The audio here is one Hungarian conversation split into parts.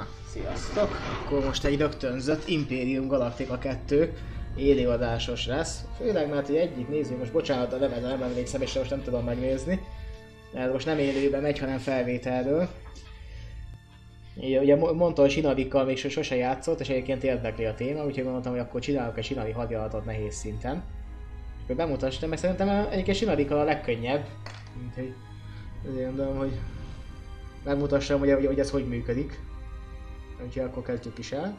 Na, sziasztok! Akkor most egy rögtönzött Imperium Galactica 2 élőadásos lesz. Főleg mert hogy egyik néző, most bocsánat, nem emlékszem, és most nem tudom megnézni. Mert most nem élőben megy, hanem felvételről. Ugye mondta, hogy Shinarikkal még sose játszott, és egyébként érdekli a téma, úgyhogy gondoltam, hogy akkor csinálok egy Shinari hadjáratot nehéz szinten. És akkor bemutastam, mert szerintem egyébként Shinarikkal a legkönnyebb. Úgyhogy azért gondolom, hogy megmutassam, hogy ez hogy működik. Úgyhogy akkor kezdjük is el.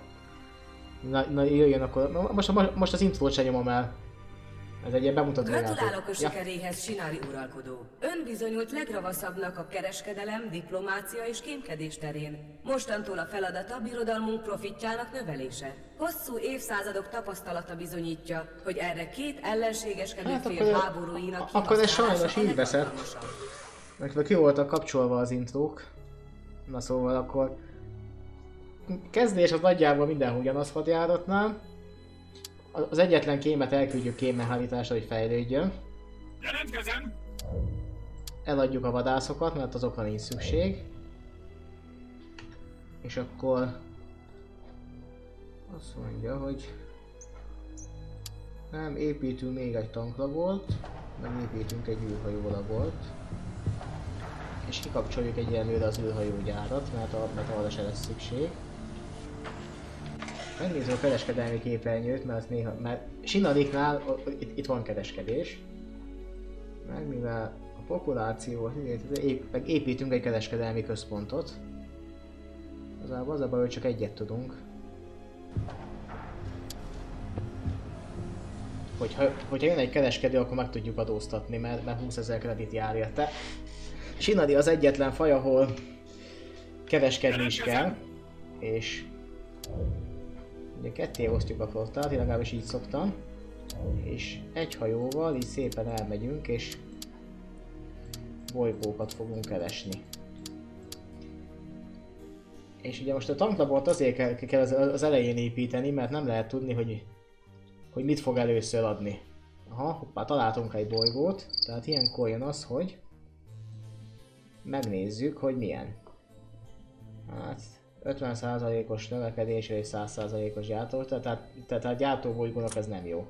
Na jöjjön akkor. Na, most az intrót sem nyomom el. Ez egy ilyen bemutató. Gratulálok a sikeréhez, Shinari uralkodó. Ön bizonyult legravaszabbnak a kereskedelem, diplomácia és kémkedés terén. Mostantól a feladata birodalmunk profitjának növelése. Hosszú évszázadok tapasztalata bizonyítja, hogy erre két ellenséges fél háborúinak akkor ez sajnos így veszett. Mert ki voltak kapcsolva az intrók. Na szóval akkor... Kezdés az nagyjából mindenhol ugyanaz hadjáratnál. Az egyetlen kémet elküldjük kémmehállításra, hogy fejlődjön. Jelentkezem! Eladjuk a vadászokat, mert azokra nincs szükség. És akkor... Azt mondja, hogy... Nem, építünk még egy tanklagolt, meg építünk egy űrhajólagolt. És kikapcsoljuk egyenlőre az űrhajógyárat, mert arra se lesz szükség. Megnézzük a kereskedelmi képernyőt, mert néha... Mert Shinariknál itt van kereskedés. Meg mivel a populáció... Meg építünk egy kereskedelmi központot. Azonban az a baj, hogy csak egyet tudunk. Hogyha jön egy kereskedő, akkor meg tudjuk adóztatni, mert 20 000 kredit jár érte. Shinari az egyetlen faj, ahol kereskedni is kell, és ugye ketté osztjuk a flottát, én legalábbis így szoktam, és egy hajóval így szépen elmegyünk, és bolygókat fogunk keresni. És ugye most a tanklabort azért kell az elején építeni, mert nem lehet tudni, hogy mit fog először adni. Aha, hoppá, találtunk egy bolygót, tehát ilyenkor jön az, hogy megnézzük, hogy milyen. Hát 50%-os növekedésre és 100%-os gyártó, tehát gyártóbolygónak ez nem jó.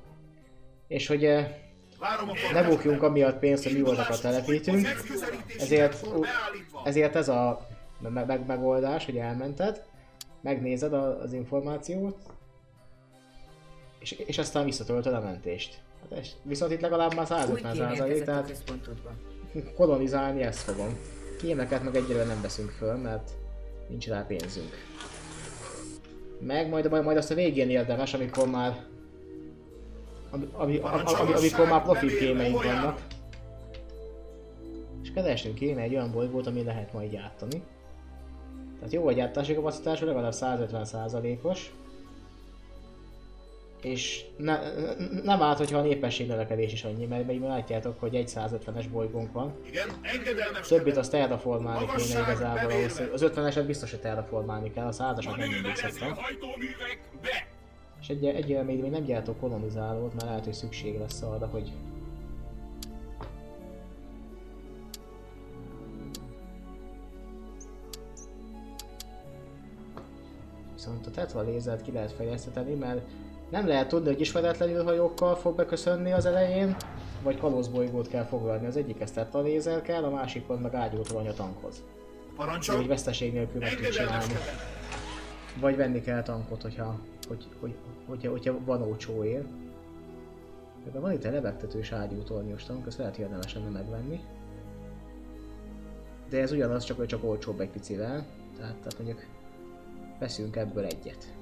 És hogy ne bukjunk amiatt pénzt, hogy mi voltakat telepítünk, ezért ez a megoldás, hogy elmented, megnézed az információt, és aztán visszatöltöd a mentést. Hát viszont itt legalább már 150%, tehát kolonizálni ezt fogom. Kémeket meg egyelőre nem veszünk föl, mert nincs rá pénzünk. Meg majd azt a végén érdemes, amikor már... Amikor már profit kémeink vannak. És keresünk kéne egy olyan bolygót, ami lehet majd gyártani. Tehát jó a gyártási kapacitású, legalább 150%-os. És nem árt, hogyha a népesség növekedés is annyi, mert látjátok, hogy egy 150-es bolygónk van. Igen, többit azt terraformálni kéne igazából ahhoz, hogy az 50-eset biztos, hogy terraformálni kell, a 100-asat nem mindig szoktam. És egyelőre még nem gyártok kolonizálót, mert lehet, hogy szükség lesz arra, hogy... Viszont a tetralézert ki lehet fejleszteni, mert nem lehet tudni, hogy ismeretlenül hajókkal fog beköszönni az elején, vagy kalózbolygót kell foglalni. Az egyik ezt tett a lézer kell, a másikon meg ágyútorony a tankhoz. Parancsol? Így veszteség nélkül meg tud csinálni. Vagy venni kell tankot, hogyha van ócsó ér. De van itt egy lebegtetős ágyútornyos tank, ezt lehet érdemes lenne megvenni. De ez ugyanaz, csak hogy csak olcsóbb egy picivel. Tehát mondjuk veszünk ebből egyet.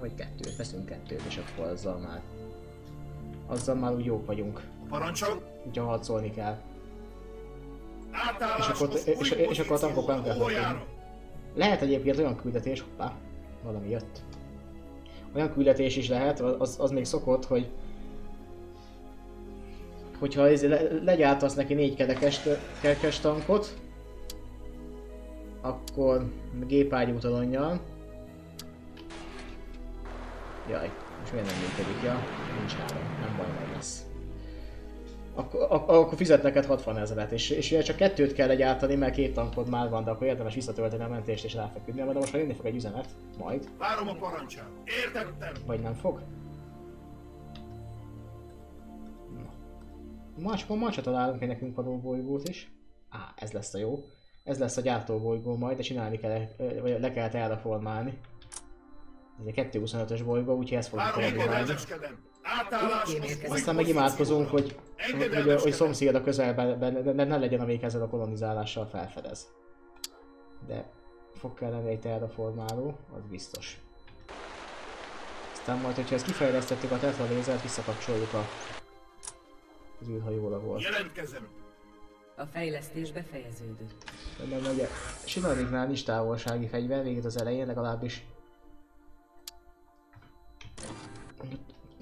Vagy kettőt, veszünk kettőt, és akkor azzal már úgy jók vagyunk. Parancsol? Ugye harcolni kell. És akkor a tankok nem kell fogni. Lehet egyébként olyan küldetés, hoppá, valami jött. Olyan küldetés is lehet, az még szokott, hogy... Hogyha legyártasz neki 4 kerekes tankot, akkor gépágyútalonnyal. Jaj, most miért nem működik? Ja, nincs három, nem baj, meg lesz. akkor fizet neked 60 ezeret, és ugye csak 2-t kell legyártani, mert 2 tankod már van, de akkor érdemes visszatölteni a mentést és ráfeküdni, mert most már jönni fog egy üzenet, majd. Várom a parancsát, értettem! Vagy nem fog? Majd se találunk egy nekünk való bolygót is. Á, ez lesz a jó. Ez lesz a gyártóbolygó majd, de csinálni kell, vagy le kellett elreformálni. Ez egy 225-ös bolygó, úgyhogy ezt fogjuk koordinálni. Aztán megimádkozunk, hogy szomszéd a közelben ne legyen, amelyik ezzel a kolonizálással felfedez. De fog kell lenni egy terraformáló, az biztos. Aztán majd, hogyha ezt kifejlesztettük a tetralézert, visszakapcsoljuk az űrhajóra volt. Jelentkezem! A fejlesztés befejeződött. Nem, ugye Shinariknál nincs távolsági fegyver, végig az elején legalábbis.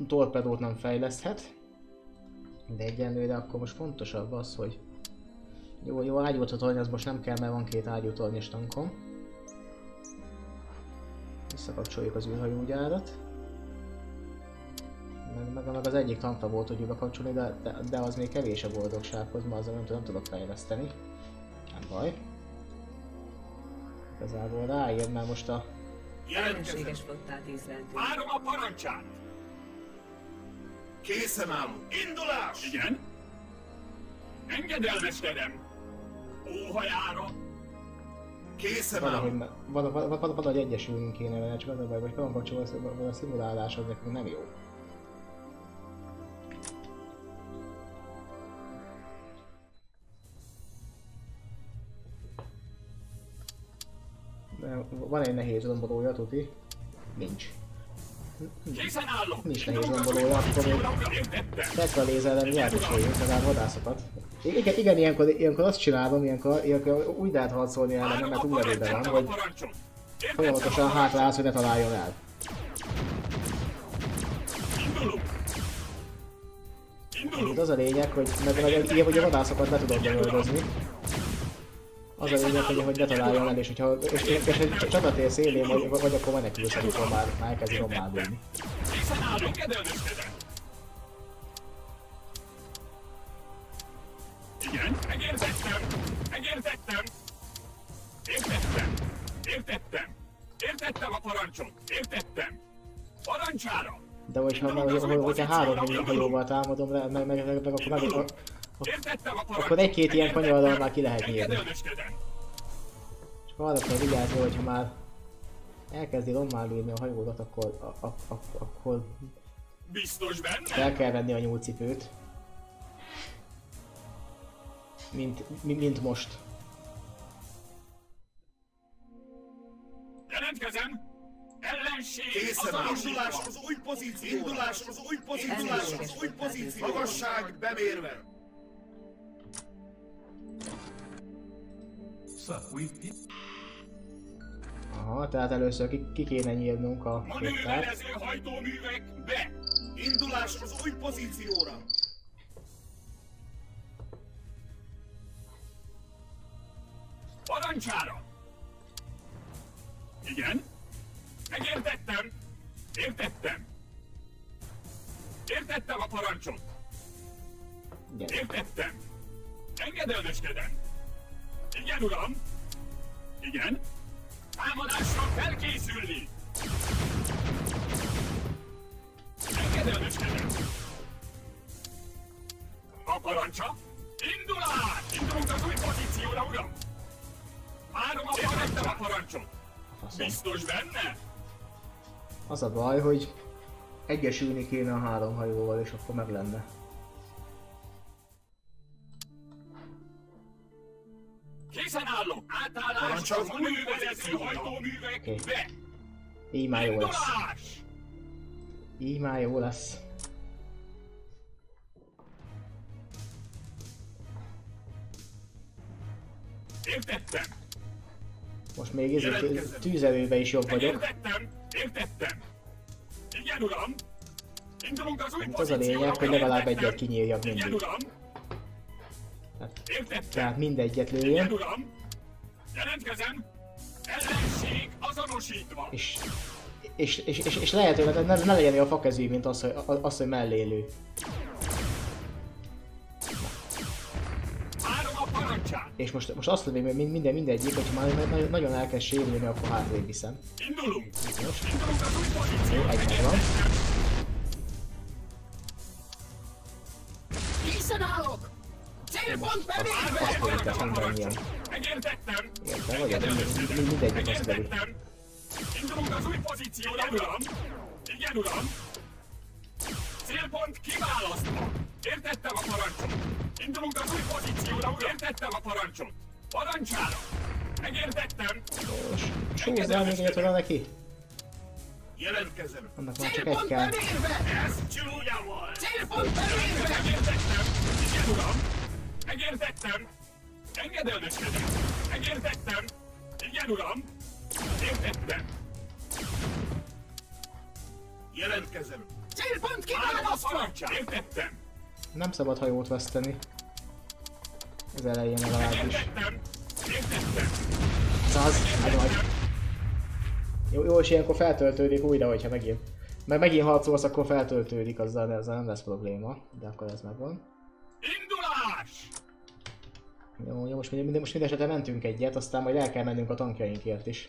Torpedót nem fejleszthet. De egyenlőre akkor most fontosabb az, hogy... Jó, ágyútorony az most nem kell, mert van 2 ágyútornyos tankom. Visszakapcsoljuk az űrhajógyárat. Meg az egyik tankra volt, hogy bekapcsolni, de az még kevés a boldogsághoz, mert azon nem tudok fejleszteni. Nem baj. Igazából ráér, mert most a... Jelenséges flottát észleltünk. Várom a parancsát! Készen állunk! Indulás! Igen? Engedelmeskedem! Óhajára! Készen állunk! Valahogy egyesülünk kéne vele, csak az a baj, hogy van kapcsolatban a szimulálás, az nekünk nem jó. Van egy nehéz lombolója, tuti? Nincs. Nincs nehéz lombolója, akkor még tetralézerrel elviseljük legalább vadászokat. Igen, ilyenkor azt csinálom, ilyenkor úgy lehet harcolni ellenem, mert úgy erőben van, hogy folyamatosan hátraállsz, hogy ne találjon el. Itt az a lényeg, hogy ilyen, hogy a vadászokat le tudod gyöldözni. Az a lényeg, hogy ne találjon el, és hogyha csapatér szélén vagy, akkor menekülsz, amikor már elkezdi rombálni. Igen, megértettem! Értettem a parancsot! Parancsára! De hogyha 3 hajóval támadom le, meg akkor akkor 1-2 ilyen kanyarral már ki lehet nyírni. Csak arra kell vigyázni, hogyha már elkezdi rommálni a hajódat, akkor biztos benne? Fel kell venni a nyúlcipőt. Mint most. Jelentkezem! Ellenség! Azonosuláshoz új pozíció! Induláshoz új pozíció! Magasság bemérve! Aha, tehát először ki kéne nyírnunk a manőverező hajtóművek be! Indulás az új pozícióra! Parancsára! Igen? Megértettem! Értettem a parancsot! Értettem! Engedelmeskedem! Igen, uram! Igen? Támadásra felkészülni! Engedelmeskedem! A parancsa! Indulás! Indulunk az új pozícióra, uram! Várom a parancsot! Biztos benne? Az a baj, hogy egyesülni kéne a 3 hajóval, és akkor meg lenne. Készen állok! Átállás az művelező hajtóművek be! Így már jó lesz. Értettem! Most még ezért tűzelőben is jobb vagyok. Értettem! Igen, uram! Indulunk az új pozícióra! Az a lényeg, hogy legalább egyet kinyírjak mindig. Tehát mindegyet lőjön. Jelentkezem! Ellenség azonosítva! És lehetőleg ne legyen a fakezű, mint az, hogy mellélő. És most azt mondom, hogy mindegyik, hogyha már nagyon elkezd sérülni, akkor hátrébb viszem. Jó, egymás van. Célpont kiválasztva! Értettem a parancsot! Indulunk az új pozícióra, uram! Értettem a parancsot! Parancsára! Megértettem! Sóz elményeket oda neki! Jelentkezem! Annak már csak egy kell! Ez csúnya volt! Célpont belérve! Megértettem! Igen, uram! Megértettem! Engedelmeskedem! Megértettem! Igen, uram! Értettem! Jelentkezem! Célpont kiválasztva! Értettem! Nem szabad hajót veszteni. Az elején legalábbis. Értettem! 100, nagyon nagy. Jó, és ilyenkor feltöltődik újra, hogyha megint. Mert megint harcolsz, akkor feltöltődik, azzal nem lesz probléma. De akkor ez megvan. Indulás! Jó, most minden esetre mentünk egyet, aztán majd el kell mennünk a tankjainkért is.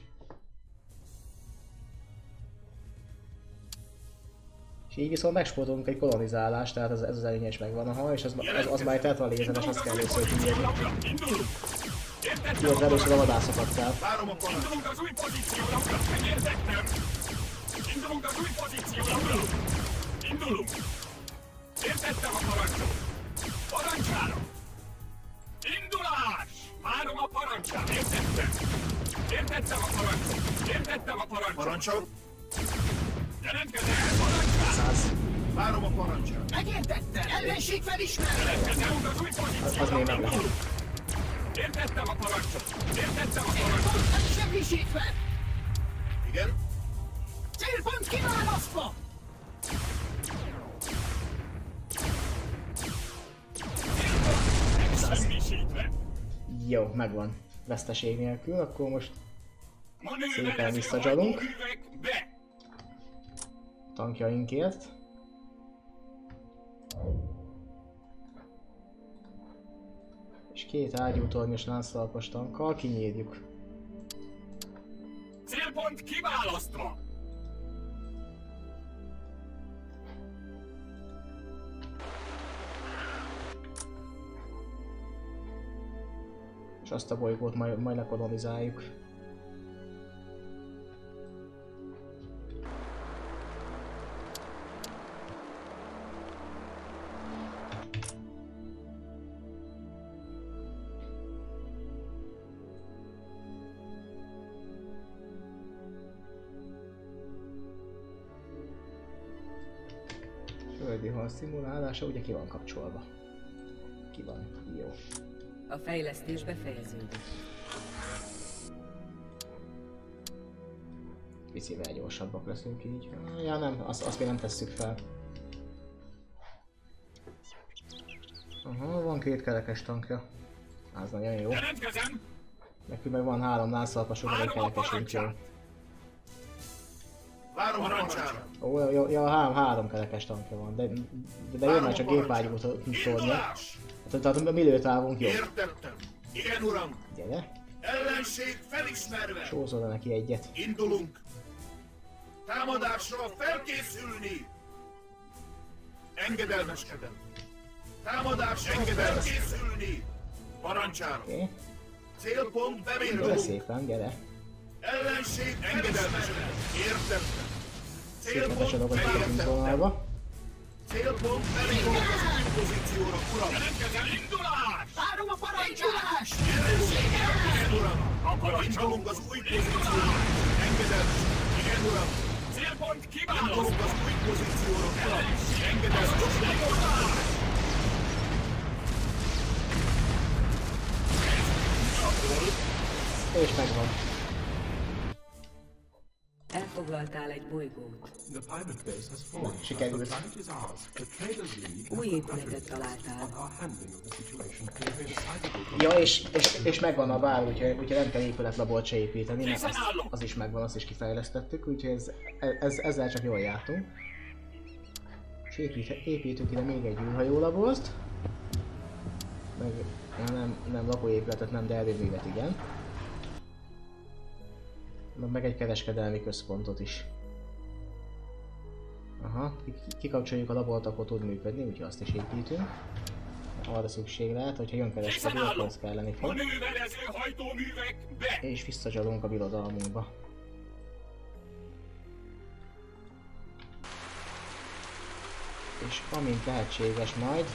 És így viszont megsportolunk egy kolonizálást, tehát ez az előnye is megvan, aha, és az már egy tetralézeres, azt kell először kinyírni. Jó, az először a vadászokat kell. Indulunk az új pozícióra, uram! Megértettem! Indulunk az új pozícióra, uram! Indulunk! Értettem a parancsot! Parancsára! Indulás! Várom a parancsát! Értettem! Értettem a parancsot! Értettem a parancsot! Parancsot? Jelentkezem! Parancsára! Várom a parancsát! Megértettem! Ellenség felismerő! Jelentkezem az új pozícióra! Az még nem lehet. Értettem a parancsot! Értettem a parancsot! Célpont semmisítve! Igen? Célpont kiválasztva! Célpont semmisítve! Jó, megvan. Veszteség nélkül, akkor most szépen visszagyalunk. Tankjainkért. És két ágyútornyos láncszalapos tankkal kinyírjuk. Célpont kiválasztva! És azt a bolygót majd lekolonizáljuk. A szimulálása ugye ki van kapcsolva. Ki van? Jó. A fejlesztés befejeződik. Picivel gyorsabbak leszünk így. Ja nem, azt még nem tesszük fel. Aha, van két kerekes tankja. Az nagyon jó. Nekünk meg van 3 láncszalpasunk, meg egy kerekesünk jön. Várom a parancsára! Ó, ja, 3 kerekes tankja van, de jön már csak gépágyútornya. Tehát a millőtávunk jó. Értettem! Igen, uram! Gyere! Ellenség felismerve! Sózol le neki egyet. Indulunk! Támadásra felkészülni! Engedelmeskedem! Támadásra felkészülni! Parancsára! Okay. Célpont bemérő! Gyere szépen, gyere! Ellenség engedelmeskedem! Értettem! Szépen a dolgokat célpont elindulunk az új pozícióra, uram! Jelentkezem! Indulás! Várom a parancsolást! Jelenség elkezdem, uram! A parancsolunk az új pozícióra! Engedelmesek! Igen, uram! Célpont kiválózunk az új pozícióra, uram! Engedelmesek! Indulás! És megvan. Elfoglaltál egy bolygót. Sikerült. Új épületet találtál. Ja, és megvan a vár, úgyhogy nem kell épületlabolt se építeni, mert az is megvan, azt is kifejlesztettük, úgyhogy ezzel csak jól jártunk. És építünk ide még egy űrhajólabort. Nem lakóépületet nem, de elvédművet igen. Meg egy kereskedelmi központot is. Aha, kikapcsoljuk a labort, akkor tud működni, úgyhogy azt is építünk. Arra szükség lehet, hogyha jön kereskedő, akkor az kell lenni fog. És visszacsalunk a birodalmunkba. És amint lehetséges majd,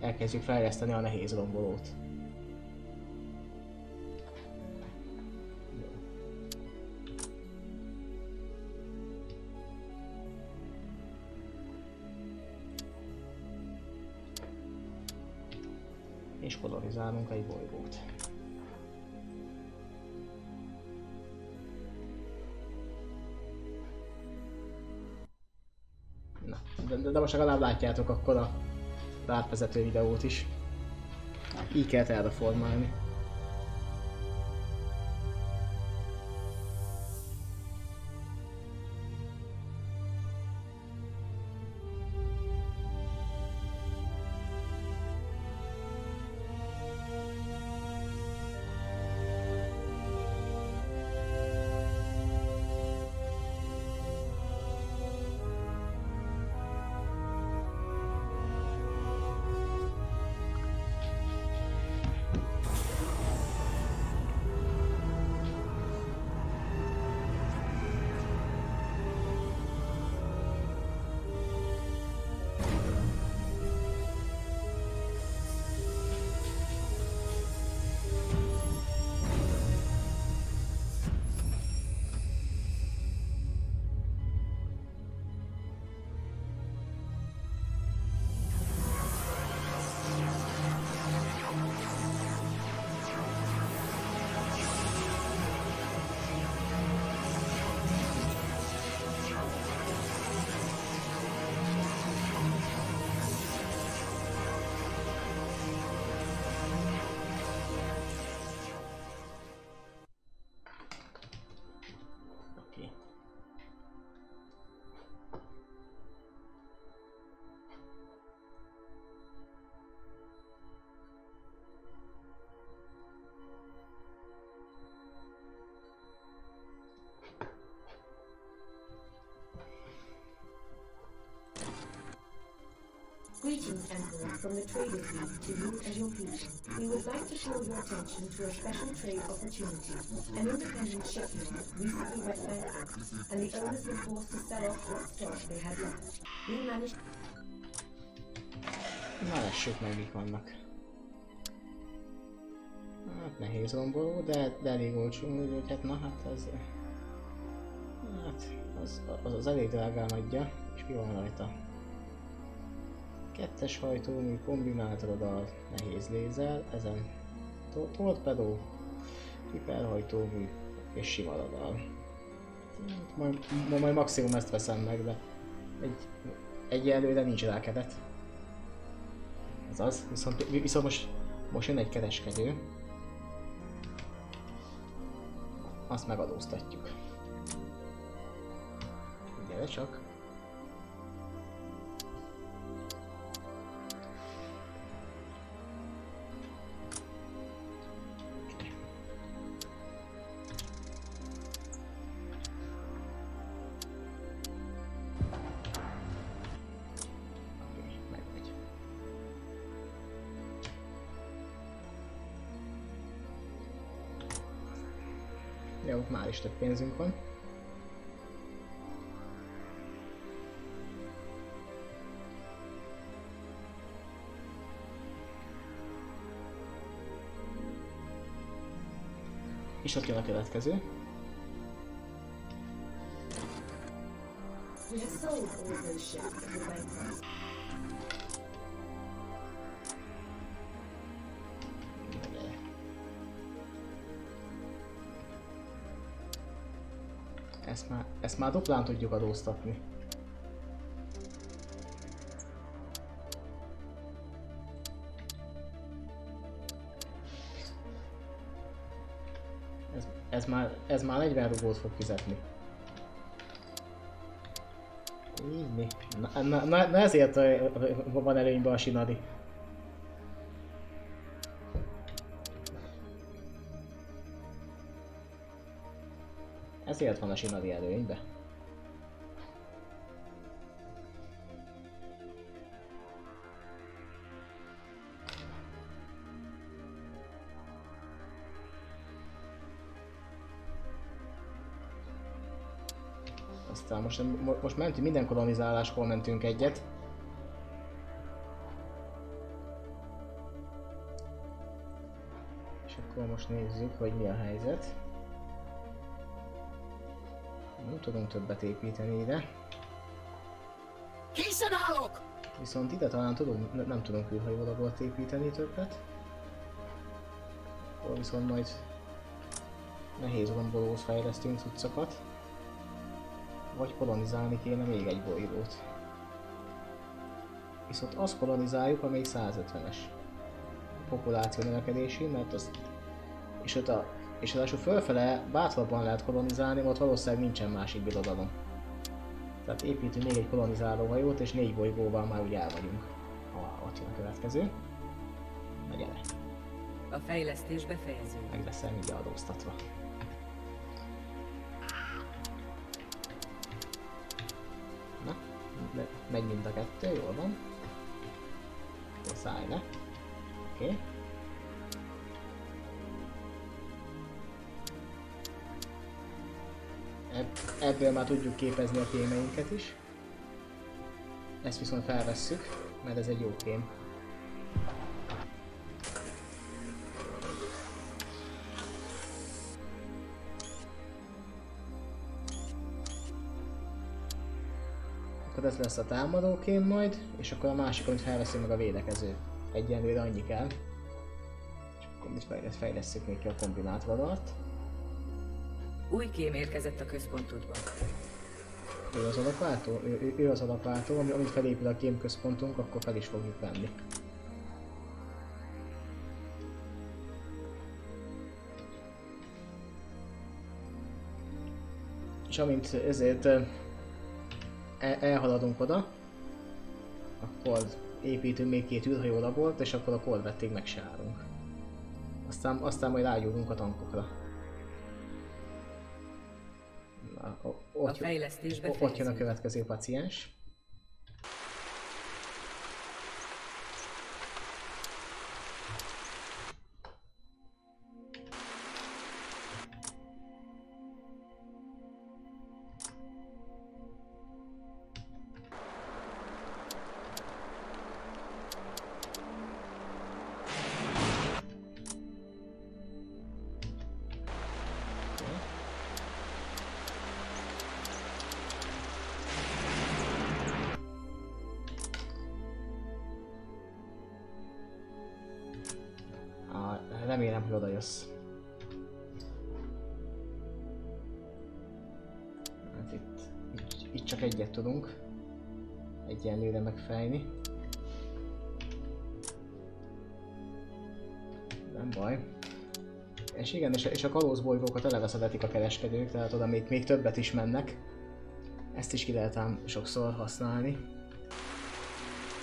elkezdjük fejleszteni a nehéz rombolót. És kolonizálunk egy bolygót. Na, de most legalább látjátok akkor a átvezető videót is. Így kell terraformálni. Greetings, Emperor, from the Traders League to you and your people. We would like to show your attention to a special trade opportunity. An independent shipment recently went bankrupt, and the owners were forced to sell off what stock they had left. We managed... Na, lássuk meg, mik vannak. Hát nehéz romboló, de elég olcsó őket, na hát ez... Hát, az elég drágán adja, és mi van rajta? Kettes hajtómű, kombinátorod a nehéz lézzel, ezen torpedó, hiperhajtómű és sima radar. Majd maximum ezt veszem meg, de egyelőre nincs rákedet. Ez az, viszont most jön egy kereskedő. Azt megadóztatjuk. Gyere csak! Már is több pénzünk van. És ott jön a következő. Ezt már duplán tudjuk adóztatni. Ez már 40 rugót fog fizetni. Így, na ezért van előnyben a Shinari. Ezért van a Shinari előnybe. Aztán most mentünk, minden kolonizáláskor mentünk egyet. És akkor most nézzük, hogy mi a helyzet. Nem tudunk többet építeni ide. Készen állok! Viszont ide talán tudunk, nem tudunk külhajólagot építeni többet. Akkor viszont majd nehéz rombolót fejlesztünk cuccokat. Vagy kolonizálni kéne még egy bolygót. Viszont azt kolonizáljuk, amely 150-es. Populáció növekedési, mert azt... És ráadásul fölfele bátrabban lehet kolonizálni, mert valószínűleg nincsen másik birodalom. Tehát építünk még egy kolonizáló hajót, és 4 bolygóval már úgy el vagyunk. Ott jön a következő. Na gyere. A fejlesztés befejeződik. Meg leszel mindjárt adóztatva. Na, megy mind a kettő, jól van. Szállj le. Oké. Okay. Ebből már tudjuk képezni a kémeinket is. Ezt viszont felvesszük, mert ez egy jó kém. Akkor ez lesz a támadó kém majd, és akkor a másik, amit felveszünk, meg a védekező. Egyenlőre annyi kell. És akkor mit fejlesszük még ki a kombinált vadart. Új kém érkezett a központodba. Ő az alapváltó? Ő az alapváltó, amit felépül a kém központunk, akkor fel is fogjuk venni. És amint ezért elhaladunk oda, akkor építünk még 2 űrhajólabolt, és akkor a korvettig meg se állunk. Aztán majd rágyúrunk a tankokra. Ott jön a következő paciens. Remélem, hogy odajössz. Hát itt csak egyet tudunk. Egyenlőre megfejni. Nem baj. És igen, és a kalózbolygókat eleveszedetik a kereskedők, tehát oda még többet is mennek. Ezt is ki lehet ám sokszor használni.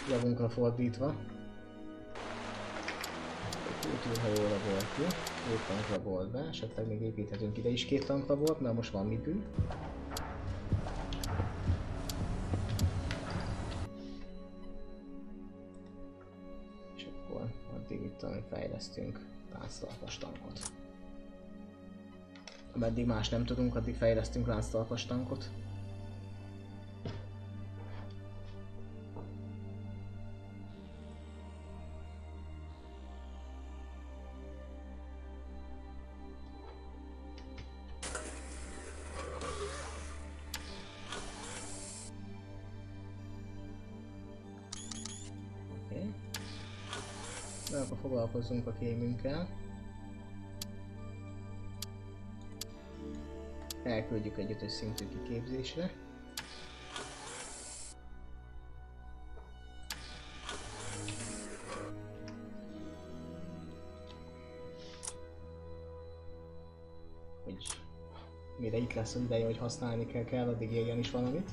Javunkra fordítva. Űrhajóra volt ki, 2 tankra volt be, esetleg még építhetünk ide is 2 tankra volt, mert most van mibű. És akkor addig itt, amit fejlesztünk, lánctalpas tankot. Ameddig más nem tudunk, addig fejlesztünk lánctalpas tankot. Akkor foglalkozzunk a kémünkkel. Elküldjük egy 5-ös szintű kiképzésre. Hogy mire itt lesz az ideje, hogy használni kell, addig éljen is valamit.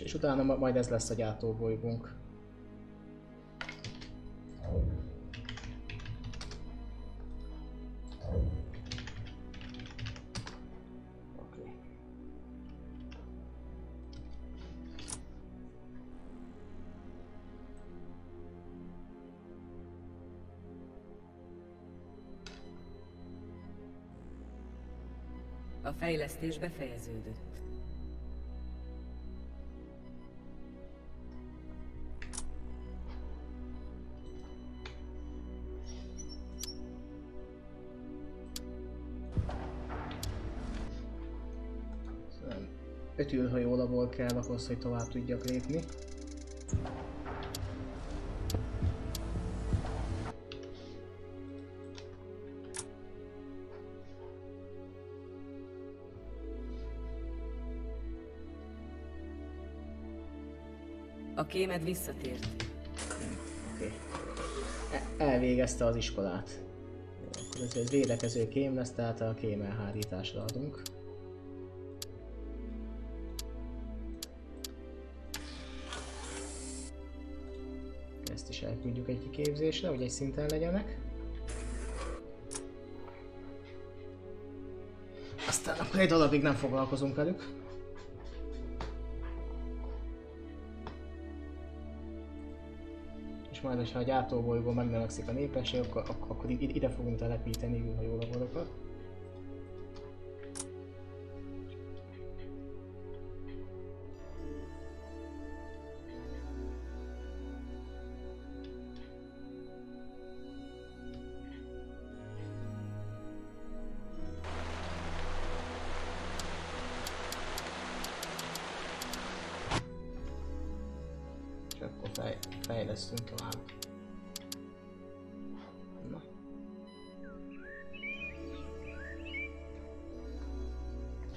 És utána majd ez lesz a gyártóbolygónk. A fejlesztés befejeződött. Szóval 5 űrhajóból kell ahhoz, hogy tovább tudjak lépni. A kémed visszatért. Okay. Elvégezte az iskolát. Ez egy védekező kém lesz, tehát a kém elhárításra adunk. Ezt is elküldjük egy kiképzésre, hogy egy szinten legyenek. Aztán akkor egy darabig nem foglalkozunk velük. Majd, ha a gyártóbolygón megnövekszik a népesség, akkor ide fogunk telepíteni űrhajólaborakat. Fejlesztünk tovább. Na.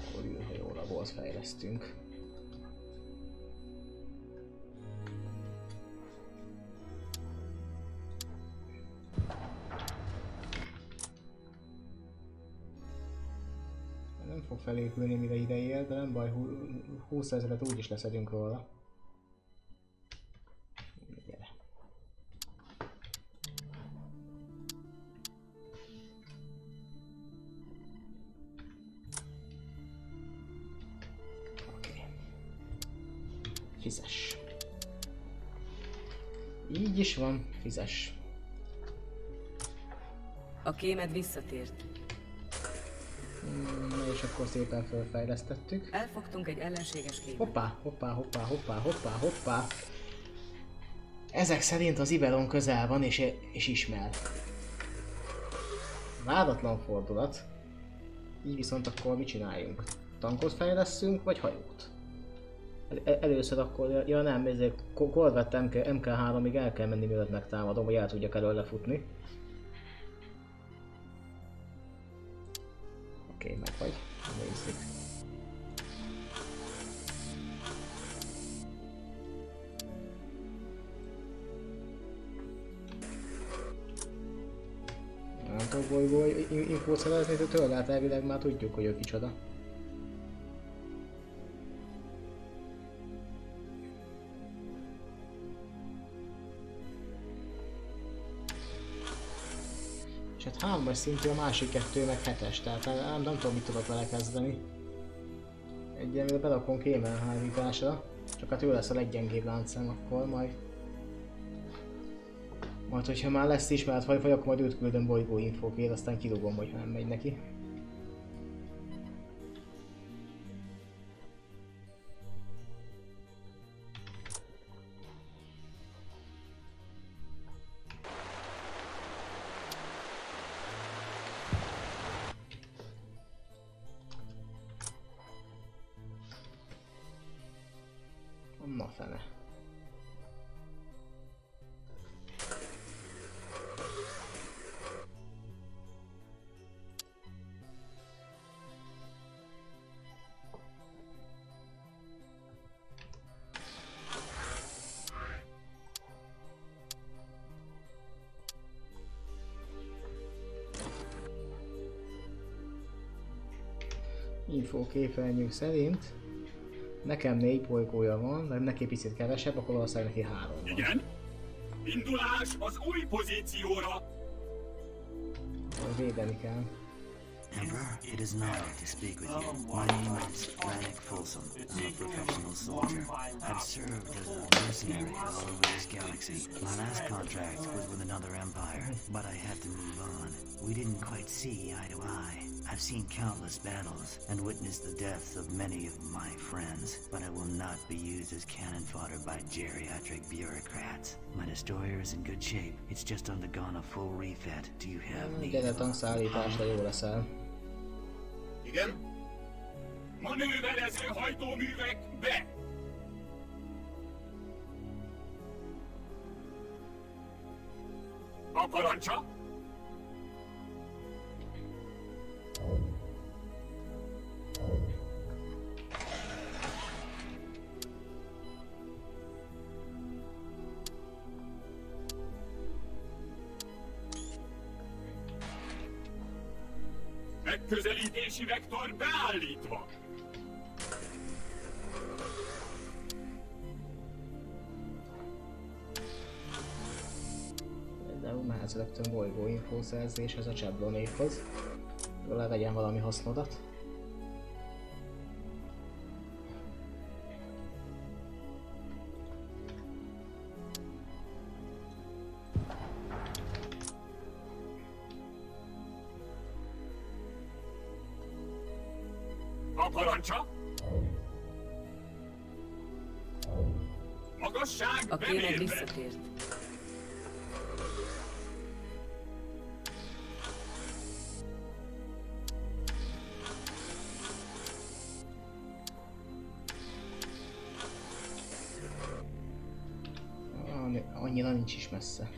Akkor űrhajólabolt fejlesztünk. Nem fog felépülni, mire ide ér, de nem baj, 20 000-et úgy is leszedünk róla. Fizes. Így is van, fizes. A kémed visszatért. Na és akkor szépen felfejlesztettük. Elfogtunk egy ellenséges kémet. Hoppá, hoppá, hoppá, hoppá, hoppá, hoppá. Ezek szerint az Iberon közel van és ismer. Váratlan fordulat. Így viszont akkor mit csináljunk? Tankot fejlesztünk, vagy hajót? Először akkor, ja nem, ezért korvett MK3-ig el kell menni, mielőtt megtámadom, hogy el tudjak előle futni. Oké, meg vagy. Nézzük. Nem tudok bolygói infót szerezni, de tőle hát elvileg már tudjuk, hogy ő kicsoda. Hát 3-as szintű, a másik 2 meg 7-es, tehát nem tudom, mit tudok vele kezdeni. Egy ilyenre berakom kémelhárításra, csak hát ő lesz a leggyengébb láncem akkor majd. Majd hogyha már lesz ismert fajfaj, akkor majd őt küldöm bolygóinfókért, aztán kirúgom, hogyha nem megy neki. Na fene. Infóképernyő szerint Nekem 4 bolygója van, mert neki picit kevesebb, akkor valószínűleg neki 3 van. Igen. Indulás az új pozícióra! Védeni kell. Emperor, it is an honor to speak with you. My name is Frank Folsom. I'm a professional soldier. I've served as a mercenary all over this galaxy. My last contract was with another empire, but I had to move on. We didn't quite see eye to eye. I've seen countless battles and witnessed the deaths of many of my friends, but I will not be used as cannon fodder by geriatric bureaucrats. My destroyer is in good shape. It's just undergone a full refit. Do you have need for... Igen? Manőverező hajtóművek be! A parancsa? Megközelítési vektor beállítva! De már rögtön bolygóinfószerzés ez a csepplonékhoz. Levegyen valami hasznodat. A parancsa? Magasság a bemérve! Visszatért. Annyira nincs is messze.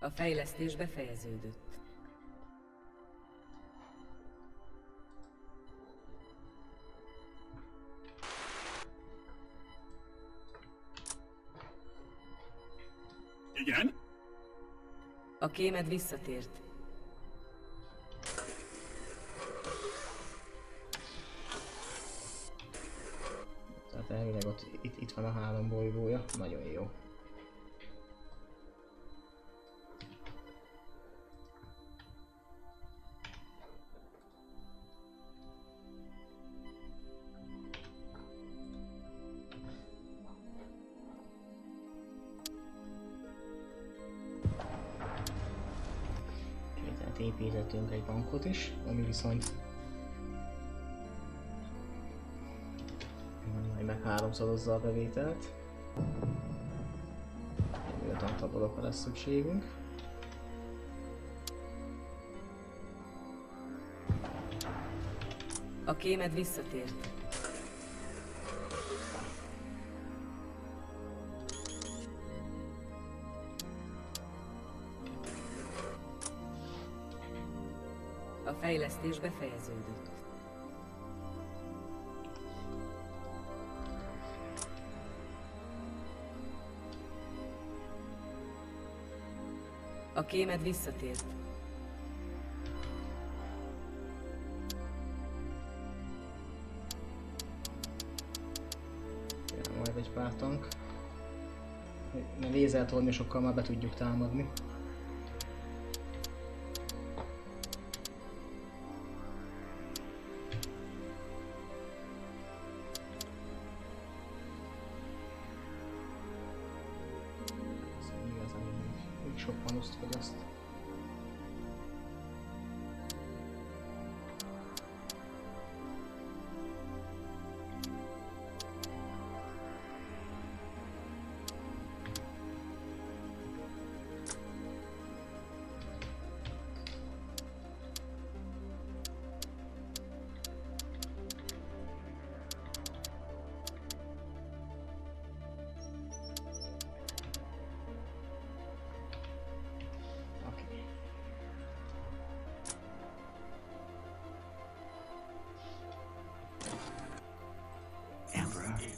A fejlesztés befejeződött. Igen? A kémed visszatért. Tehát elvileg ott, itt van a 3 bolygója, nagyon jó. Építettünk egy bankot is, ami viszont majd meg 3-szorozza a bevételt. Olyan tantabolokra lesz szükségünk. A kémed visszatért. A fejlesztés befejeződött. A kémed visszatért. Ja, majd egy pár tank. A lézertornyosokkal már be tudjuk támadni.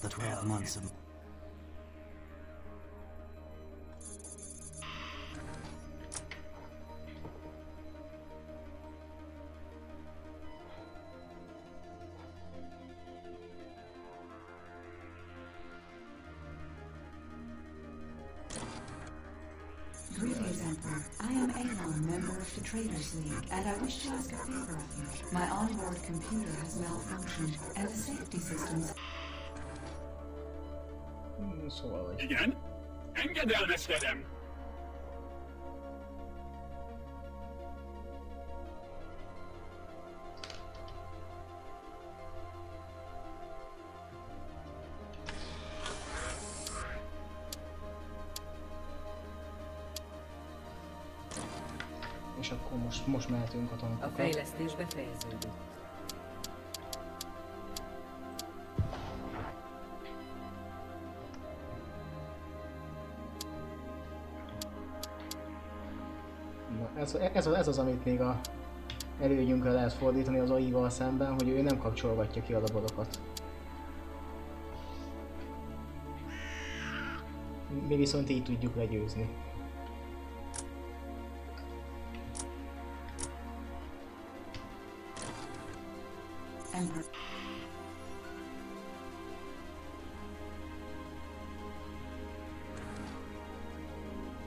The 12 months of... Traders League, and I wish to ask a favor of you. My onboard computer has malfunctioned, and the safety systems... Igen? Engedelmeskedem! És akkor most mehetünk a tankokra. A fejlesztés befejeződött. Ez az, amit még a előnyünkre lehet fordítani az AI-val szemben, hogy ő nem kapcsolgatja ki a labodokat. Mi viszont így tudjuk legyőzni.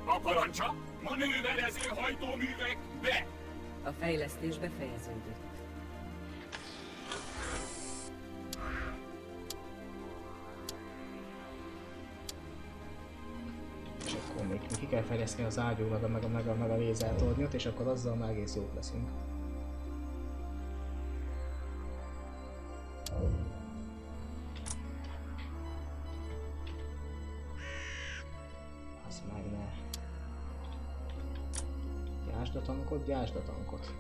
A parancsa, manőverező hajtóművek be! A fejlesztés befejeződött. És akkor még ki kell fejleszteni az ágyúnak, meg a lézertornyot, és akkor azzal már egész jók leszünk. Gyásd a tankot.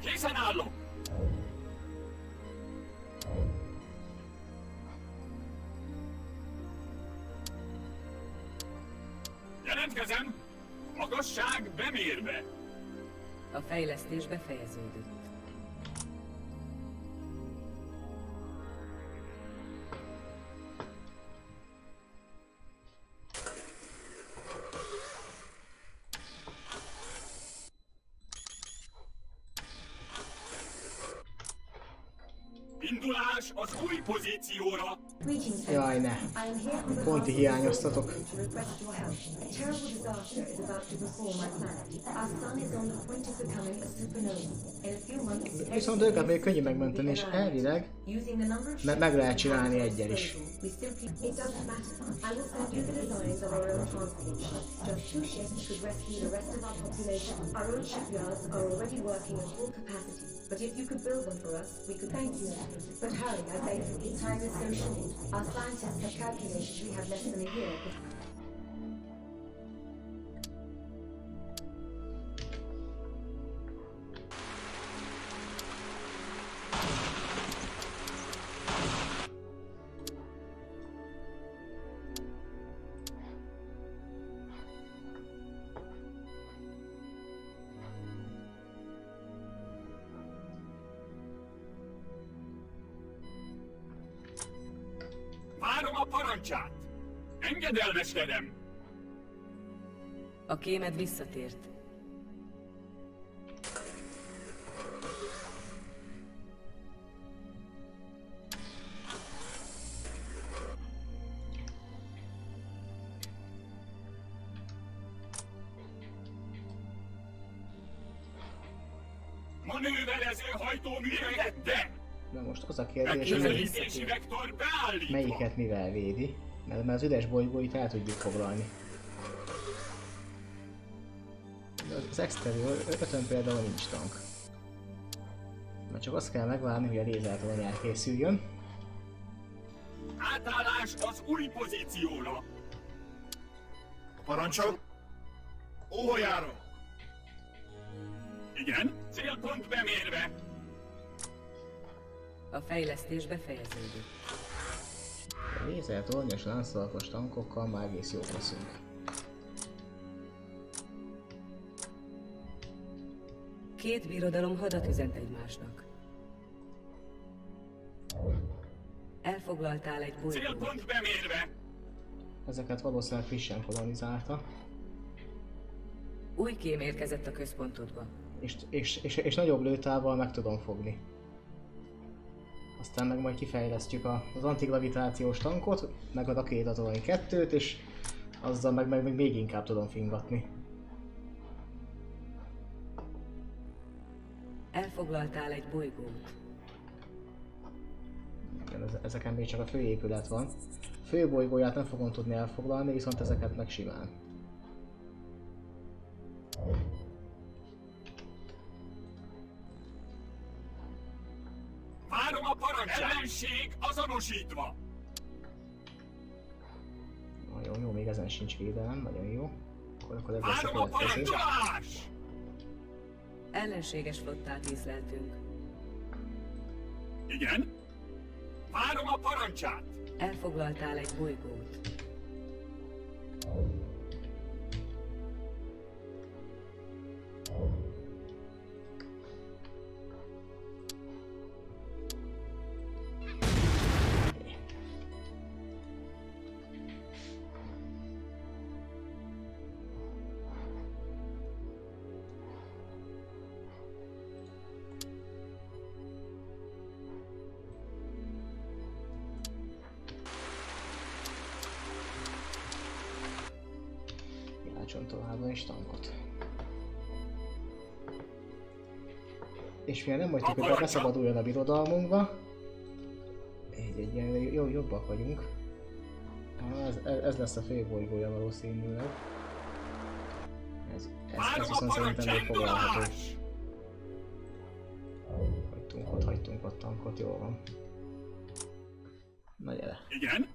Készen állok! Jelentkezem! Magasság bemérve! A fejlesztés befejeződött. Pozícióra! Jaj, ne! Ponti hiányoztatok! Viszont őket még könnyű megmenteni, és elvileg meg lehet csinálni egyel is. But if you could build them for us, we could thank you. But hurry, I beg you, time is so short. Our scientists have calculated we have less than a year. Engedelmeskedem! A kémed visszatért. Manőverező hajtóműveket, de! Na most az a kérdés, hogy melyiket mivel védi? Mert az üres bolygóit el tudjuk foglalni. Az exterior 5-ön például nincs tank. Na csak azt kell megvárni, hogy a lézertorony elkészüljön. Átállás az új pozícióra! Parancsol! Óhajára! Igen, célpont bemérve! A fejlesztés befejeződött. A lézertornyos láncolakos tankokkal már egész jók leszünk. Két birodalom hadat üzent egymásnak. Elfoglaltál egy bolygót. Célpont bemérve! Ezeket valószínűleg frissen kolonizálta. Új kém érkezett a központodba. És nagyobb lőtávval meg tudom fogni. Aztán meg majd kifejlesztjük az antigravitációs tankot, meg a rakétatolaj 2-t, és azzal meg még inkább tudom fingatni. Elfoglaltál egy bolygót. Igen, ezeken még csak a főépület van. A főbolygóját nem fogom tudni elfoglalni, viszont ezeket meg simán. Várom a parancsát! Ellenség azonosítva! Nagyon jó, még ezen sincs védelem, nagyon jó. Akkor ez lesz a következő. Ellenséges flottát észleltünk. Igen? Várom a parancsát! Elfoglaltál egy bolygót. És mivel nem hagytuk, hogy beszabaduljon a birodalmunkba, így ilyen jobbak vagyunk. Ez lesz a főbolygója valószínűleg. Ez viszont szerintem még foglalható. Hagytunk ott tankot, jól van. Na gyere. Igen?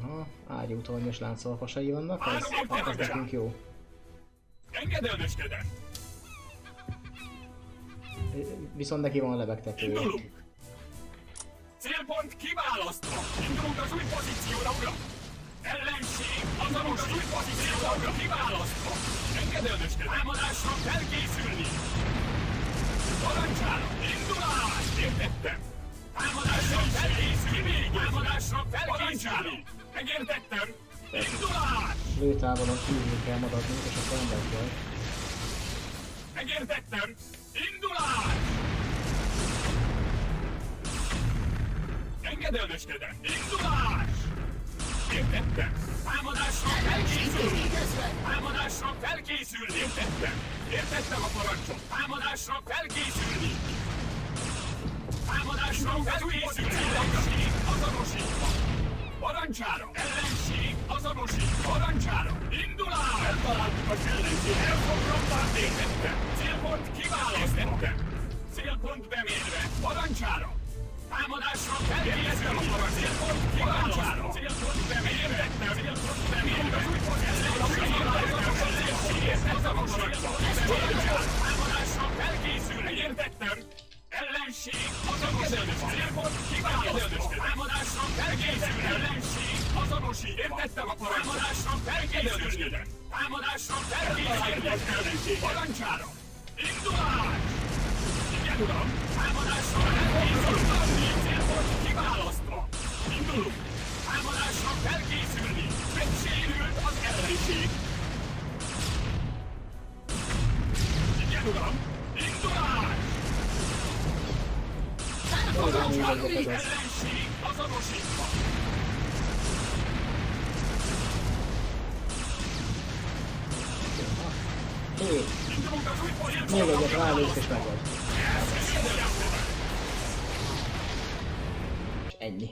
Aha, ágyútorny és láncolfasai vannak, ez nekünk jó. Engedelmeskedem! Viszont neki van lebegtetője. Indulunk! Célpont kiválasztva! Indulunk az új pozícióra, uram! Ellenség azonos az új pozícióra, uram! Kiválasztva! Engedelmeskedem! Támadásra felkészülni! Parancsálom! Indulás! Értettem! Támadásra felkészülni! Támadásra felkészülni! Megértettem! Indulás! Lőtávolon kívül kell maradnunk, és akkor nem kell. Megértettem! Indulás! Engedelmeskedem! Indulás! Értettem! Támadásra felkészülni! Támadásra felkészülni! Értettem! Értettem a parancsot! Támadásra felkészülni! Támadásra felkészülni! Ellenség azonosítva! Parancsára! Ellenség azonosítva! Parancsára! Indulás! Eltaláltuk az ellenség! Elfoglomban értettem! Célpont kiválasztva! Célpont bemérve! Parancsára! Támadásra felkészülni! Célpont kiválasztva! Célpont bemérve! Célpont bemérve! Támadásra felkészülni! Értettem! Ellenség azonosítva! Célpont kiválasztva! Támadásra felkészülni! Ellenség azonosítva! Értettem a parancsára! Támadásra felkészülni! Parancsára! Indulás! Igen, uram! Támadásra felkészülni! Célpont kiválasztva! Indulunk! Támadásra felkészülni! Megsérült az ellenség! Igen, uram! Indulás! Felfogadni! Ellenség azonosítva! Még egyet rálőtt és megvan. És ennyi.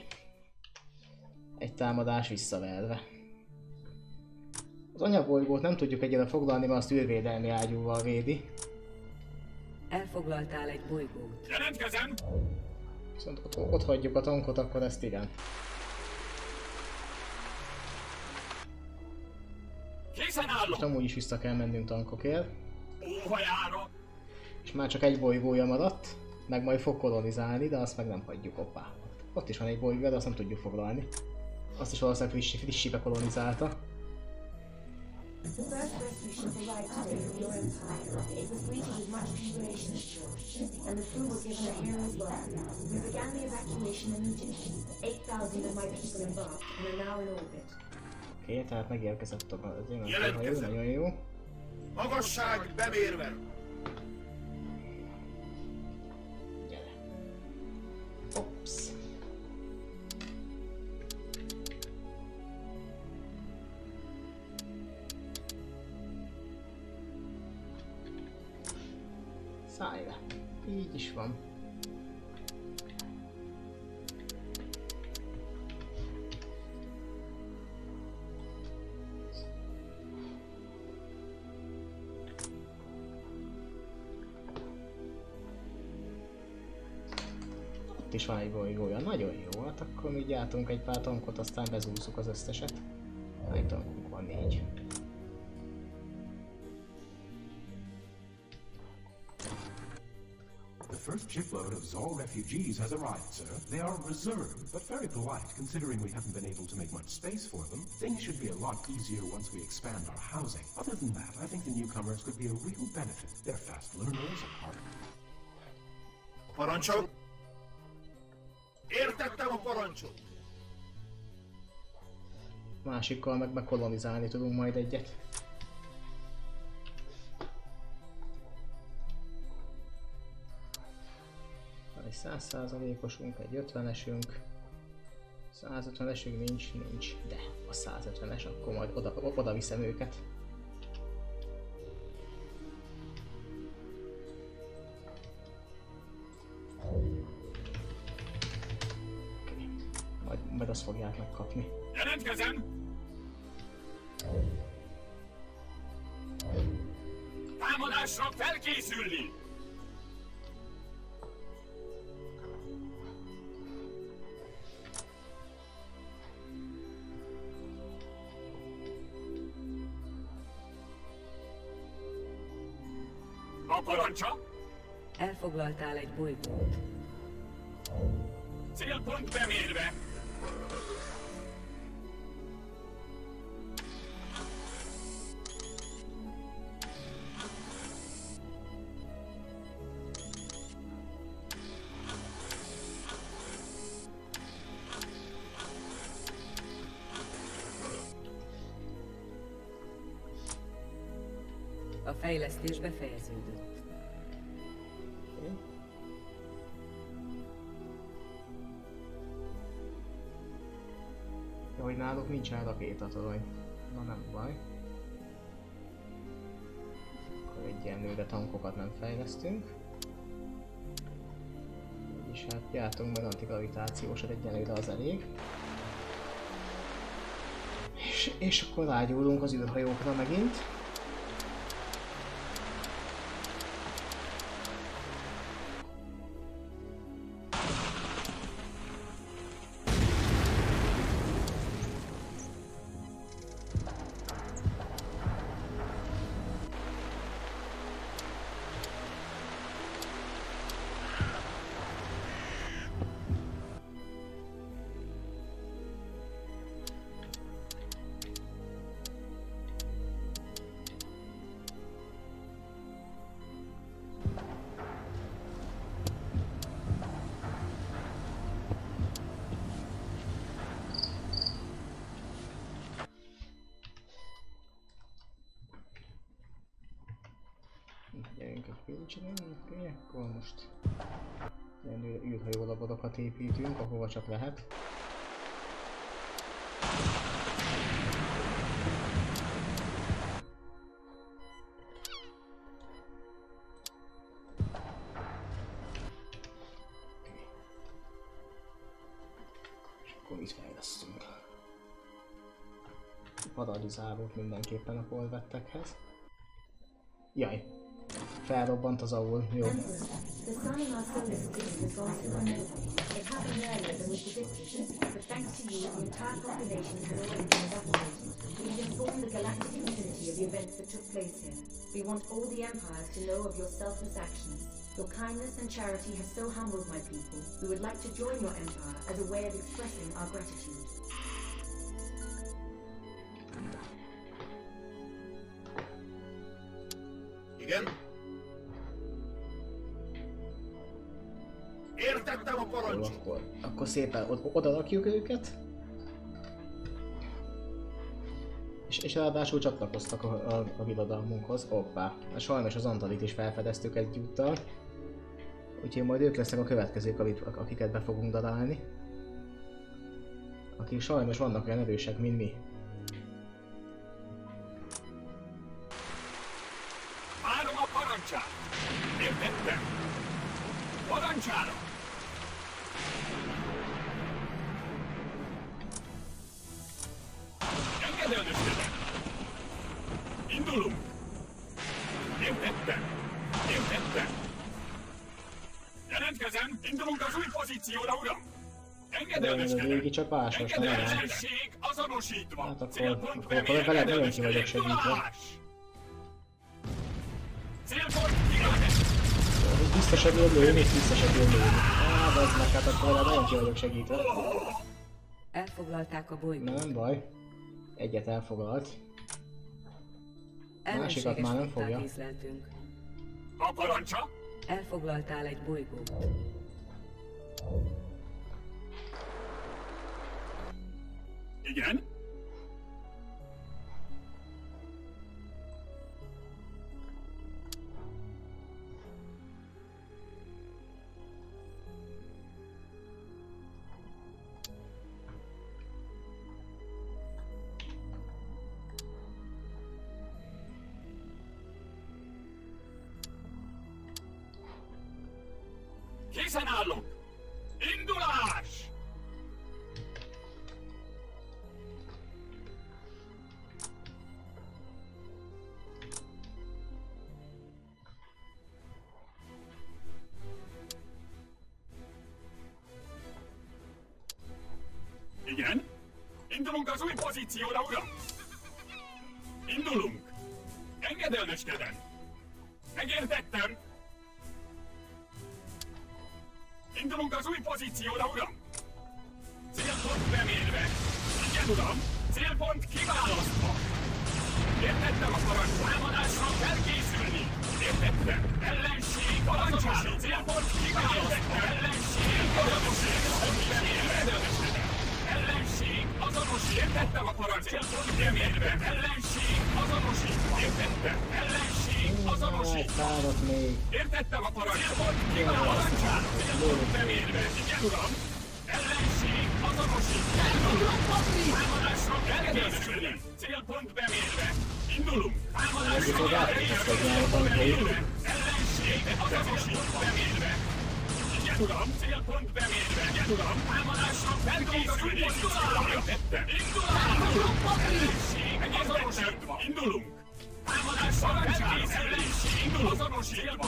Egy támadás visszaverve. Az anyabolygót nem tudjuk egyre foglalni, mert azt űrvédelmi ágyúval védi. Elfoglaltál egy bolygót. Jelentkezem! Viszont ott hagyjuk a tankot, akkor ezt igen. Most amúgy is vissza kell mennünk tankokért. Óhajára! És már csak egy bolygója maradt, meg majd fog kolonizálni, de azt meg nem hagyjuk, hoppá. Ott is van egy bolygója, de azt nem tudjuk foglalni. Azt is valószínűleg frissibe kolonizálta. Oké, tehát megérkezett az én nagyon jó. Magasság bemérve! szájra. Így is van. Ott is van egy bolygója, nagyon jó, hát akkor mi gyártunk egy pár tankot, aztán bezúszuk az összeset. Hány tankunk van? 4. The first shipload of Zor refugees has arrived, sir. They are reserved, but very polite, considering we haven't been able to make much space for them. Things should be a lot easier once we expand our housing. Other than that, I think the newcomers could be a real benefit. They're fast learners and hard. Parancsok! Értettem a parancsot! Másikkal meg megkolonizálni tudunk majd egyet. Egy 100%-osunk, egy 50-esünk, 150-esünk nincs, de a 150-es, akkor majd oda viszem őket. Okay. Majd azt fogják megkapni. Jelentkezem! Támadásra felkészülni! Parancsa? Elfoglaltál egy bolygót. Célpont bemérve! A fejlesztés befejeződött. Hogy náluk nincsen rakétatorony. Na nem baj. Akkor egyenlőre tankokat nem fejlesztünk. És hát jártunk meg antigravitációsat, egyenlőre az elég. És akkor rágyúrunk az űrhajókra megint. Akkor most ilyen űrhajólaborokat építünk, ahova csak lehet. És akkor mit fejlesztünk? Paralizálót mindenképpen a korvettekhez. Jaj! Felrobbant az aul, jó. Igen? Értettem a parancsot! Akkor szépen oda rakjuk őket. És ráadásul csatlakoztak a birodalmunkhoz. Hoppá! Sajnos az Antalit is felfedeztük egyúttal. Úgyhogy majd ők lesznek a következők, akiket be fogunk darálni. Akik sajnos vannak olyan erősek, mint mi. Várom a parancsát! Guadagnaro. Engedősödnek. Indulunk. Léptettem. Jelentkezem, indulunk az új pozícióra, uram. Engedősödnek. Régi csapás, most nem áll. Azonosítva. Hát akkor veled nagyon ki vagyok segítve. Biztosabb jobb lőni, biztosabb jobb lőni. Á, az meg hát akkor nagyon ki vagyok segítve. Elfoglalták a bolygót. Nem baj. Egyet elfoglalt. A másikat már nem fogja. A parancsa? Elfoglaltál egy bolygót. Igen? Készen állok! Indulás! Igen? Indulunk az új pozícióra, uram! Indulunk! Engedelmeskedem! Megértettem! Indulunk az új pozícióra, uram! Célpont bemérve! Igen, uram! Célpont kiválasztva! Értettem a parancs, támadásra kell készülni! Értettem! Ellenség parancsára! Célpont kiválasztva! Ellenség azonosít! Ellenség azonosít! Értettem a parancs, célpont bemérve! Ellenség azonosít! Értettem! Ellenség azonosít! Értettem a parancs, célpont kiválasztva! Bemérve, igen, uram! Ellenség azonosít! Elmondom, papír! Támadásra kell készülni! Célpont bemérve! Indulunk! Támadásra kell készülni! Ellenség azonosít! Bemérve! Igen, uram! Célpont bemérve! Igen, uram! Támadásra kell készülni! Indulunk! Elmondom, papír! Azonosítva! Indulunk! Támadásra kell készülni! Azonosítva!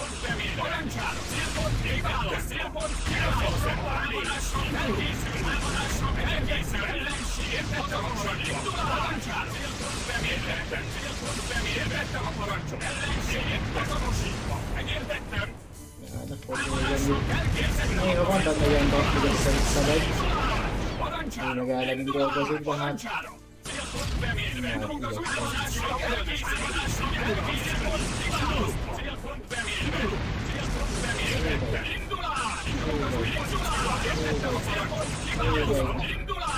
Parancsára! Célpont kiválasz! Célpont kiválasz! Támadásra felkészül! Támadásra felkészül! Ellenség! Azonosítva! Parancsára! Célpont bemérve! Célpont bemérve! Értettem a parancsot! Ellenség! Azonosítva! Megértettem! Támadásra felkészül! Néha vannak olyan bak, hogy össze-vissza megy. Parancsára! Én meg ellenünk dolgozunk, de hát... Célpont bemérve! Indulunk az új pozícióra! Felkészül! Támadásra felkészül! Indulunk! Indulás!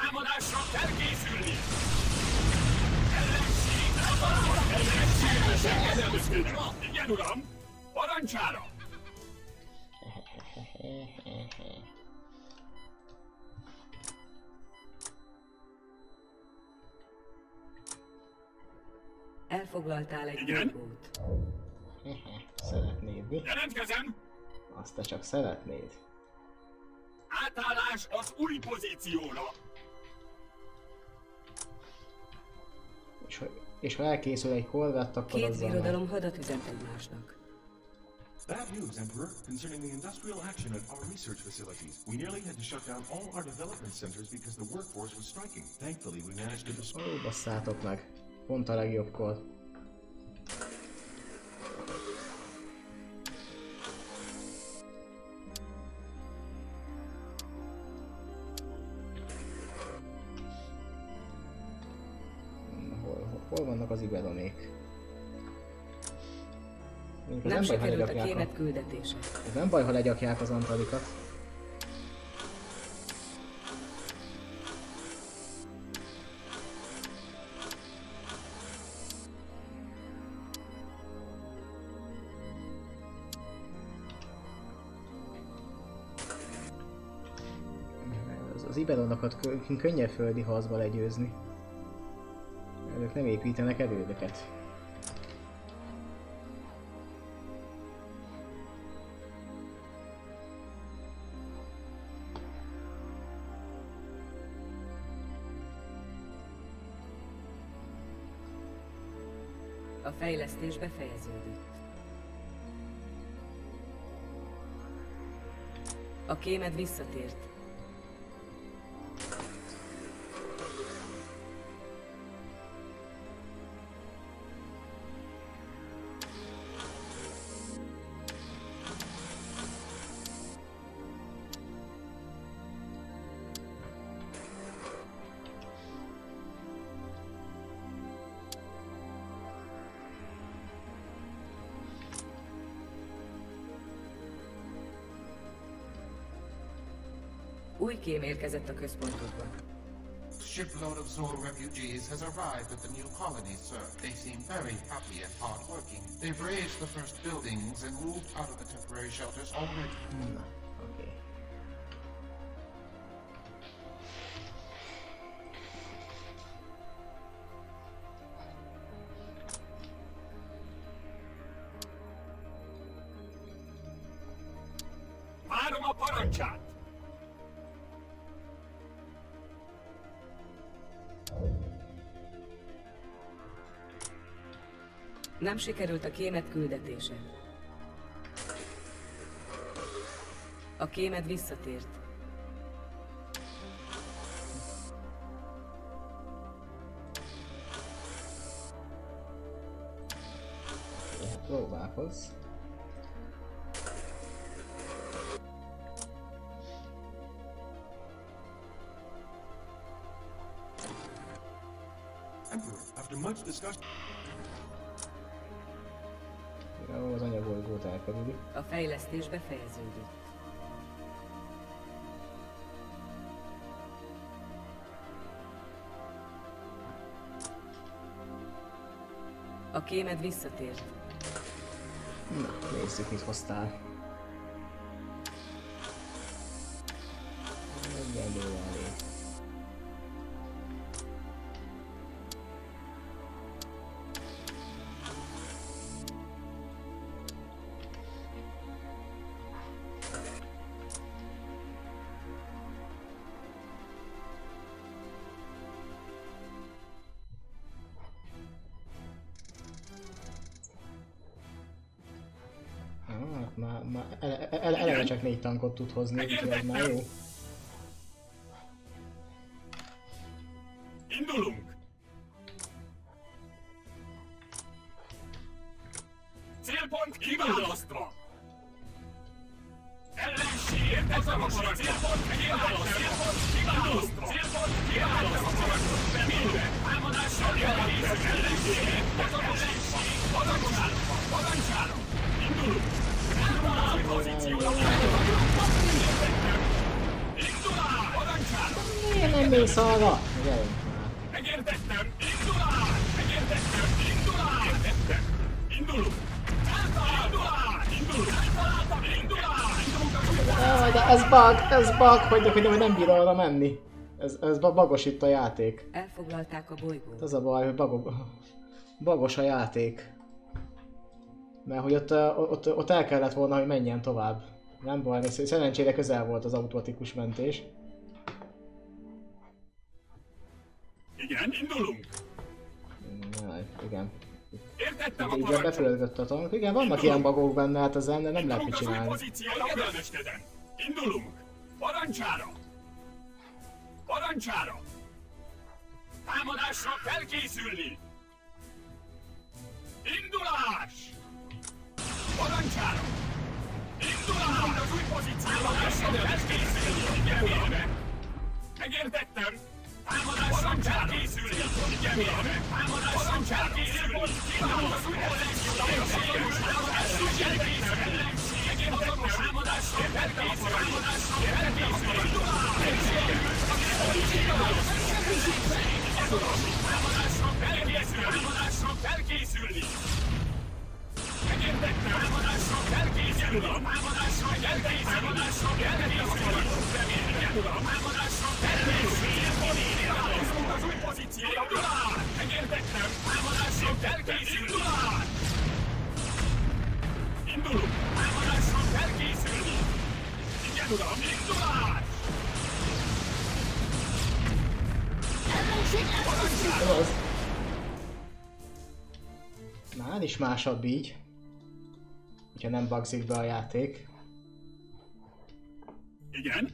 Támadásra kell készülni! Ellenség! Ellenség! Igen, uram! Parancsára! Elfoglaltál egy bolygót. Szeretnéd, mi? Jelentkezem! Azt te csak szeretnéd. Átállás az új pozícióra! És ha elkészül egy korvett, akkor azzal... Két birodalom hadat üzent egymásnak. Bad news, Emperor, concerning the industrial action at our research facilities. We nearly had to shut down all our development centers because the workforce was striking. Thankfully, we managed to destroy... Ó, basszátok meg! Pont a legjobb kor. Hol vannak az Iberonék? Nem sikerült a kémet küldetése. Nem baj, ha legyakják az antalikat. Az Iberonokat könnyebb földi harcba legyőzni. Ők nem építenek erődöket. A fejlesztés befejeződött. A kémed visszatért. Új kém érkezett a központokba. The shipload of Zor refugees has arrived at the new colony, sir. They seem very happy and hardworking. They've raised the first buildings and moved out of the temporary shelters already. Okay. Madam Aparachat! Nem sikerült a kémed küldetése. A kémed visszatért. Próbálkoz. After much discussion. Az anyabolygót elkerülik. A fejlesztés befejeződött. A kémed visszatért. Na, nézzük, mit hoztál. Egyen jól elég. Eleve csak 4 tankot tud hozni, úgyhogy már jó. Indulunk! Célpont kiválasztva! Ellenség érdeklődési célpont kiválasztva! Célpont kiválasztva! Minden támadással jelentések ellenséget! Ellenség! Parancsálom! Parancsálom! Indulunk! Miért nem mész arra? Megértettem! Indulál! Megértettem! Indulál! Értettem! Indulunk! Eltaláltam! Indulunk! Eltaláltam! Indulál! De ez bug, hogy nem bír arra menni. Ez bagos itt a játék. Elfoglalták a bolygót. Az a baj, hogy bagos a játék. Mert hogy ott el kellett volna, hogy menjen tovább. Nem baj, szerencsére közel volt az automatikus mentés. Igen, indulunk! Jaj, igen. Értettem a befölödött a tank. Igen, vannak ilyen bagok benne, hát ezen nem lehet mit csinálni. Indulunk! Parancsára! Parancsára! Támadásra felkészülni! Indulás! Parancsára! Indulálunk az új pozícióra! Felkészülni! Megértettem! Támadásra felkészülni! Támadásra felkészülni! Indulunk az új pozícióra! Támadásra felkészülni! Támadásra felkészülni! Megértettem! Támadásra felkészülni! Támadásra felkészülni! Támadásra felkészülni! Támadásra felkészülni! Támadásunk az új pozícióra! Megértettem! Támadásra felkészülni! Indulunk! Támadásra felkészülni! Igen, uram! Indulás! Ellenség! Parancsára! Hát is másabb így, hogyha nem bugzik be a játék. Igen?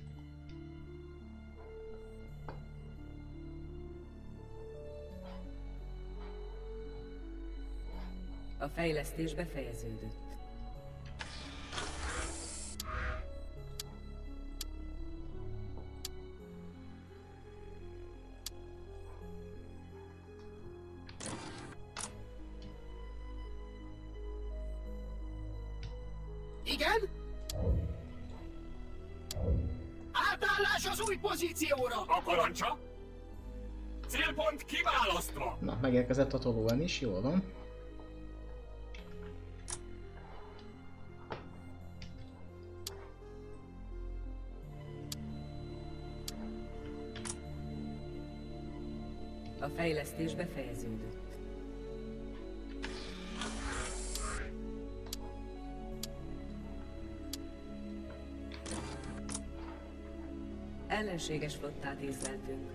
A fejlesztés befejeződött. Igen? Átállás az új pozícióra! A parancsa? Célpont kiválasztva! Na, megérkezett a tolóan is, jól van. A fejlesztés befejeződött. Ellenséges flottát észleltünk.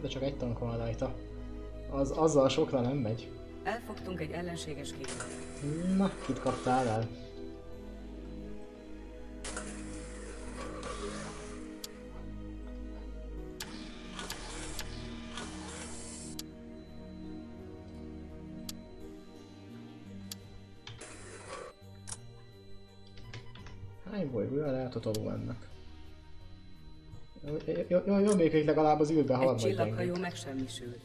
De csak egy tank van rajta. Azzal sokra nem megy. Elfogtunk egy ellenséges képet. Na, kit kaptál el? Totoló ennek. Jó, még legalább az űrbe halad. Egy csillaghajó megsemmisült.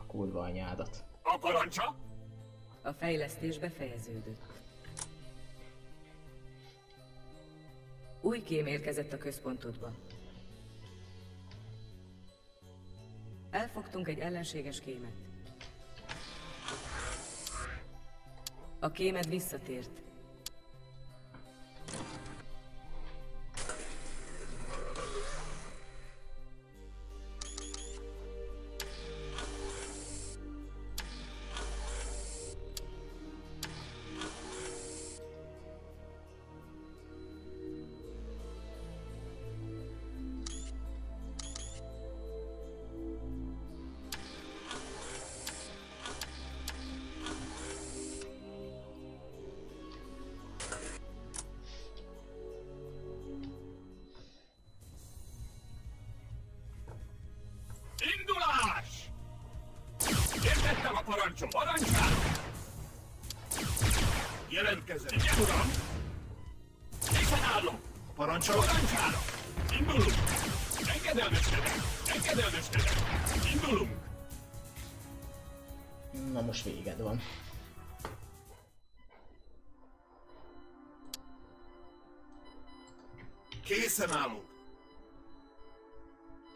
A kurva anyádat. A parancsa? A fejlesztés befejeződött. Új kém érkezett a központodba. Elfogtunk egy ellenséges kémet. A kémed visszatért. Készen állunk!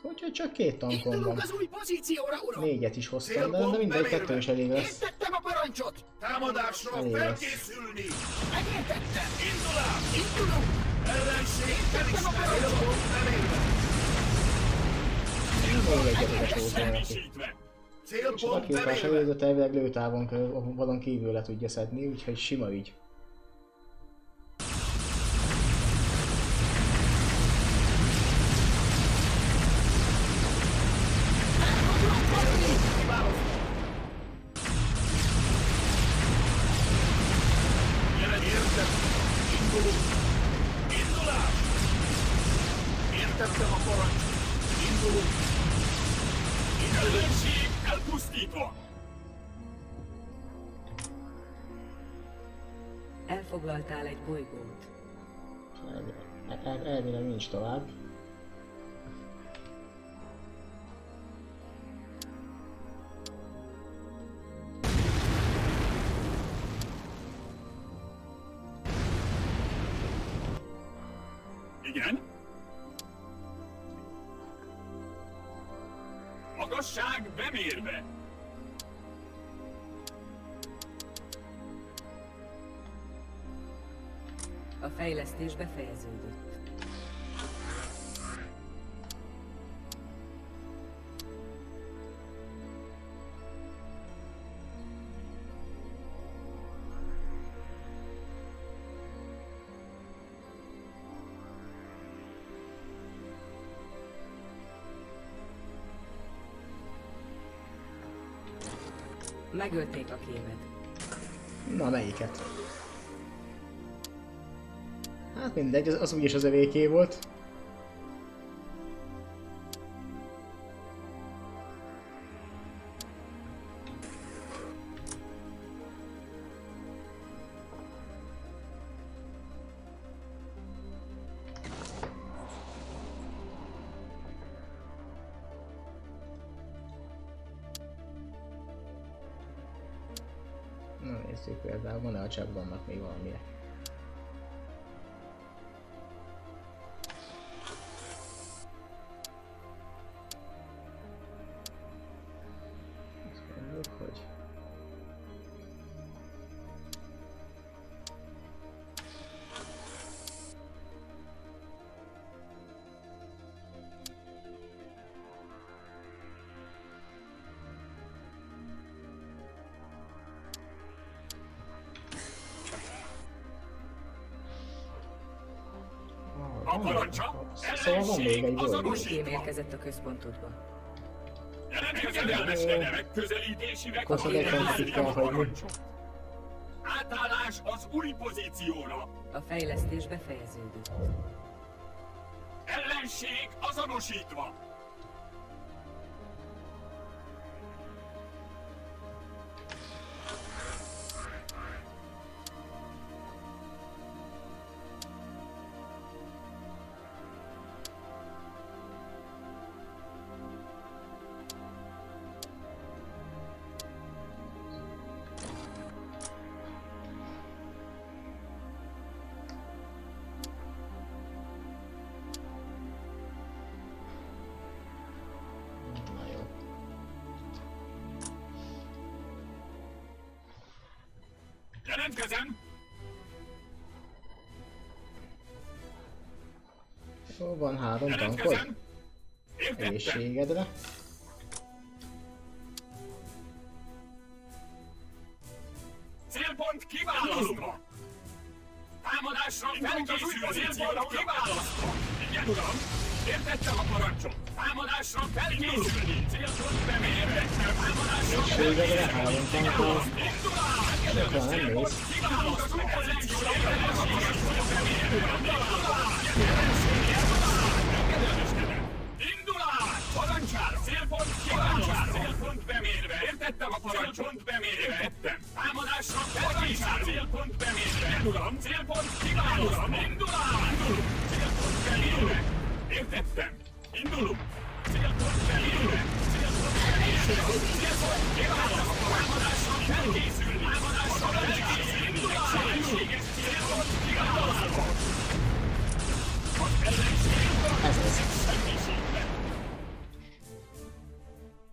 Úgyhogy csak két tankon van. Az új pozícióra, uram! Négyet is hoztam, de mindegy, kettő is elég lesz. Értettem a parancsot! Támadásra felkészülni! Megértettem! Indulás! Indulunk! Ellenség! Értettem a parancsot! Elérve! Célpont nem érve! És a kilpás elvileg lőtávon valon kívül le tudja szedni, úgyhogy sima ügy. Elfoglaltál egy bolygót. Elvileg nincs tovább. Igen? Magasság bemérve! A fejlesztés befejeződött. Megölték a kémet. Na, melyiket? Hát mindegy, az úgyis az övéké volt. Van-e a csapbannak még valamilyen? Azt mondjuk, hogy... Szóval van még egy dolog. Én érkezett a központodba. Átállás az új pozícióra. A fejlesztés befejeződött. Ellenség azonosítva. Jelentkezem! Ó, van 3 tankod. Egészségedre. Célpont kiválasztva! Támadásra felkészül az célpont kiválasztva! Igen, uram! Értettem a parancsot! Támadásra felkészülni! Célpont bemérve! Támadásra felkészülni!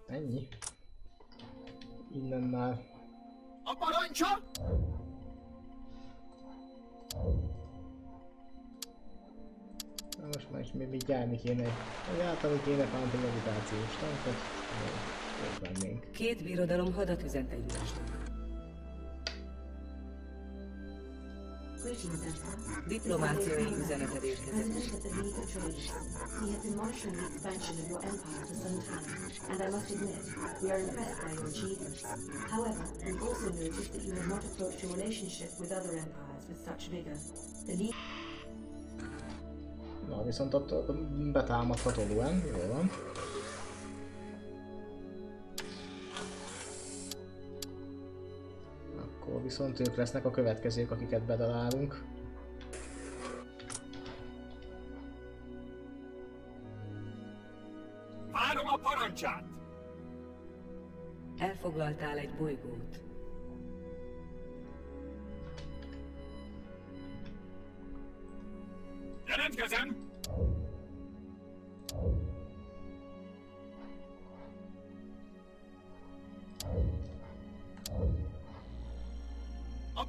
Ennyi. Innen már. A parancsa? Na most már is még gyárni kéne. Egyáltalán kéne fánt egy meditációs tankot. Jó, vennénk. Két birodalom hadat üzent egymásnak. Diplomáciai üzenetet érkezett. Na, viszont ott betámadható Luen, jól van. Viszont ők lesznek a következők, akiket bedalálunk. Várom a parancsát! Elfoglaltál egy bolygót. Jelentkezem!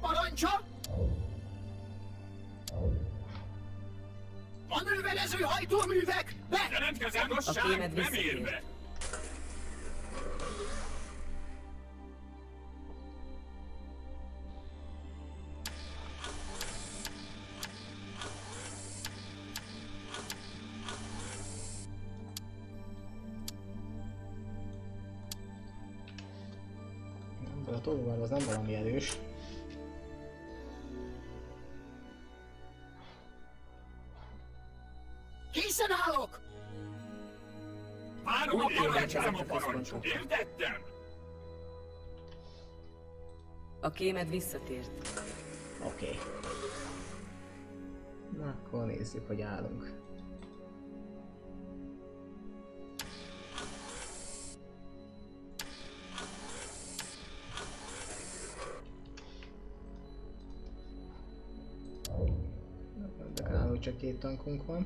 Parancsa? Manőverező hajtóművek, be! Jelentkezem nosság, nem érve! tolóval az nem valami erős. Készen állok! Várom a parancsát, a parancsot! Értettem! A kémed visszatért. Oké. Okay. Na, akkor nézzük, hogy állunk. De kb. Csak két tankunk van.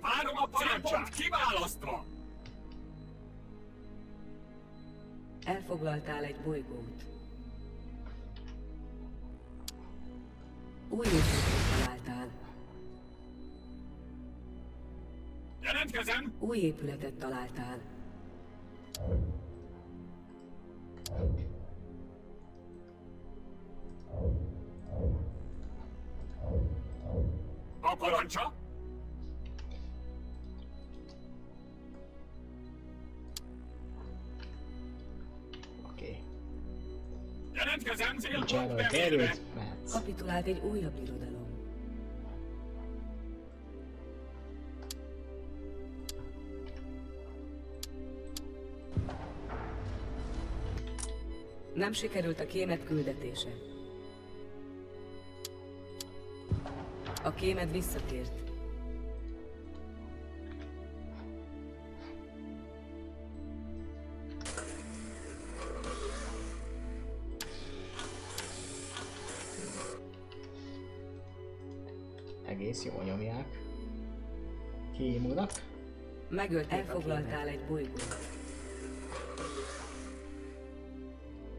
Várom a parancsát! Kiválasztva! Elfoglaltál egy bolygót. Új épületet találtál. Jelentkezem! Új épületet találtál. A parancsa? Jelentkezem, célpont bevérve! Kapitulált egy újabb irodalom. Nem sikerült a kémed küldetése. A kémed visszatért. Egész jól nyomják. Kiimulnak. Megölt, elfoglaltál egy bolygót.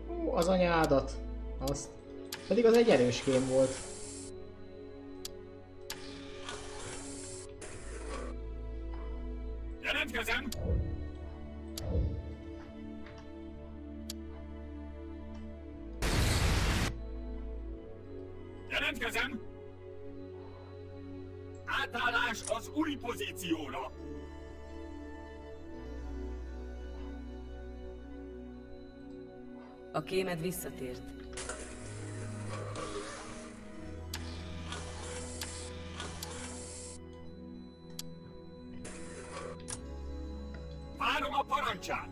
Ó, az anyádat! Azt. Pedig az egy erős kém volt. Jelentkezem! Jelentkezem! Átállás az új pozícióra! A kémed visszatért. Várom a parancsát!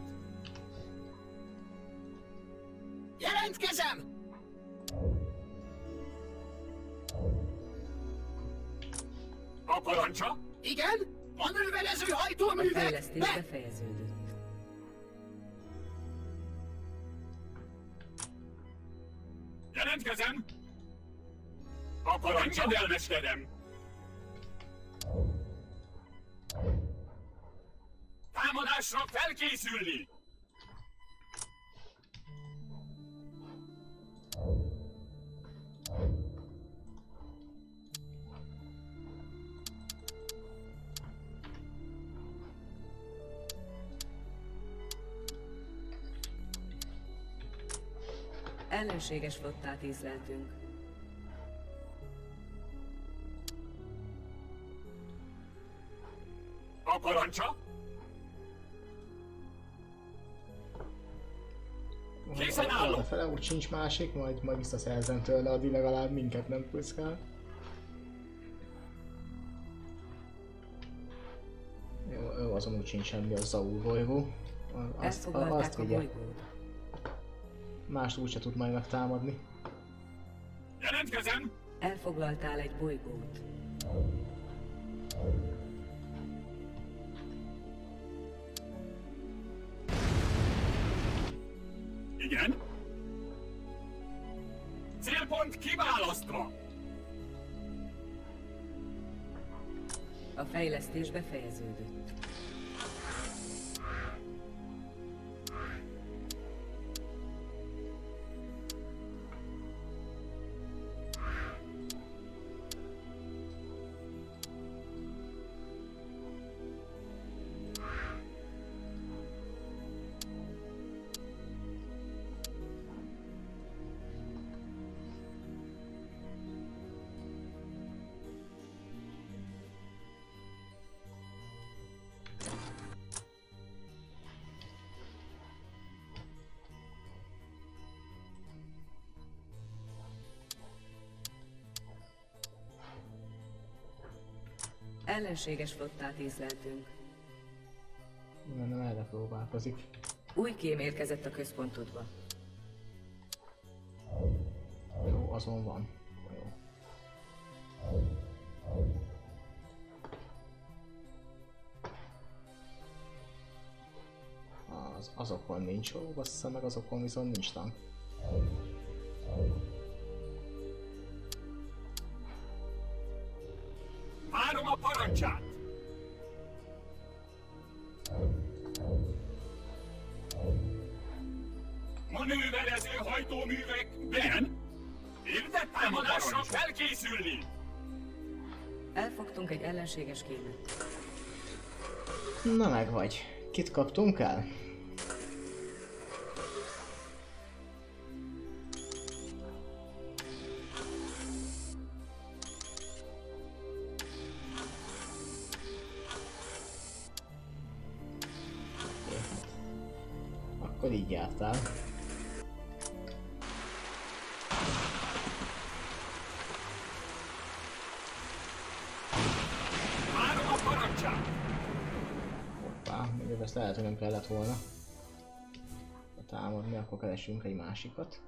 Jelentkezem! A parancsa? Igen? A növelező hajtóművek! A fejlesztés befejeződött. Jelentkezem! A parancsad elmeskedem! Támadásra felkészülni! Ellenséges flottát észleltünk. A parancsa? Készen állok! Lefele úgy sincs másik, majd visszaszerzem tőle, addig legalább minket nem puszkál. Jó, azon úgy sincs semmi, az Zaul bolygó. Elfoglalták a bolygót. Más úgyse tud majd megtámadni. Jelentkezem! Elfoglaltál egy bolygót. Igen? Célpont kiválasztva! A fejlesztés befejeződött. Ellenséges flottát észleltünk. Gondolom erre próbálkozik. Új kém érkezett a központodba. Jó, azon van. Jó. Azokon nincs jó, bassza, meg azokon viszont nincs tank. Várom a parancsát! Manőverező hajtóművek Ben! Érdett támadásra felkészülni! Elfogtunk egy ellenséges kémet. Na meg vagy. Kit kaptunk el? Akkor így jártál. Hoppá, még ezt lehet, hogy nem kellett volna. Ha támadni, akkor keresünk egy másikat.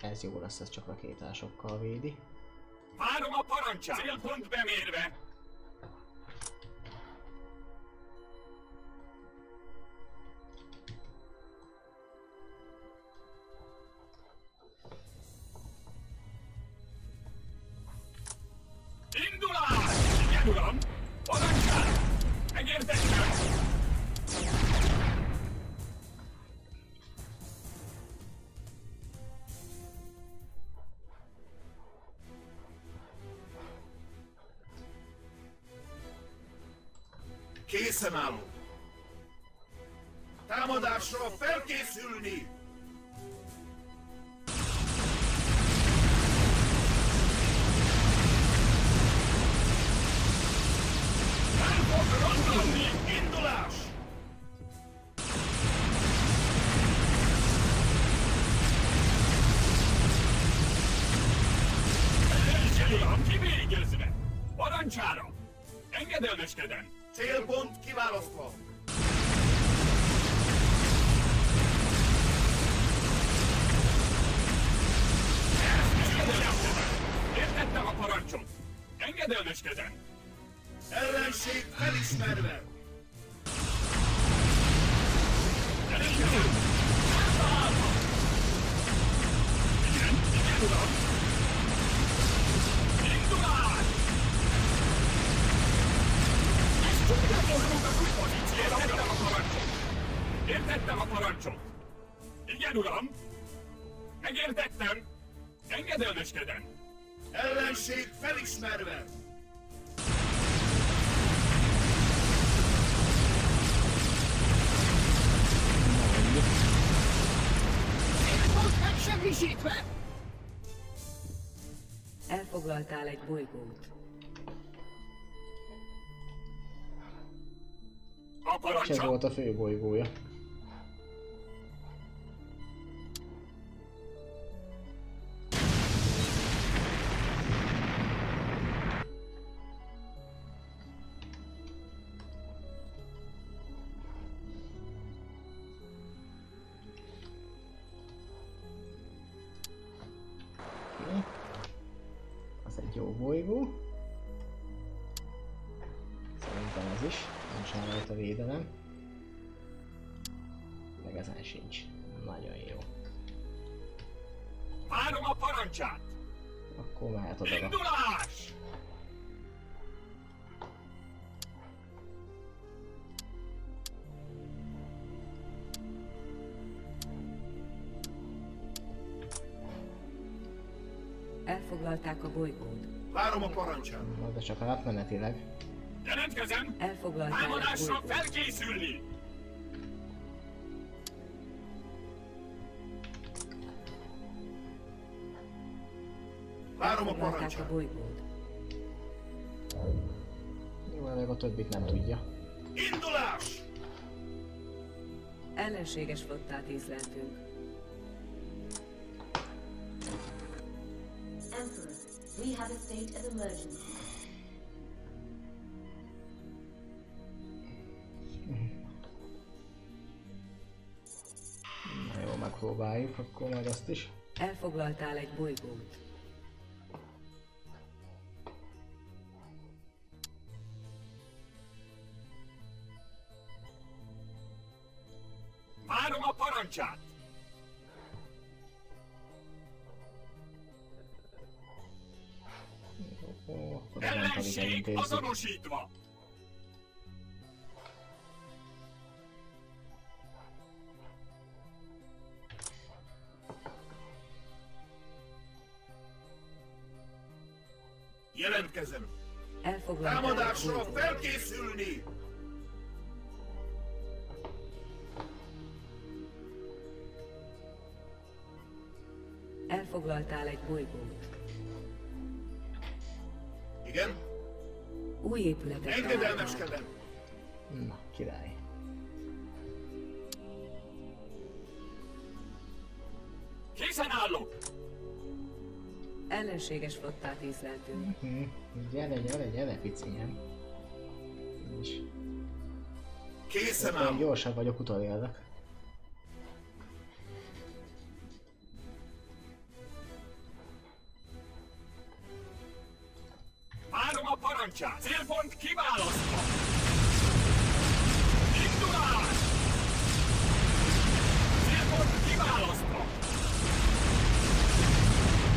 Ez jó lesz, ez csak rakétásokkal védi. Várom a parancsát! Célpont bemérve! Készen állunk! Támadásra felkészülni! Nem fog randalni! Indulás! Ellensége kivégezve! Parancsára! Engedelmeskedem! Célpont kiválasztva! Értettem a parancsot! Engedelmeskedem! Ellenség felismerve! Ellenségem! Eltalálva! Igen, igen, uram! Indulás! Értettem a parancsot! Értettem a parancsot! Igen, uram! Megértettem! Engedelmeskedem! Ellenség felismerve! Most megsemmisítve! Elfoglaltál egy bolygót. És ez volt a főbolygója. Az egy jó bolygó. Szerintem ez is. Nincsen rajta védelem. Meg ezen sincs. Nagyon jó. Várom a parancsát! Akkor mehet oda. Indulás! Elfoglalták a bolygót. Várom a parancsát! De csak átmenetileg. Jelentkezem! Támadásra felkészülni! Várom a parancsát! Jó, elég a többit nem tudja. Indulás! Ellenséges flottát észleltünk. We have a state of emergency. Na jó, megpróbáljuk, akkor majd azt is. Elfoglaltál egy bolygót. Várom a parancsát! Ellenség azonosítva! Jelentkezem! Támadásra felkészülni! Elfoglaltál egy bolygót. Igen? Új épületet. Engedelmeskedem! Na, király. Készen állok! Ellenséges flottát észleltünk. Gyere, picinyem. Készen állok! Gyorsabb vagyok, utolérlek. Célpont kiválasztva! Indulás! Célpont kiválasztva!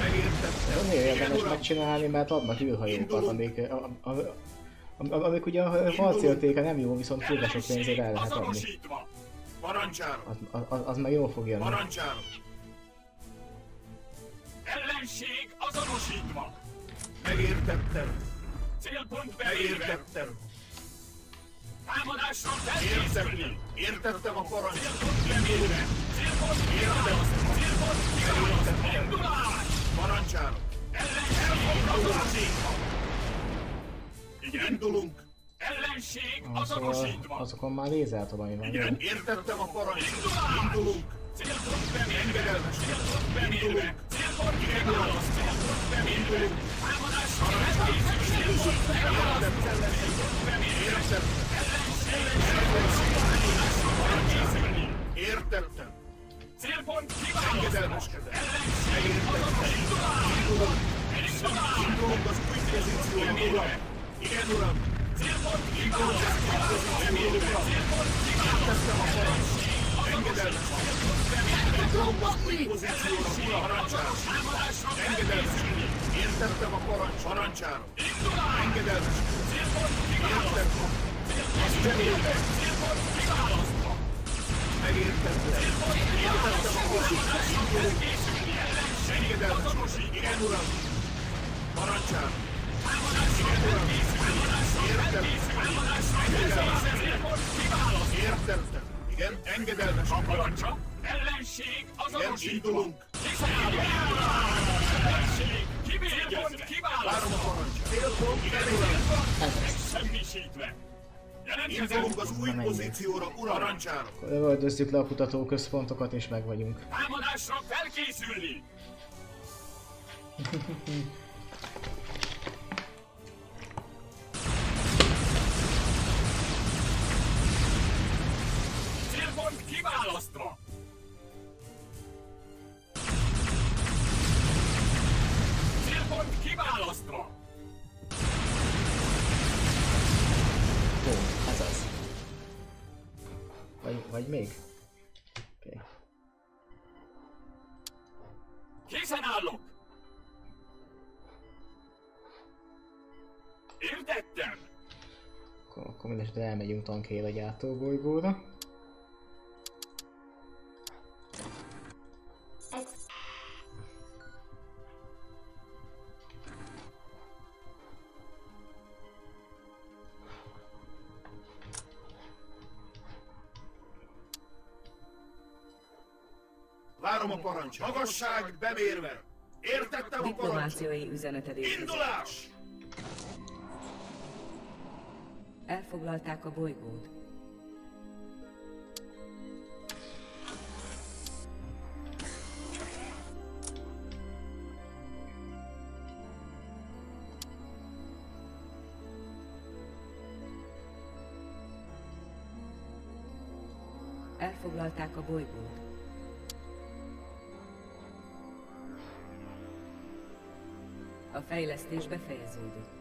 Megértettem. Azért érdemes megcsinálni, mert adnak űrhajókat, amik ugye a harcértéke nem jó, viszont túl sok pénzért el lehet adni. Az meg jól fog jönni. Ellenség azonosítva! Megértettem. Célpont belépve! Értettem! Támadásra felkészülni! Értettem a parancsot! Célpont belépve! Célpont kiválasztva! Célpont kiválasztva! Indulás! Parancsára! Ellenség azonosítva! Igen? Indulunk! Ellenség azonosítva! Azokon már lézertorony van. Igen? Értettem a parancsot! Indulás! Indulunk! Célpont belépve! Célpont belépve! Célpont kiválasztva! Célpont belépve! Támadásra felkészülni! Értettem! Célpont kiválasztva! Ellenség azonosítva! Indulunk az új pozícióban, uram! Igen, uram! Célpont kiválasztva! Célpont kiválasztva! Engedelmesek! Indulunk az új pozícióban, uram! Engedelmesek! Értettem a parancsára! Engedelmes! Értettem! Azt nem értem! Megértettem! Értettem a parancsára! Engedelmes! Igen, uram! Parancsára! Igen, uram! Értem! Engedelmes! Értettem! Igen, engedelmes! A parancsa! Ellenség azonosítva! Célpont kiválasztva! Célpont megsemmisítve! Indulunk az új pozícióra, uram! Parancsára! Lövöldöztük le a kutatóközpontokat és meg vagyunk. Támadásra felkészülni! Célpont kiválasztva! Célpont kiválasztva! Ó, ez az. Vagy még? Oké. Okay. Készen állok! Értettem! Akkor mindesetre elmegyünk tankél a gyártóbolygóra. Várom a parancs. Magasság bemérve. Értettem a parancsot. Indulás! Elfoglalták a bolygót. elfoglalták a bolygót. A fejlesztés befejeződött.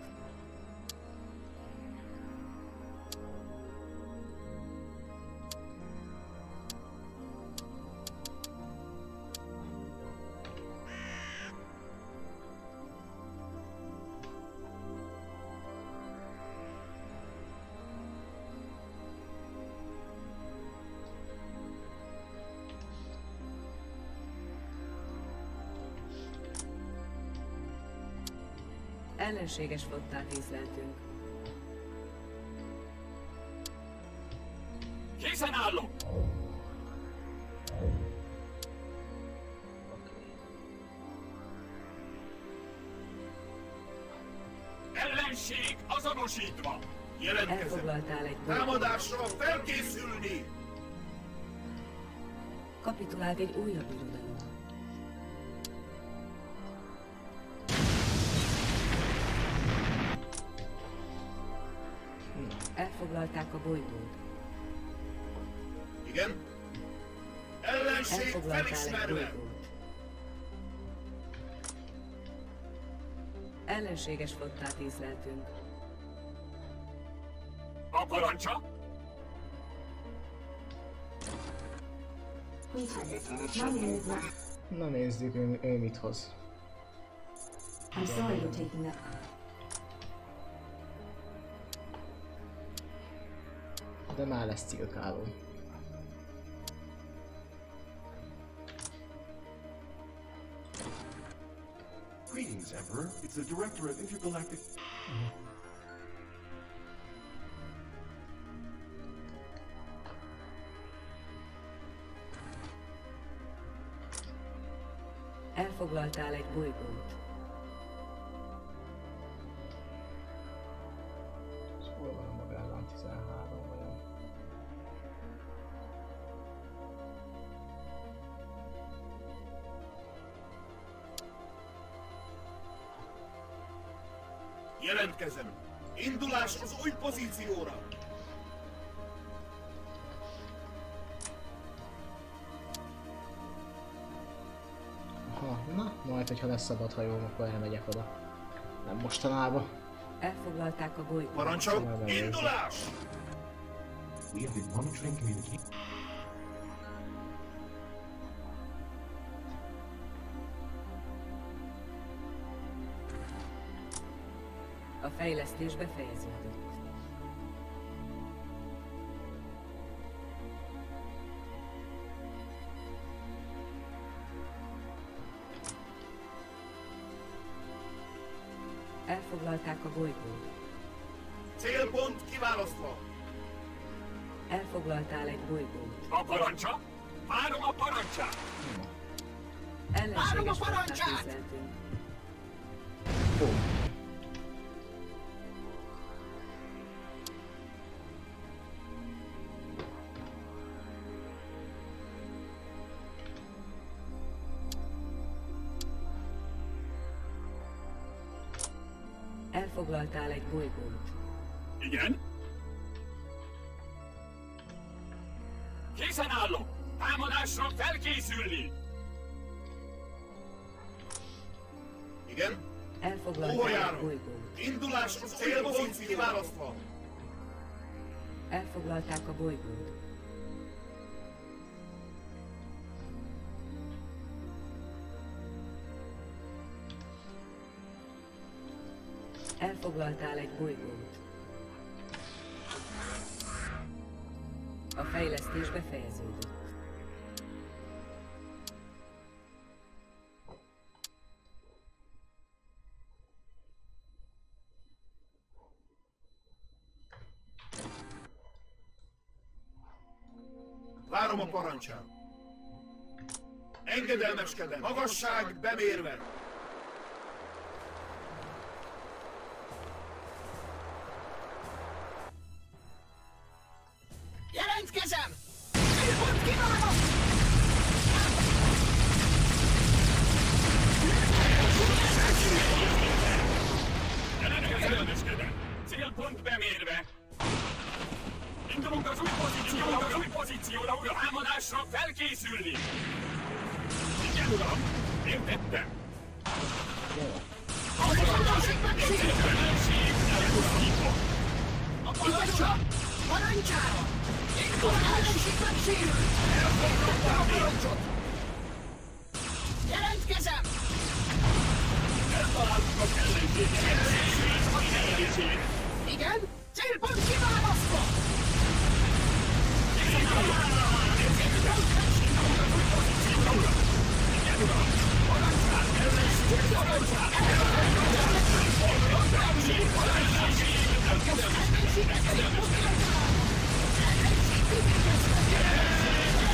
Ellenséges flottát észleltünk. Készen állunk! Ellenség azonosítva! Jelentkezem! Támadásra felkészülni! Kapitulált egy újabb irodalom. Elfoglalták a bolygót. Igen? Ellenség felismerve! Ellenséges flottát észleltünk. A parancsa? Na nézzük, ő mit hoz. I'm sorry for taking that. De már lesz cirkáló. Greetings, Emperor. It's the Director of Intergalactic. Elfoglaltál egy bolygót. Jelentkezem! Indulás az új pozícióra! Aha, na, majd, hogyha lesz szabad hajóm, akkor elmegyek oda. Nem mostanában. Elfoglalták a bolygót. Parancsok! Indulás! A fejlesztés befejeződött. Elfoglalták a bolygót. Célpont kiválasztva! Elfoglaltál egy bolygót. A parancsa? Várom a parancsát! Várom a parancsát! Elfoglaltál egy bolygót. Igen? Készen állok! Támadásra felkészülni! Igen? Elfoglaltál egy bolygót. Indulás az célpont kiválasztva! Elfoglalták a bolygót. Elfoglaltál egy bolygót. A fejlesztés befejeződött. Várom a parancsát. Engedelmeskedem. Magasság bemérve. Célpont bemérve! Indulunk az új pozícióra! Uram, új pozícióra újra támadásra felkészülni! Igen, uram! Értettem! A hatalmas megkészítőlenség elpusztítva! A parancsra! Parancsára! Ékkor a ellenség megsérül! Elfogadta a parancsot! Jelentkezem! Eltaláltuk az ellenséget! Ellenséget a ellenség! Igen? Célpont kiválasztva!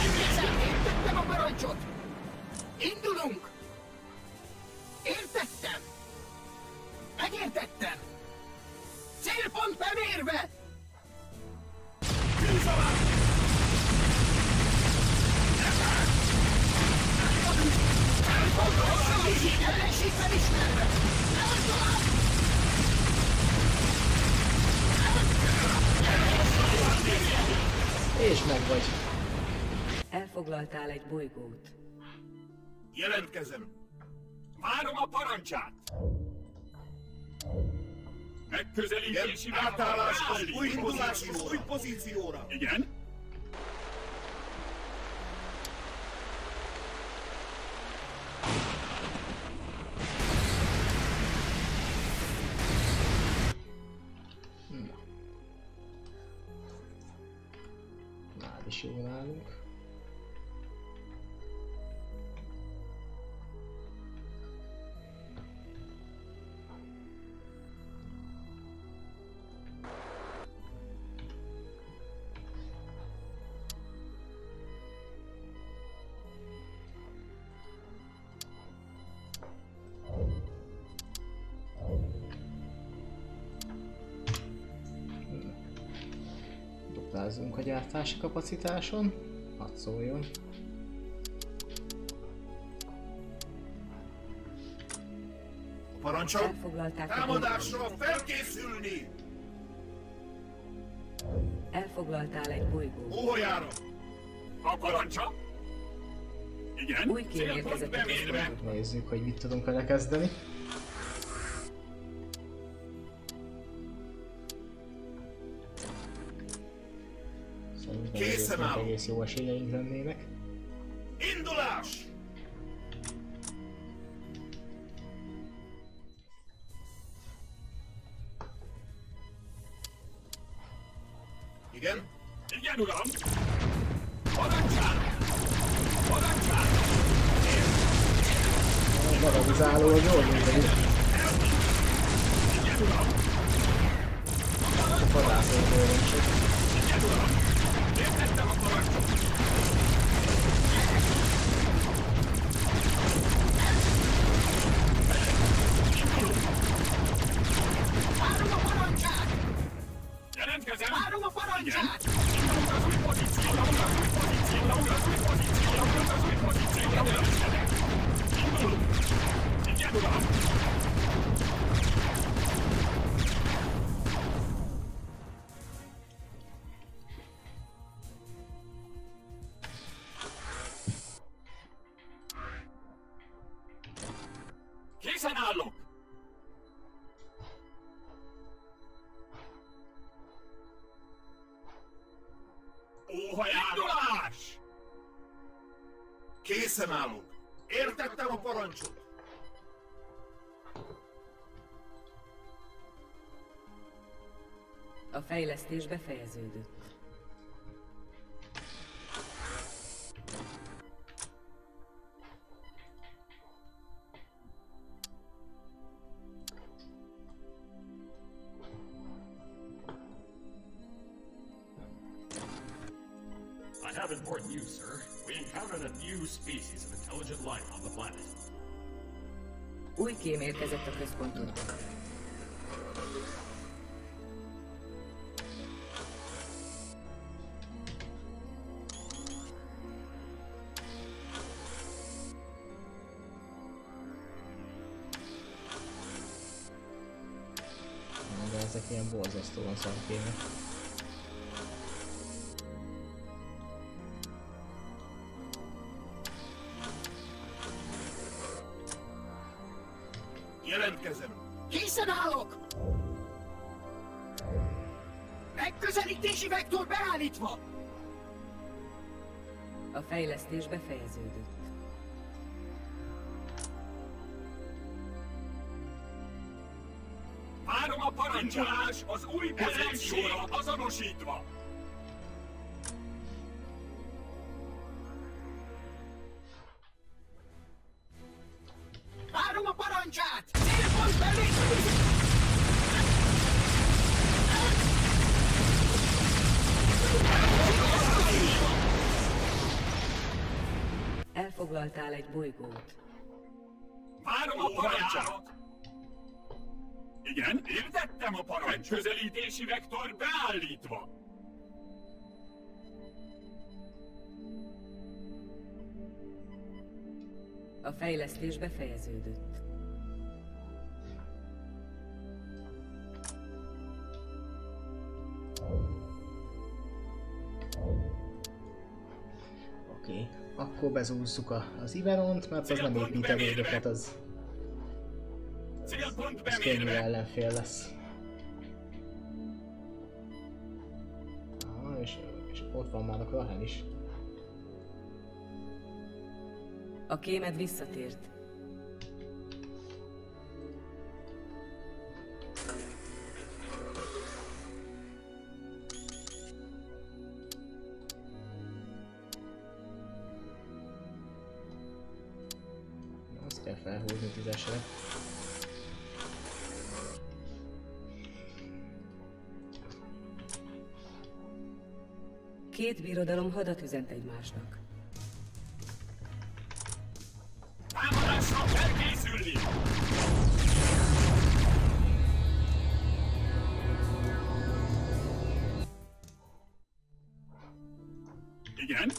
Értettem a parancsot! Indulunk! Értettem! Megértettem! Célpont bemérve! Tűzalá! Ellenség felismerve! Eltalált! És meg vagy. Elfoglaltál egy bolygót. Jelentkezem. Várom a parancsát. Megközelítési átállás az új indulás és új pozícióra. Igen? Jó nálunk. Dobtázunk a gyártási kapacitáson, hadd szóljon. A parancsok, támadásra felkészülni! Elfoglaltál egy bolygót. Óhajára! A parancsa? Igen, új célpont bemérve! Nézzük, hogy mit tudunk vele kezdeni. Készen állok! Egész jó esélyeink lennének. Indulás! Igen? Igen, uram! Parancsára! Parancsára! Barabizáló a jól mindegy. Igen, uram! A vadászó törvénység. Igen, uram! Értettem a parancsot! Várom a parancsát! Jelentkezem! Várom a parancsát! Indulunk az új pozícióra! Indulunk! Igen, uram! Készen állunk! Értettem a parancsot! A fejlesztés befejeződött. I have important news, sir. We encountered a new species of intelligent life on the planet. Új kém érkezett a központunkba. De ezek ilyen borzasztóan szarkémek. Közelítési vektor beállítva! A fejlesztés befejeződött. Várom a parancsolás, az új középsorra azonosítva! Várom a parancsát! Célpont belépő! Elfoglaltál egy bolygót. Várom a parancsát! Igen, értettem a parancs. Közelítési vektor beállítva. A fejlesztés befejeződött. Oké, akkor bezúzzuk az Iberont, mert az nem épít előnyöket, az... Ez könnyű ellenfél lesz. Aha, és ott van már a Krahen is. A kémed visszatért. Azt kell felhúzni tízesre. Két birodalom hadat üzent egymásnak. Támadásra kell készülni! Igen?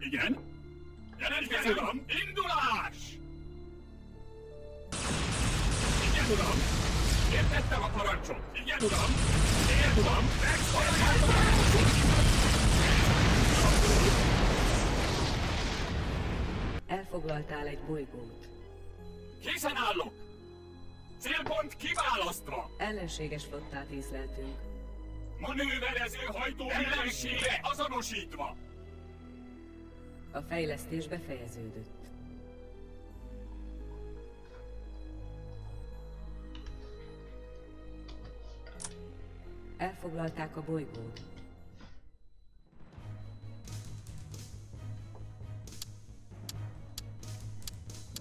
Igen? Jelentkező van! Indulás! Igen, uram! Értettem a parancsot! Igen, uram! Tudom, megszorgáltam a kocsit! Elfoglaltál egy bolygót. Készen állok! Célpont kiválasztva! Ellenséges flottát észleltünk. Manőverező hajtó ellenségre azonosítva! A fejlesztés befejeződött. Elfoglalták a bolygót.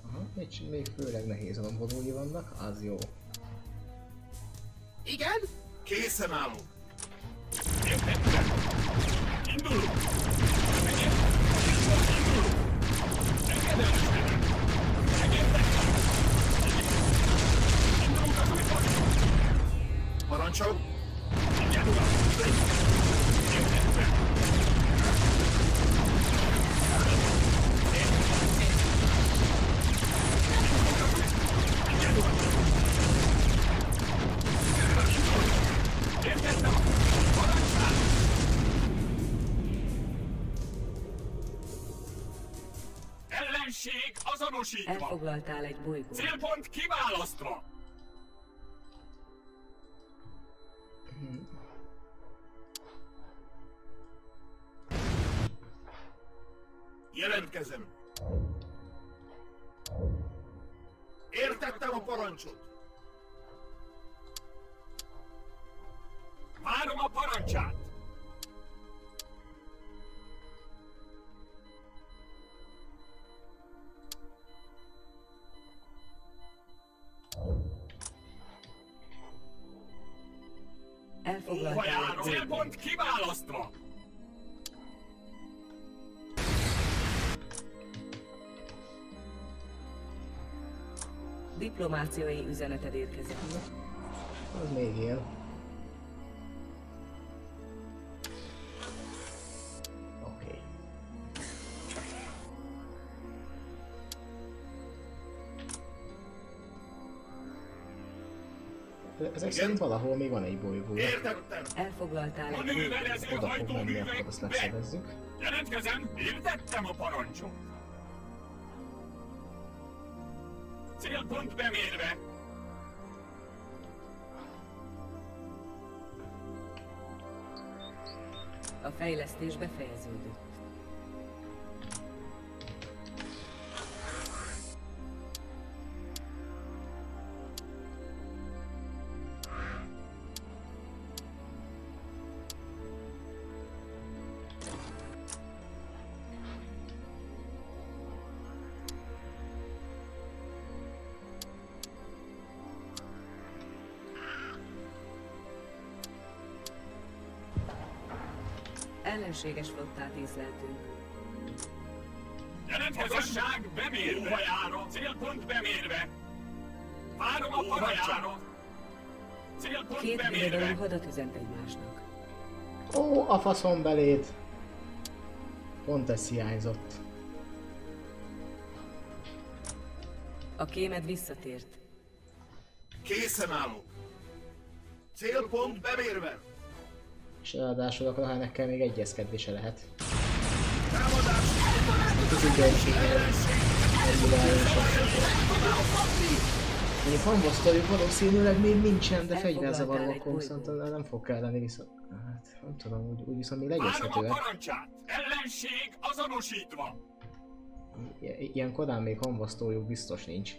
Aha, még főleg nehéz alomvonulni vannak, az jó. Igen? Készen állunk! Értettem! Indulunk! Parancsol! Ellenség azonosítva! Elfoglaltál egy bolygót. Célpont kiválasztva! Jelentkezem! Értettem a parancsot! Várom a parancsát! Elfoglaltam! Célpont kiválasztva! Diplomáciai üzeneted érkezik. Az még él. Oké. Okay. Ezek szerint valahol még van egy bolygó. Értettem! Elfoglaltál egy bolygót, oda fog menni, akkor azt leszervezzük. Jelentkezem, értettem a parancsot! Célpont bemérve! A fejlesztés befejeződött. Ellenséges flottát észleltünk. Jelentkezesság bemérve járó, célpont bemérve. Várom a parajárót. Célpont két bemérve. Két hadat üzent egymásnak. Ó, a faszom beléd. Pont ez hiányzott. A kémed visszatért. Készen állok. Célpont bemérve. És ráadásul a krahánekkel még egyezkedni se lehet. Ez ügyenséggel még hangvasztaljuk valószínűleg még nincsen, de fegyverzavarban akkor viszont nem fog kelleni viszont... Hát nem tudom, úgy viszont még legyezhetőek. Ilyen korán még hangvasztaljuk biztos nincs.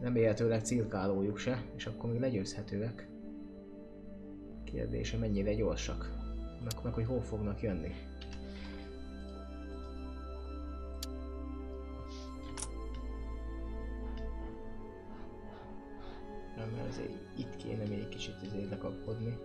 Nem érhetőleg cirkálójuk se, és akkor még legyőzhetőek. Kérdése, mennyire gyorsak, meg hogy hol fognak jönni. Nem, mert azért itt kéne még egy kicsit azért lekapkodni.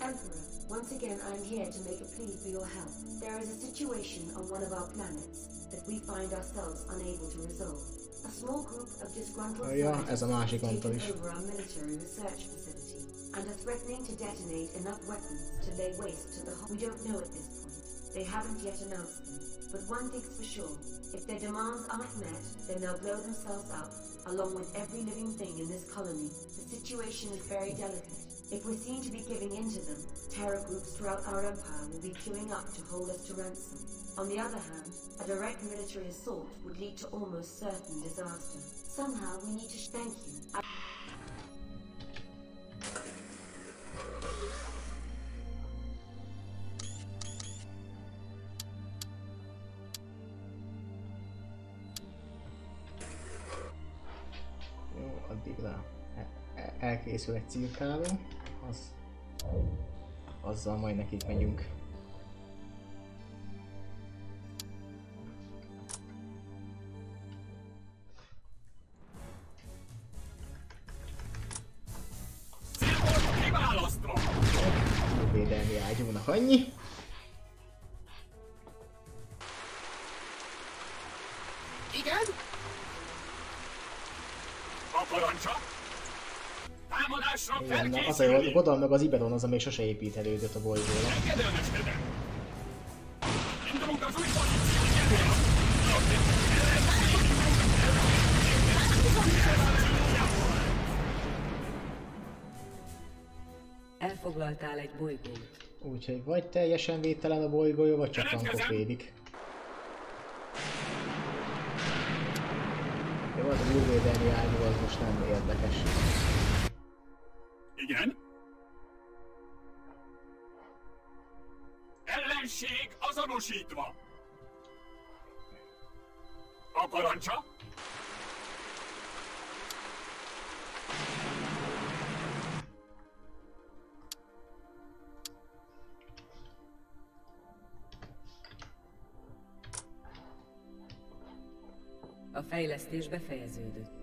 Emperor, once again I'm here to make a plea for your help. There is a situation on one of our planets that we find ourselves unable to resolve. A small group of disgruntled scientists have taken over our military research facility and are threatening to detonate enough weapons to lay waste to the whole. We don't know at this point. They haven't yet announced them. But one thing's for sure. If their demands aren't met, then they'll blow themselves up, along with every living thing in this colony. The situation is very delicate. If we're seen to be giving in to them, terror groups throughout our empire will be queuing up to hold us to ransom. On the other hand, a direct military assault would lead to almost certain disaster. Somehow we need to thank you. Jó, addig le. Elkészül egy cirkáló, azzal majd nekik megyünk. Annyi. Igen? A parancsa? Támadásra felkészülni! Igen, oda meg az Iberon az, amely sose építelődött a bolygóra. Engedelmeskedem! Indulunk az új pozíciójára! Elfoglaltál egy bolygót. Úgyhogy vagy teljesen védtelen a bolygója, vagy csak tankok védik. Jó, az a jóvédelmi ágyú az most nem érdekes. Igen? Ellenség azonosítva! A parancsa? A fejlesztés befejeződött.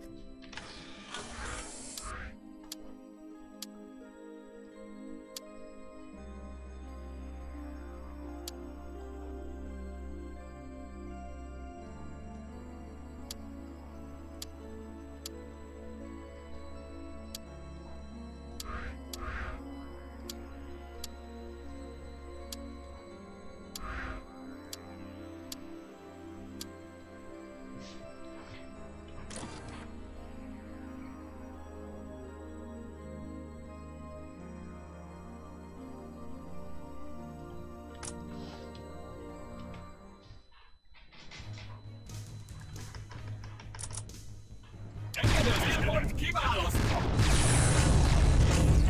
Kiválasztva!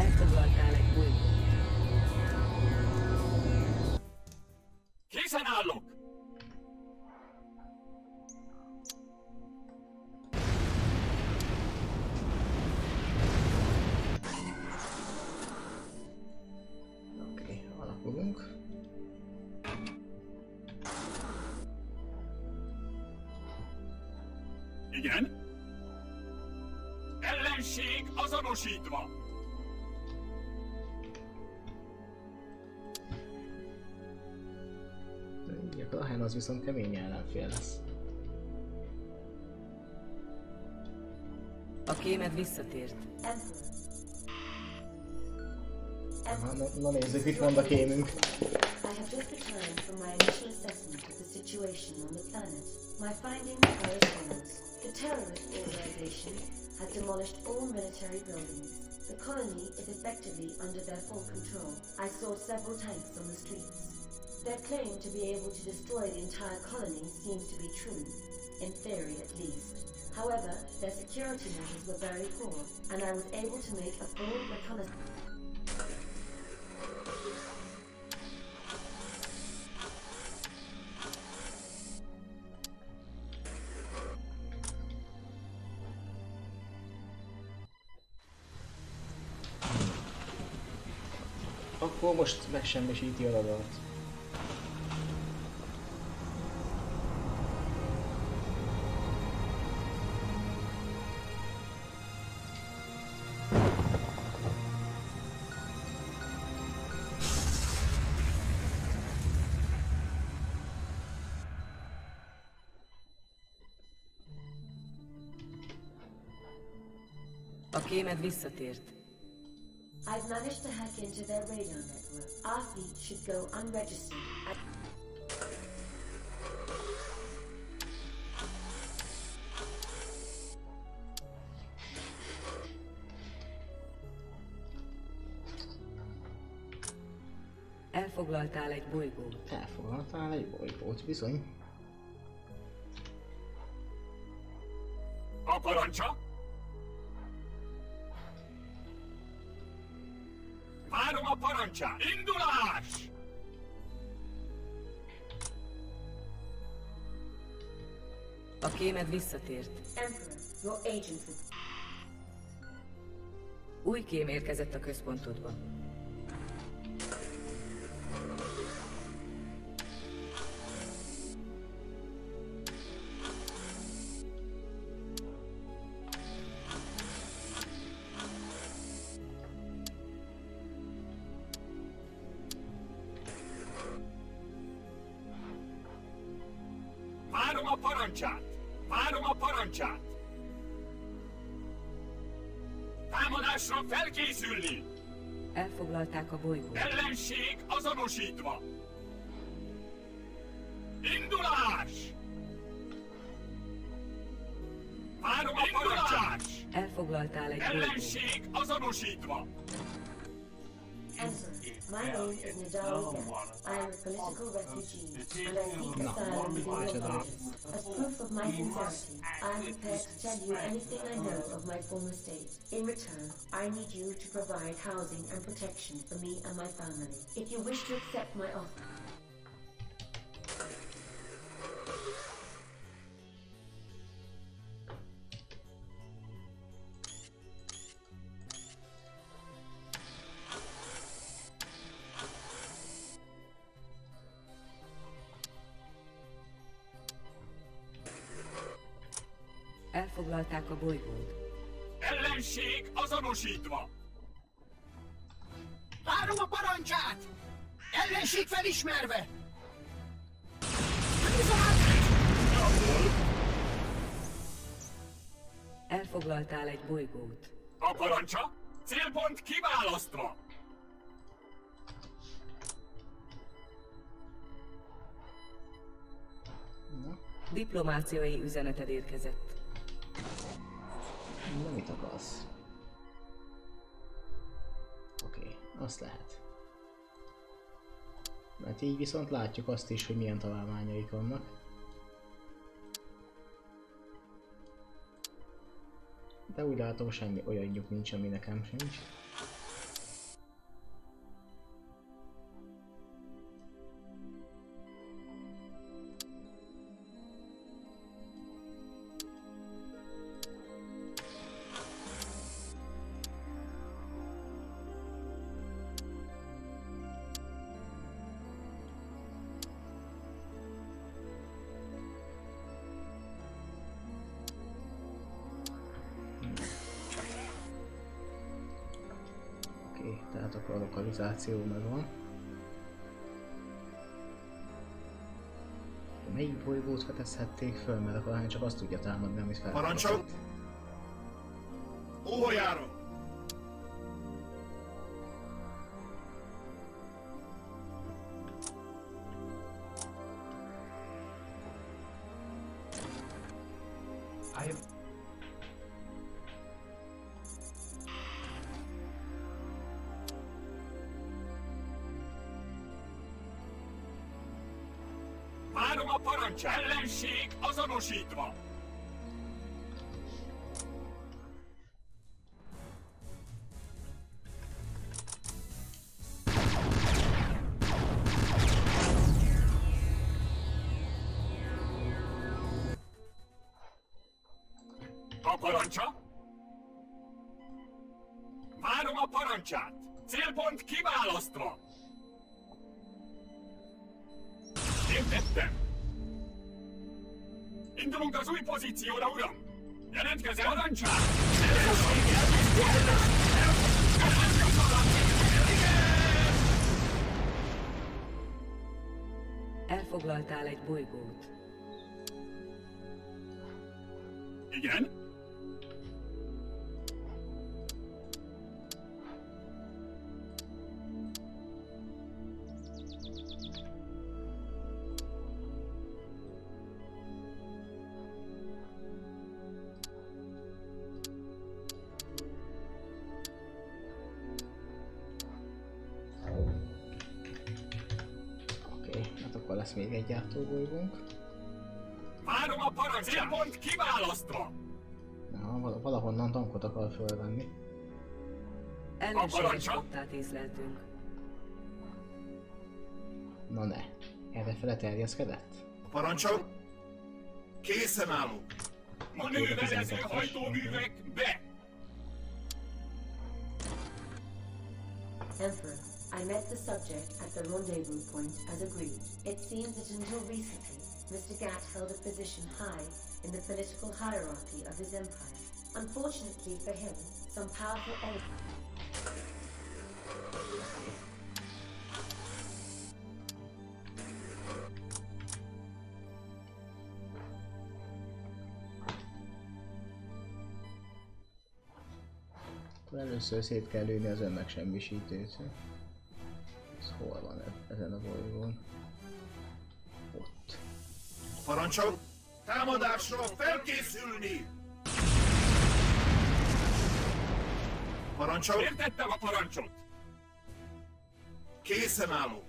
Elfoglaltál egy bolygót. Igen? Ellenség azonosítva! Ahán az viszont kemény ellenfél lesz. A kémed visszatért. Aha, na nézzük, mit mond a kémünk. Had demolished all military buildings. The colony is effectively under their full control. I saw several tanks on the streets. Their claim to be able to destroy the entire colony seems to be true, in theory at least. However, their security measures were very poor, and I was able to make a full reconnaissance. Akkor most megsemmisíti a ladalat. A kémed visszatért. I've managed to hack into their radar network. Our feed should go unregistered. Elfoglaltál egy bolygót. Elfoglaltál egy bolygót, bizony. A parancsa? Várom a parancsát! Indulás! A kémed visszatért. Új kém érkezett a központodba. Elfoglalták a bolygót. Ellenség azonosítva! Indulás! Várom a parancsát! Elfoglaltál egy bolygót. Ellenség azonosítva! Elfoglalták a bolygót. Ellenség azonosítva! Várom a parancsát! Ellenség felismerve! Elfoglaltál egy bolygót. A parancsa? Célpont kiválasztva! Diplomáciai üzeneted érkezett. Na, mit akarsz? Oké, azt lehet. Mert így viszont látjuk azt is, hogy milyen találmányaik vannak. De úgy látom, semmi olyanjuk nincs, ami nekem sincs. Tehát akkor a lokalizáció megvan. Melyik bolygót fedezhették föl, mert akkor hát csak azt tudja támadni, amit fel. Parancsol! Óhajára! Ellenség azonosítva! A parancsa? Várom a parancsát! Célpont kiválasztva! Értettem! Indulunk az új pozícióra, uram! Jelentkezem! Parancsát! Elfoglaltál egy bolygót. Igen? Még egy gyártóbolygónk. Várom a parancsát! Pont kiválasztva! Na, valahonnan tankot akar fölvenni. Ellenséges flottát észleltünk. Na ne, errefele terjeszkedett? A parancsok? Készen állunk! Manőverező hajtóművek be! Emperor, I met the subject at the rendezvous point as agreed. It seems that until recently, Mr. Gatt held a position high in the political hierarchy of his empire. Unfortunately for him, some powerful először szét kell lőni az önmegsemmisítőt. Ez hol van ezen a bolygón? Ott. Parancsol! Támadásra felkészülni! Parancsol! Értettem a parancsot! Készen állunk!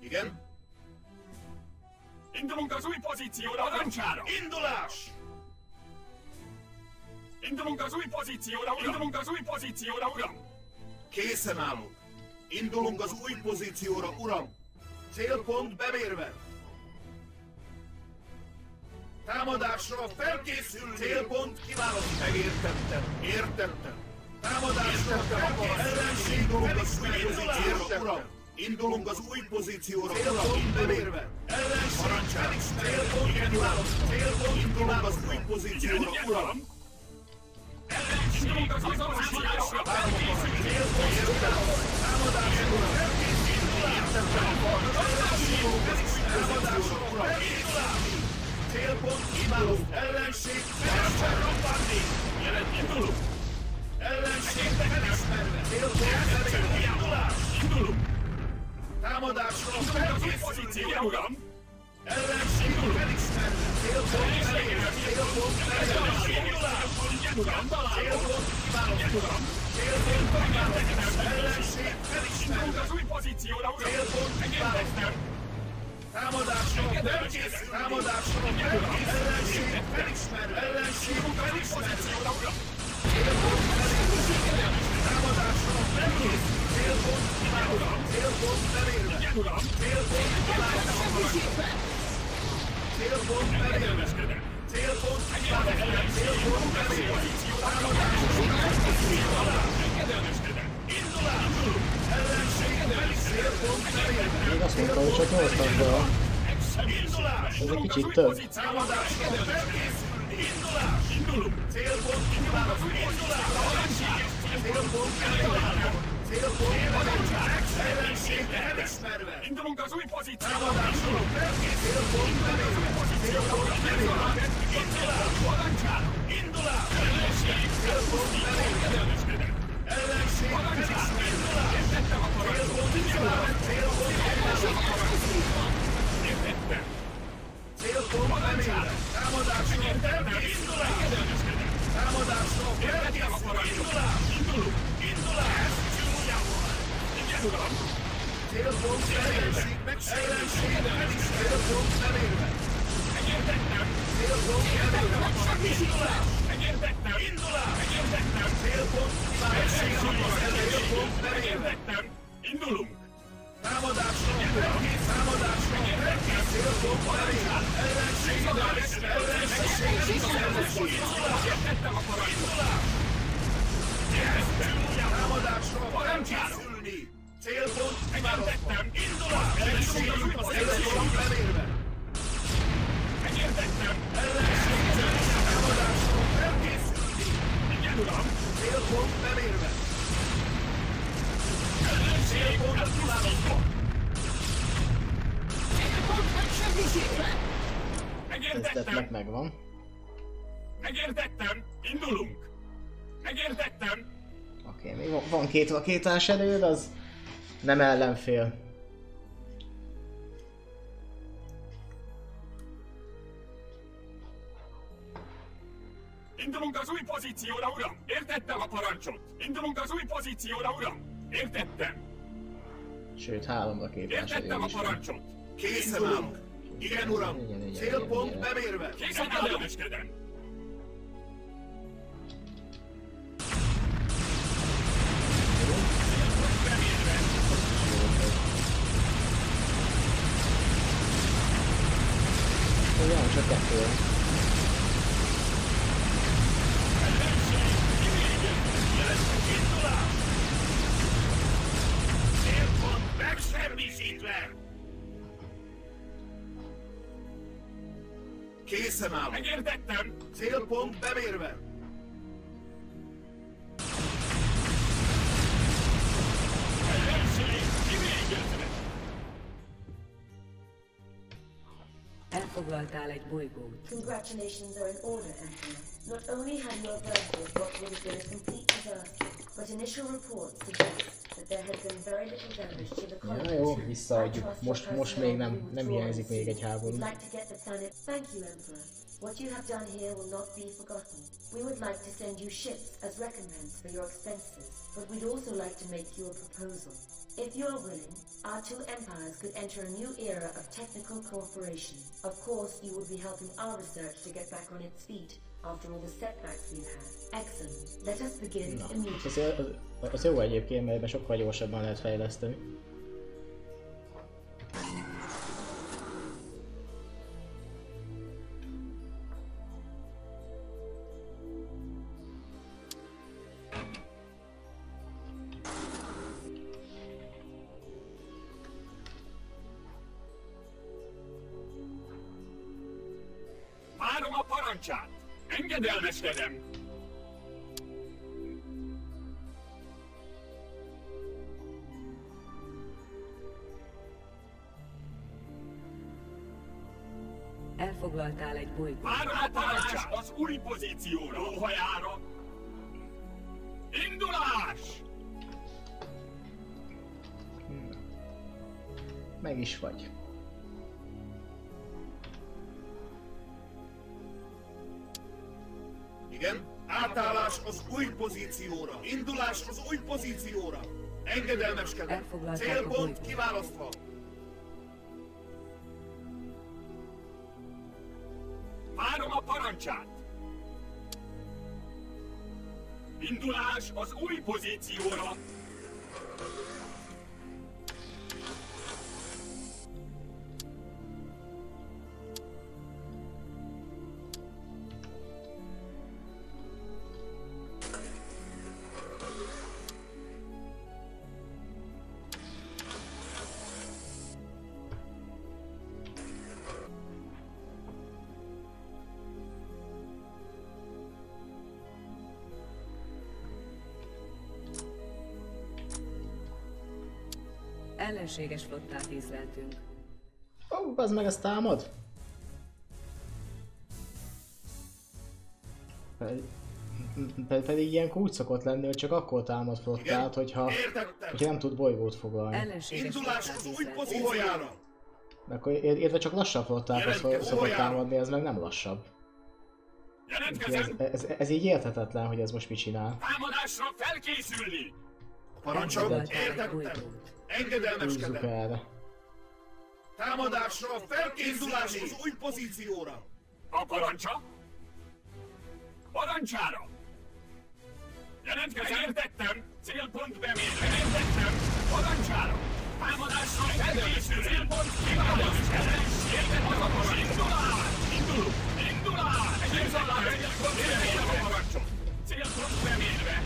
Igen? Indulunk az új pozícióra, parancsára! Indulás! Indulunk az új pozícióra, uram! Indulunk az új pozícióra, uram! Készen állunk! Indulunk az új pozícióra, uram! Célpont bemérve! Támadásra felkészül! Célpont kiválasztva! Megértettem! Értettem! Támadásra felkészül! Ellenség felismerődik! Uram! Indulunk az új pozícióra, célpont bemérve! Ellenség felismerődik! Célpont kiválasztva! Célpont indulunk az új pozícióra, uram! Indulunk az azonosításra! Felkészül! Támadásra! Célpont kiváló! Ellenség felismerve! Robbanni! Indulunk! Ellenség felismerve! Célpont felismerve! Indulás! Indulunk! Támadásra! Felkészül! Ellenség felismerve! Célpont felismerve! Célpont felismerve! Indulás! Uram, célpont kiválasztva! Célpont kiválasztva! Ellenség felismerve! Az új pozícióra, uram! Célpont kiválasztva! Támadásra felkészül! Támadásra felkészül! Ellenség felismerve! Ellenség felismerve! Célpont felismerve! Támadásra felkészül! Célpont kiválasztva! Célpont felérve! Célpont kiválasztva! Célpont felérve! Célpont kiválasztva! Célpont felérve! Támadásra felkészül! Engedelmeskedem! Indulás! Ellenség felismerve! Célpont felérve! Én azt mondtam, hogy csak nyolcnak be a... Ez egy kicsit több. Támadásra felkészülni! Megvan. Megértettem, indulunk! Megértettem! Oké, még van két rakétás erőd, az nem ellenfél. Indulunk az új pozícióra, uram! Értettem a parancsot! Indulunk az új pozícióra, uram! Értettem! Sőt, három rakétás erőd. Értettem a parancsot! Készen állunk! Igen, uram! Célpont bemérve! Készen állom! Olyan csak ettől. Készen állok! Megértettem! Célpont bemérve! Ellenség kivégezve! Elfoglaltál egy bolygót. Congratulations are in order, Anthony. Not only have your birth was what would have been a complete disaster, but initial reports suggest that there has been very little damage to the colony. Ja, jó, visszaadjuk. Most még nem hiányzik még egy háború. Thank you, Emperor. What you have done here will not be forgotten. We would like to send you ships as recompense for your expenses, but we'd also like to make you a proposal. If you're willing, our two empires could enter a new era of technical cooperation. Of course, you would be helping our research to get back on its feet after all the setbacks we've had. Excellent. Let us begin immediately. Az jó egyébként, mert sokkal gyorsabban lehet fejleszteni. Elfoglaltál egy bolygót. Átállás az új pozícióra, óhajára. Indulás! Meg is vagy. Igen, átállás az új pozícióra, indulás az új pozícióra. Engedelmeskedem, célpont kiválasztva. Várom a parancsát. Indulás az új pozícióra. Ellenséges flottát észleltünk. Ó, oh, bazd meg, ez támad! Pedig ilyen úgy szokott lenni, hogy csak akkor támad flottát, hogyha nem tud bolygót foglalni. Ellenséges induláshoz új pozíciójára! De akkor értve csak lassabb flottához szokott támadni, ez meg nem lassabb. Ez így érthetetlen, hogy ez most mit csinál. Támadásra felkészülni! Parancsot értek! Engedelmeskedem! Erre. Támadásra felkészüláshoz új pozícióra! A parancsa? Parancsára! Jelentkezem! Értettem! Célpont bemérve! Értettem! Parancsára! Támadásra felkészül! Célpont kiválasztás! Értettem! Indul át! Indulunk! Indul át! Egyébként alá! Értem a parancsot! Célpont bemérve!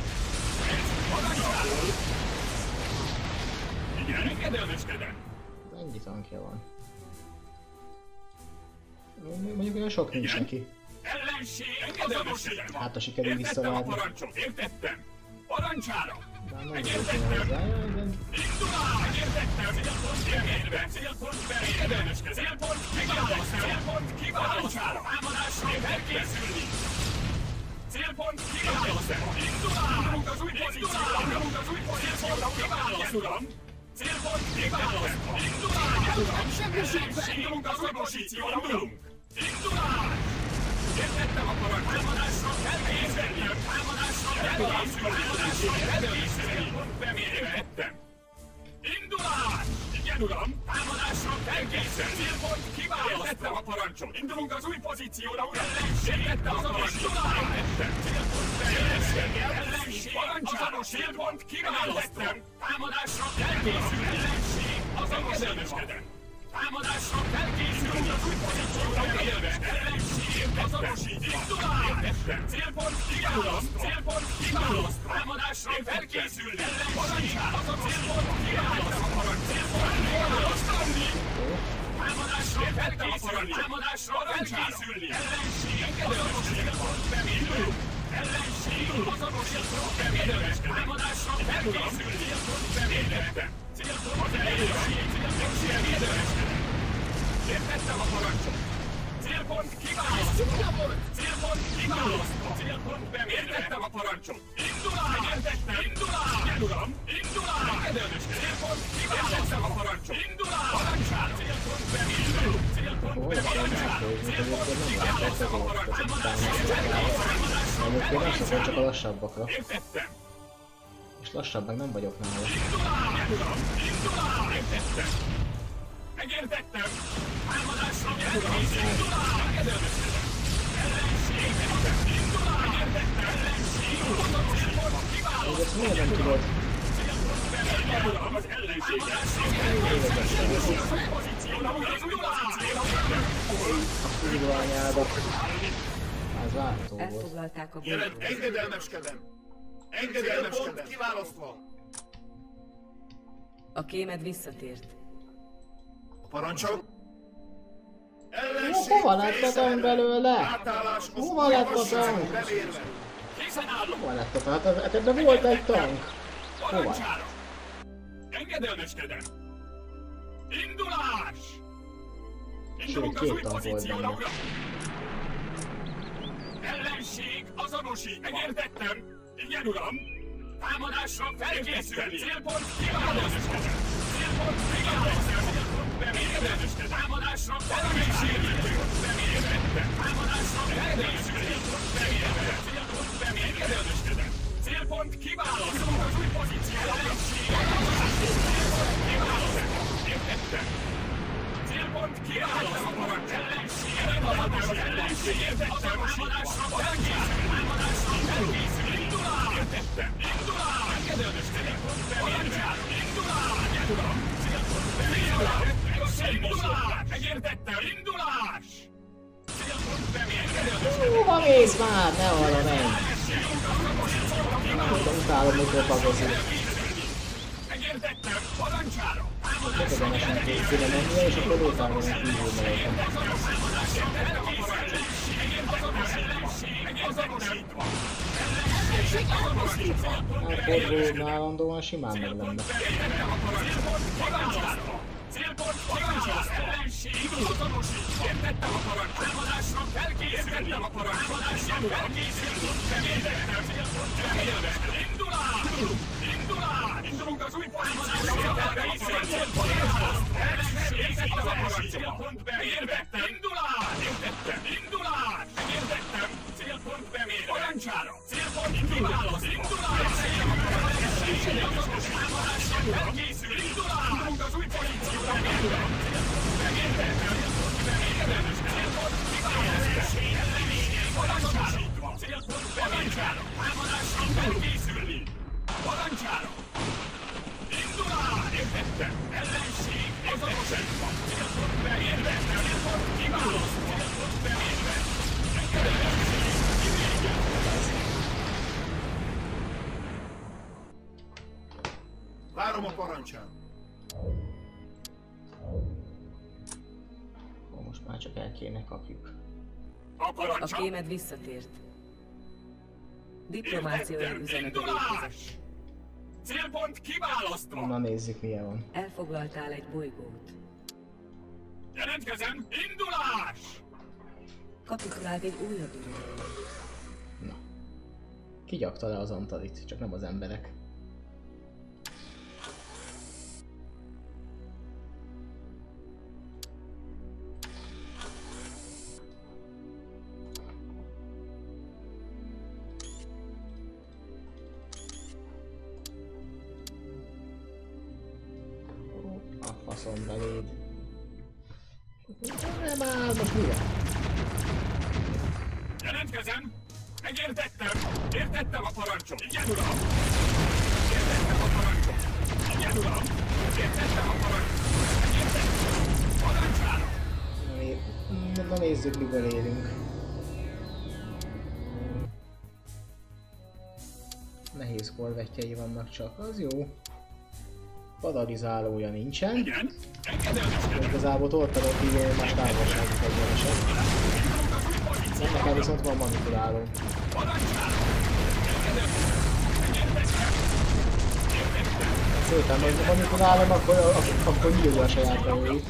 Parancsára! Igen, engedelmeskedem! Ennyi tankja van. Mondjuk olyan sok nincs neki. Ellenség! Engedelmességem van! Hát a sikerül visszavágni. Értettem a parancsot! Értettem! Parancsára! Értettem! Indulál! Értettem! Célpont bemérve! Célpont bemérve! Engedelmeskedem! Célpont kiválasztó! Célpont kiválasztó! Támadásra felkészülni! Célpont kiválasztó! Indulál! Indulunk az új pozícióra! Indulunk az új pozícióra! Kiválasztom! Célpont kiválasztó! Indulál! Indulunk! Segítségbe! Indulunk az új pozícióra! Indulunk! Indulál! Értettem a parancsot! Támadásra felkészülni! Támadásra felkészülni! Támadásra felkészülni! Bemérhettem! Indulás! Igen, uram! Támadásra felkészülni! Célpont kiválasztva! Értettem a parancsot! Indulunk az új pozícióra, uram! Értettem a parancsot! Értettem! Célpont felkészülni! Ellenség! Parancsára! Célpont kiválasztva! Támadásra felkészülni! Ellenség! Azonos előskedem! Támadásra felkészülni! Az új pozícióra élve! Ellenség! Azonosít! Indulás! Célpont kiválaszt! Célpont kiválaszt! Támadásra felkészülni! Ellenség! Célpont kiválaszt! Célpont kiválaszt! Támadásra felkészülni! Támadásra felkészülni! Ellenség! Célpont bemérő! Ellenség! Azonosít! Támadásra felkészülni! Célpont bemérő! Célpont bemérő! Értettem a parancsot! Célpont kiválasztó! Célpont kiválasztó! Célpont bemérve! Értettem a parancsot! Indulál! Értettem! Indulál! Igen, uram! Indulál! Engedelmeskedem! Célpont kiválasztó! Értettem a parancsot! Indulál! Parancsára! Célpont bemérve! Célpont bemérve! Parancsára! Célpont kiválasztó! Értettem a parancsot! Támadásra! Csak a lassabbakra. Értettem! És lassabb meg nem vagyok nála. Indulál! Igen, uram! Indulál! Értettem! Megértettem! Támadásra felkészülni! Indulál! Engedelmeskedem! Ellenség! Indulál! Megértettem! Ellenség! Célpont kiválasztva! Célpont bemérve! Az ellenséget! Az új pozícióra! Az új pozícióra! A kurványádat! Az látó volt. Elfoglalták a bolygót. Engedelmeskedem! Engedelmeskedem! Célpont kiválasztva! A kémed visszatért. Parancsok! Ellenség! Hova lettetem belőle? Hova lettetem? Hova lettetem? Hát ebben volt egy tank. Hova? Engedelmeskedem! Indulás! Indulunk az új pozícióra, uram! Ellenség azonosít! Megértettem! Igen, uram! Támadásra felkészülni! Célpont kiválasztva! Célpont kiválasztva! Támadásra felkészülni! Támadásra felkészülni! Célpont kiválasztó! Az új pozícióra! Célpont kiválasztó! Értettem! Célpont kiválasztó! Ellenség! Értettem! Támadásra felkészülni! Támadásra felkészülni! Indulál! Értettem! Indulál! Engedelmeskedem! Parancsára! Indulál! Indulál! Indulál! Indulás! Megértettem! Indulás! Hova mész már? Ne arra menj! Utálom, mikor pagozik. Megértettem! Parancsára! Megértettem! Készülne mennyire, és akkor utálom, hogy kívül megyek. Megértettem! A fordulónál állandóan simán meg lenne. Várom a parancsát! Most már csak el kéne kapjuk. A kémed visszatért. Diplomáciai üzenetet érkezett. Célpont kiválasztva! Na nézzük, milyen van. Elfoglaltál egy bolygót. Jelentkezem! Indulás! Kapitulált egy újabb időt. Na. Kigyakta le az Antalit, csak nem az emberek. Nehéz korvettjei vannak csak, az jó. Padalizálója nincsen. Igen. Igazából tortadok így, már távolságot egyenesen. Nekem viszont van manipuláló. Szépen, hogy manipulálom, akkor nyílja a saját belőjét.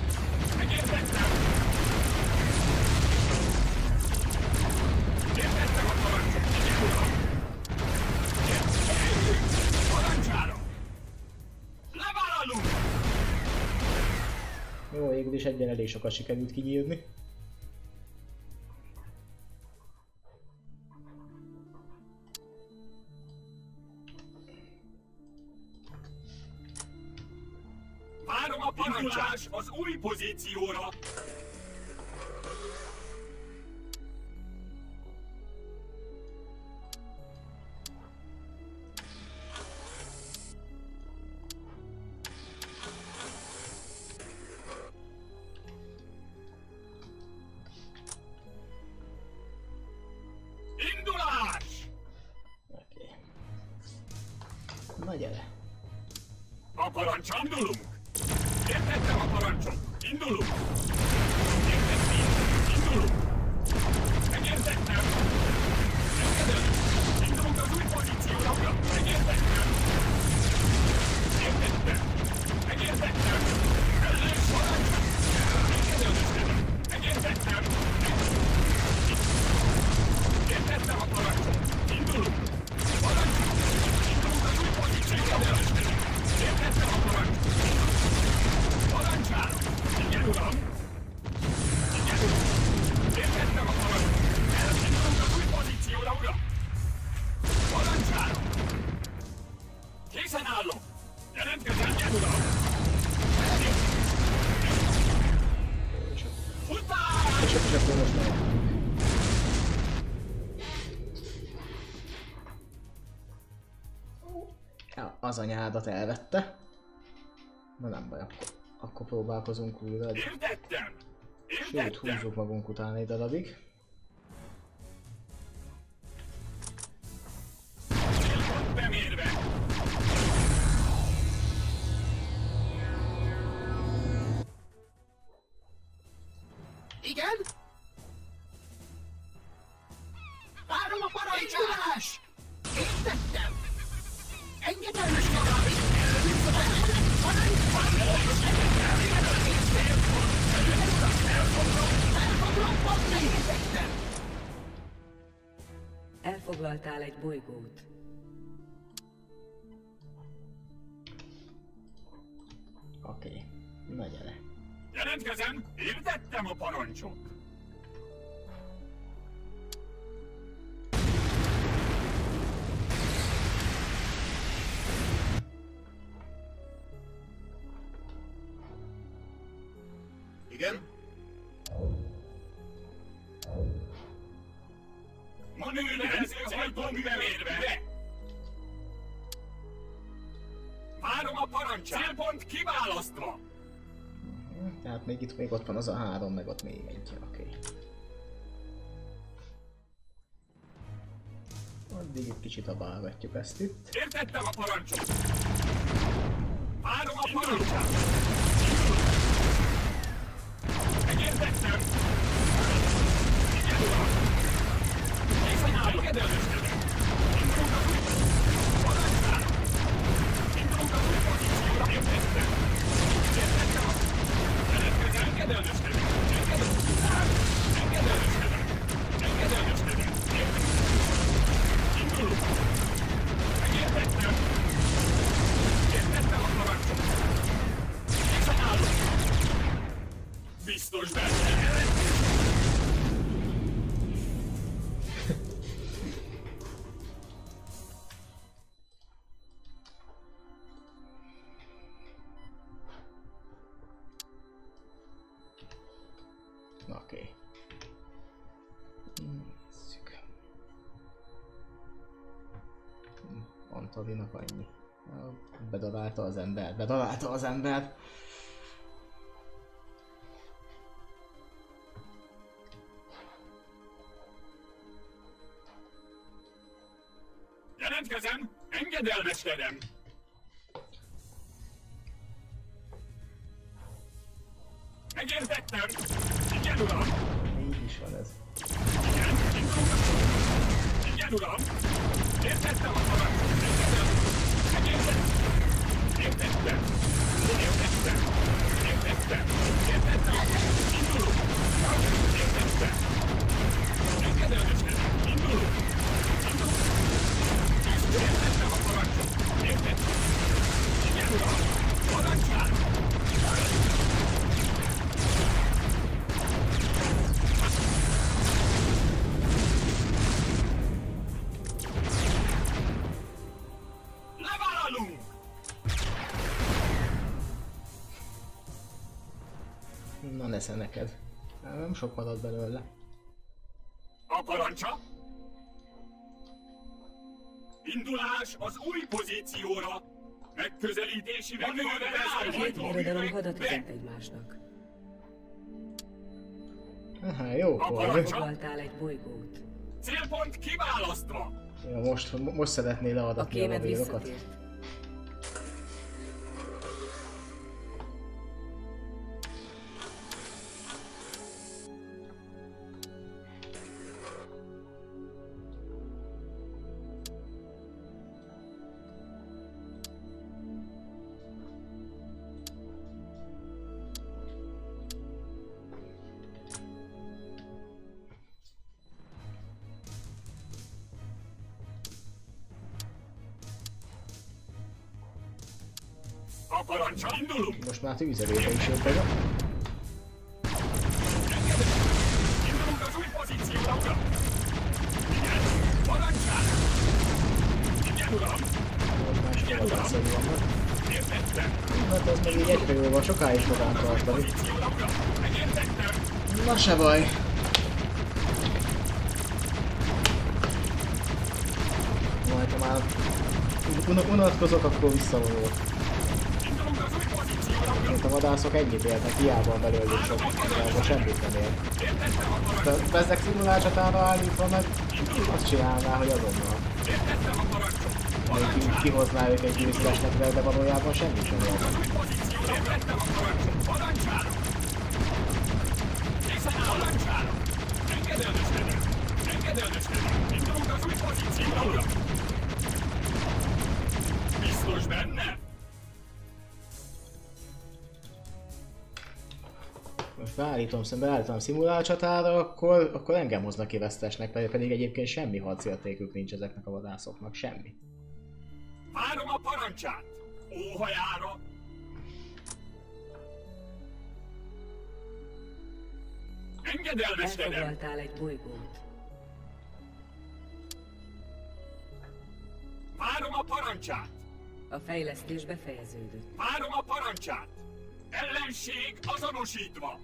Jó, végül is egyen elég sokat sikerült kinyírni. Várom a parancslás az új pozícióra! Az anyádat elvette. Na nem baj, akkor próbálkozunk újra. Sőt, húzzuk magunk után egy darabig. Igen? Engineers! Infect them! Engineers cannot be Elfoglaltál egy bolygót. Oké, na gyere. Jelentkezem, hirdettem a parancsot. Igen? Ma nőnehez az hajtóművel érve! Várom a parancsát! Célpont kiválasztva! Tehát még itt még ott van az a három, meg ott még egy, oké. Addig egy kicsit abálgatjuk ezt itt. Értettem a parancsot! Várom a parancsát! Megértettem! Igen! Biztos benne! Bedalálta az ember, bedalálta az ember! Jelentkezem! Engedelmeskedem! Megértettem! Igen, uram! Így is van ez. Igen, igen, uram! Értettem a parancsot! Nesze neked. Nem sok maradt belőle. A parancsa! Indulás az új pozícióra! Megközelítési manőverre állítva! Irodalom hadat üzent egymásnak. Aha, jó. Elfoglaltál egy bolygót. Célpont kiválasztva! Ja, most szeretné leadatni a mobilokat. Most már tűzelőbe is jön bele. Indulunk az új pozícióra, uram! Igen, parancsán! Igen, uram! Igen, uram! Megértettem! Hát ez még így egyre jól van, sokáig fogám tartani. Megértettem! Na se baj! Majd ha már unatkozok, akkor visszavonulok. A vadászok ennyit élnek, hiába a belőlük sok, hiába semmit nem él. De ezek szimulácsatára állítva meg azt csinálná, hogy azonnal. Még kihozná ők egy győztesnek, de valójában semmit nem élnek. Engedőnöskedünk! Engedőnöskedünk! Indulunk az Most beállítom a szimulál csatára, akkor engem hoznak ki vesztesnek, pedig egyébként semmi hadszértékük nincs ezeknek a vadászoknak, semmi. Várom a parancsát! Óhajára! Engedelmeskedem! Elfoglaltál egy bolygót. Várom a parancsát! A fejlesztés befejeződött. Várom a parancsát! Ellenség azonosítva!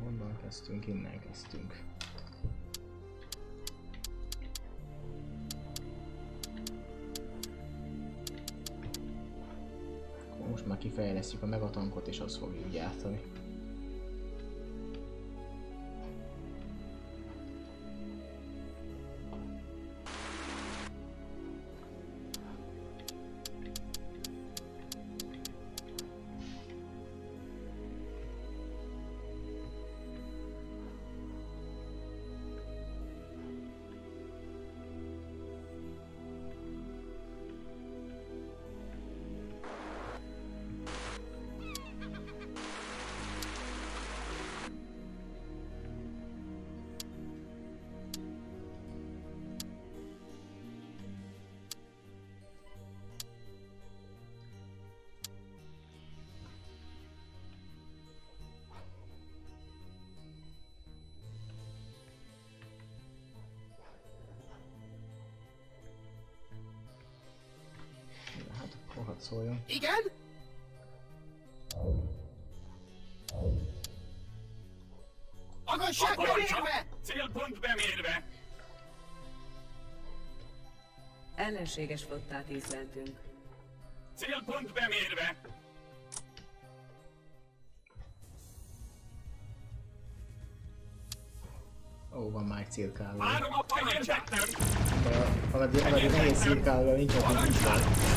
Honnan kezdtünk? Innen kezdtünk. Most már kifejlesztjük a megatankot, és azt fogjuk gyártani. Szóljon. Igen? Agasság bemérve! Célpont bemérve! Ellenséges flottát észleltünk. Célpont bemérve! Ó, van már egy cirkáló. Várom a parancsát! Valami nehéz cirkáló, nincs ott, nincs ott.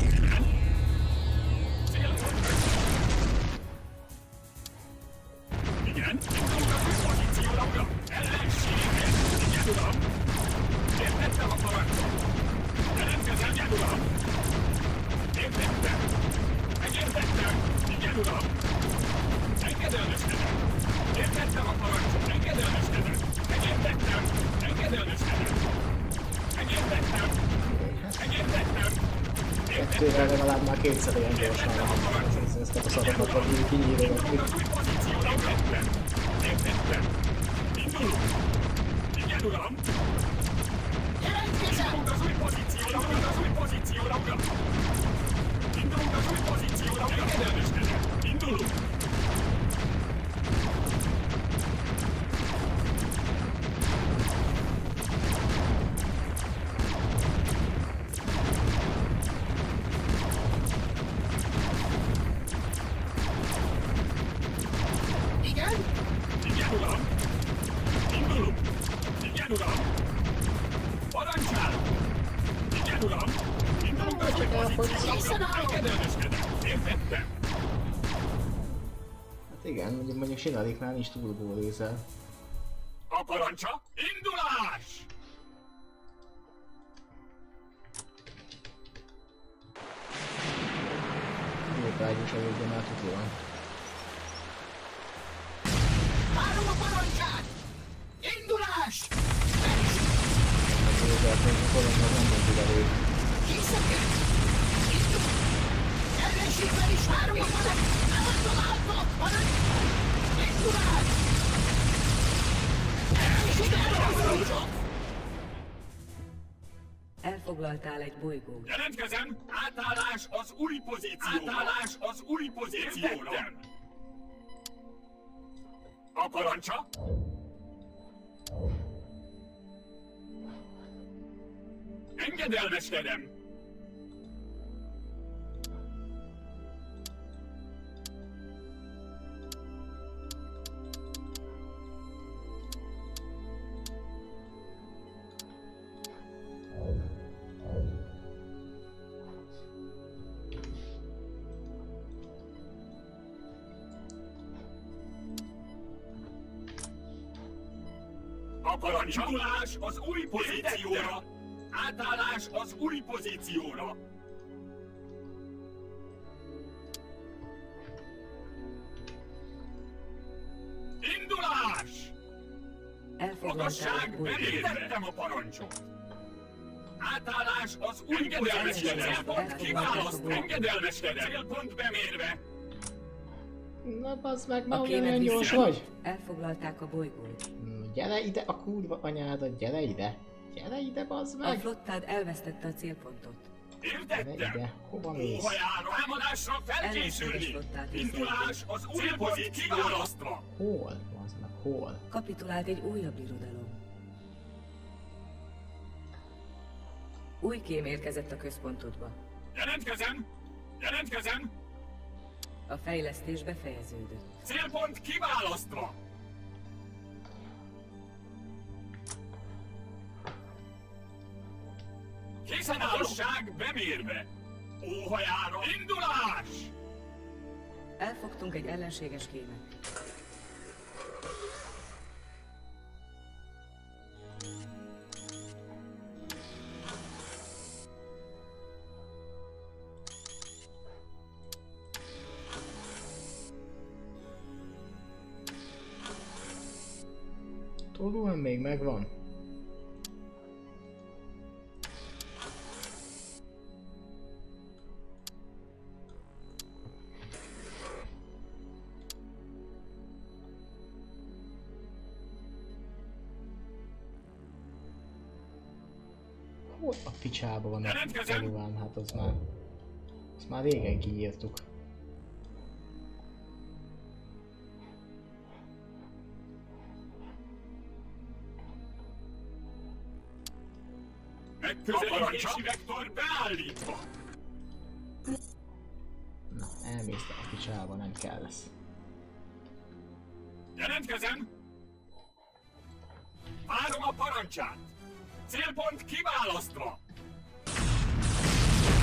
Igen! Igen! Pozícióra! Ellenséges! Mindjárt tudom! Értettem a parancsot! Ellenkezem, mindjárt tudom! Értettem! Megértettem! Mindjárt tudom! Engedelmeskedem! Értettem a parancsot! Engedelmeskedem! Megértettem! Engedelmeskedem! Kettővel legalább már kétszer olyan gyorsan van. Ezt a szakatot vagyunk kinyírogatni. Shinariknál nincs turbó része. A parancsa, indulás! Jó tárgyus előbb, már tudja van. Várom a parancsát! Indulás! Készeket! Indul! Ellenségben is várom a parancsát! Által által parancsát! Elfoglaltál egy bolygót. Jelentkezem! Átállás az új pozícióra! Átállás az új pozícióra! A parancsa? Engedelmeskedem! A parancsolás az új pozícióra! Átállás az új pozícióra! Indulás! Magasság, belétettem a parancsot! Átállás az új engedelmeskedett célpont kiválaszt, engedelmeskedett célpont bemérve! Na bazd meg, ma olyan gyors vagy? Elfoglalták a bolygót. Gyere ide a kurva anyádat, gyere ide! Gyere ide, bazd meg! A flottád elvesztette a célpontot. Értettem! Hova mész? Támadásra felkészülni! Indulás az új pozíciót kiválasztva! Hol? Bazd meg, hol? Kapitulált egy újabb irodalom. Új kém érkezett a központodba. Jelentkezem! Jelentkezem! A fejlesztés befejeződött. Célpont kiválasztva! Készen állosság bemérve! Óhajára! Indulás! Elfogtunk egy ellenséges kémet. Tolóan még megvan. Hol a picsába van a tolóan? Hát az már... Azt már régen kiírtuk. Közeledési vektor beállítva! Na, elmésztem a kicsába, nem kell lesz. Jelentkezem! Várom a parancsát! Célpont kiválasztva!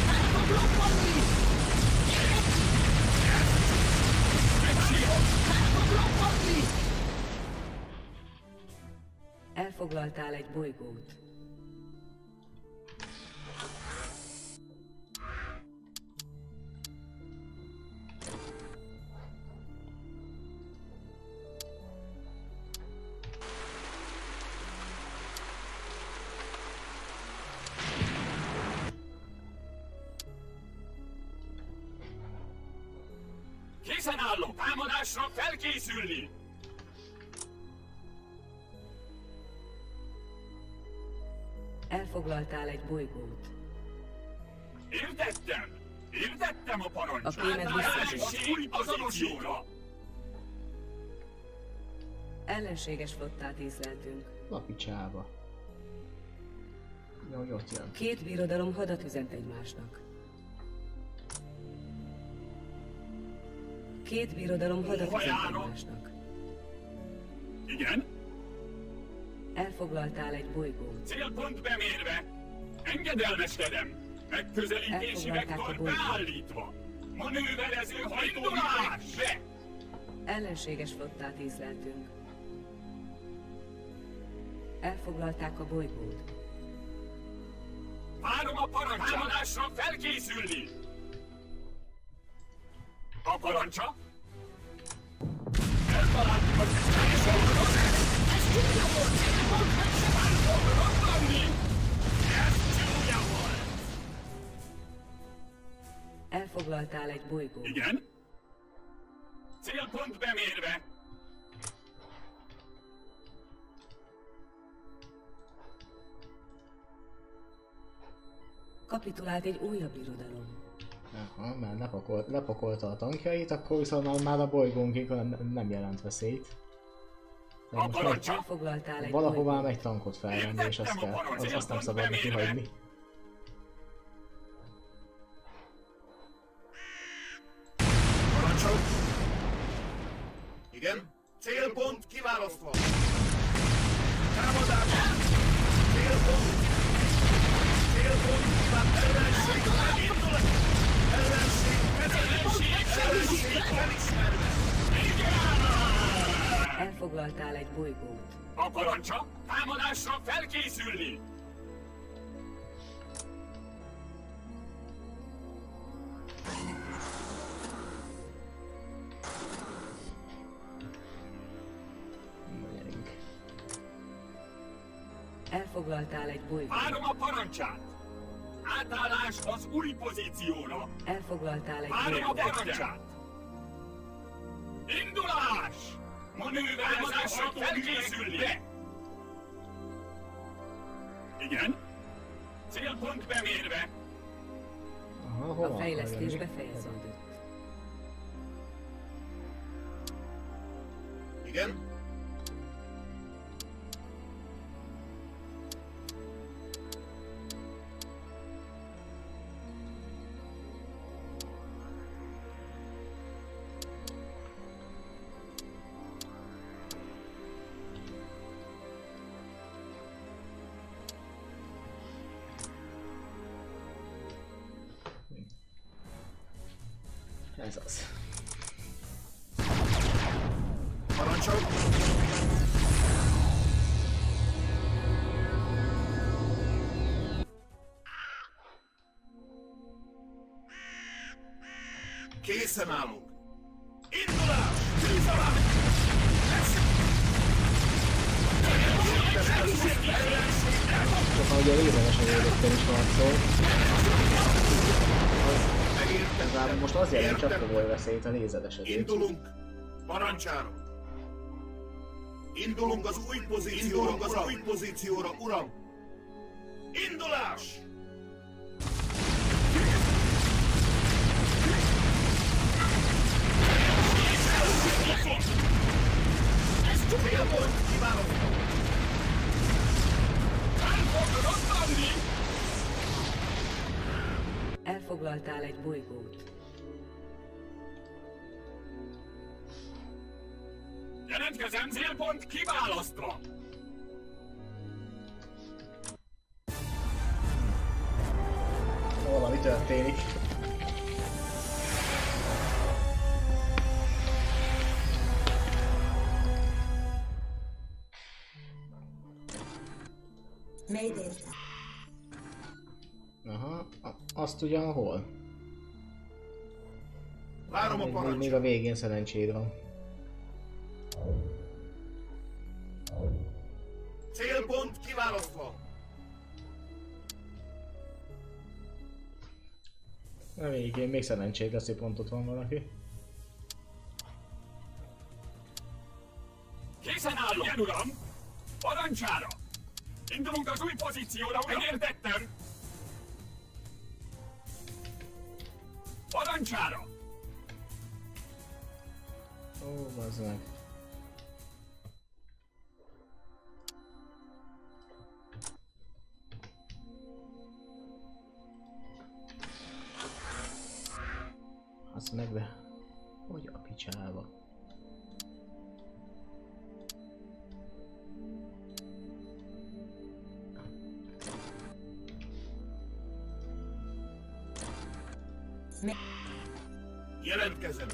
Nem foglak kapni! Nem foglak kapni! Elfoglaltál egy bolygót. Támadásra felkészülni! Elfoglaltál egy bolygót. Értettem! Értettem a parancsot! A kémed visszaesett. Ellenséges flottát észleltünk. Lapicsába. Jó, jó, jön. Két birodalom hadat üzent egymásnak. Két birodalom hadat üzent egymásnak. Igen? Elfoglaltál egy bolygót. Célpont bemérve! Engedelmeskedem! Megközelítési vektor beállítva! Manőverező hajtóművek be! Ellenséges flottát észleltünk. Elfoglalták a bolygót. Várom a parancsát! Támadásra felkészülni! A parancsa? Eltaláltuk a kicsájsorokat! Ez csúnya volt! Célpont sem álltok rottanni! Ez csúnya volt! Elfoglaltál egy bolygót. Igen? Célpont bemérve! Kapitulált egy újabb irodalom. Aha, mert lepakolta a tankjait, akkor viszont már a bolygónkig nem jelent veszélyt. Valahová megy tankot felvenni, és azt nem szabad neki hagyni. Parancsok! Igen? Célpont kiválasztva! Támadás! Célpont! Célpont kiválasztva! Ellenség! Ellenség! Ellenség! Elismerve! Igen! elfoglaltál egy bolygót. A parancsa támadásra felkészülni! Elfoglaltál egy bolygót. Várom a parancsát! Átállás az úri pozícióra! Elfoglaltál egy bolygót. Várom a parancsát! Indulás! Manőverezésre felkészülni! Igen? Célpont bemérve! A fejlesztés befejeződött. Igen? Ez az. Parancsol! Készen állunk! Indulás! Tűzolás! Csak ahogy a lényegesen érdekel is harcol. Ez most az jelent csapkogoly veszélyt a nézedeset. Indulunk! Parancsárok! Indulunk az új pozícióra, uram! Indulás! Ez csúnya volt! Kívánok! Nem fogod ott lenni! Elfoglaltál egy bolygót. Jelentkezem, célpont kiválasztva! Valami történik. Mayday. Aha, azt ugyan hol? Várom a parancsot! Még a végén szerencséd van. Célpont kiválasztva! A végén még szerencséd lesz, hogy pont ott van valaki. Készen állok! Igen, uram! Parancsára! Indulunk az új pozícióra, megértettem! Parancsára! Ó, bazd meg. Azt megve... Hogy a picsába? Jelentkezem!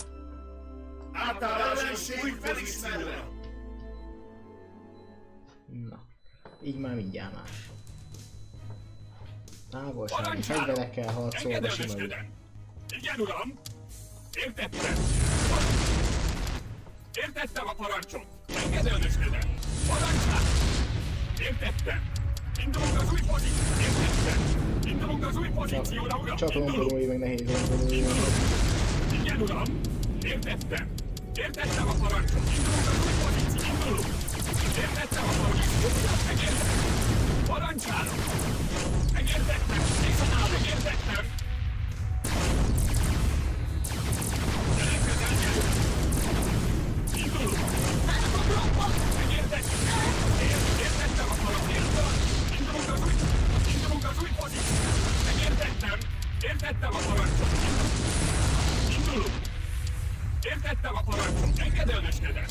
Átállás új pozícióra! Na, így már mindjárt már. Távolság, fegyverekkel harcolva simadik. Igen, uram! Értettem! Értettem a parancsot! Engedelmeskedem! Parancsát! Értettem! Indulunk az új pozícióra! Értettem! Indulunk az új pozícióra, uram! Csatolomkodói meg nehéz gondolni. Igen, uram! Értettem! Értettem a parancsot! Indulunk az új pozícióra! Indulunk! Értettem a parancsot! Megértettem! Parancsára! Megértettem! Készen áll! Megértettem! Jelentkezel! Indulunk! Megértettem! Értettem a parancsot! Indulunk az új pozícióra! Indulunk az új pozícióra! Megértettem! Értettem a parancsot! Indulunk! Értettem a parancsot, engedelmeskedem!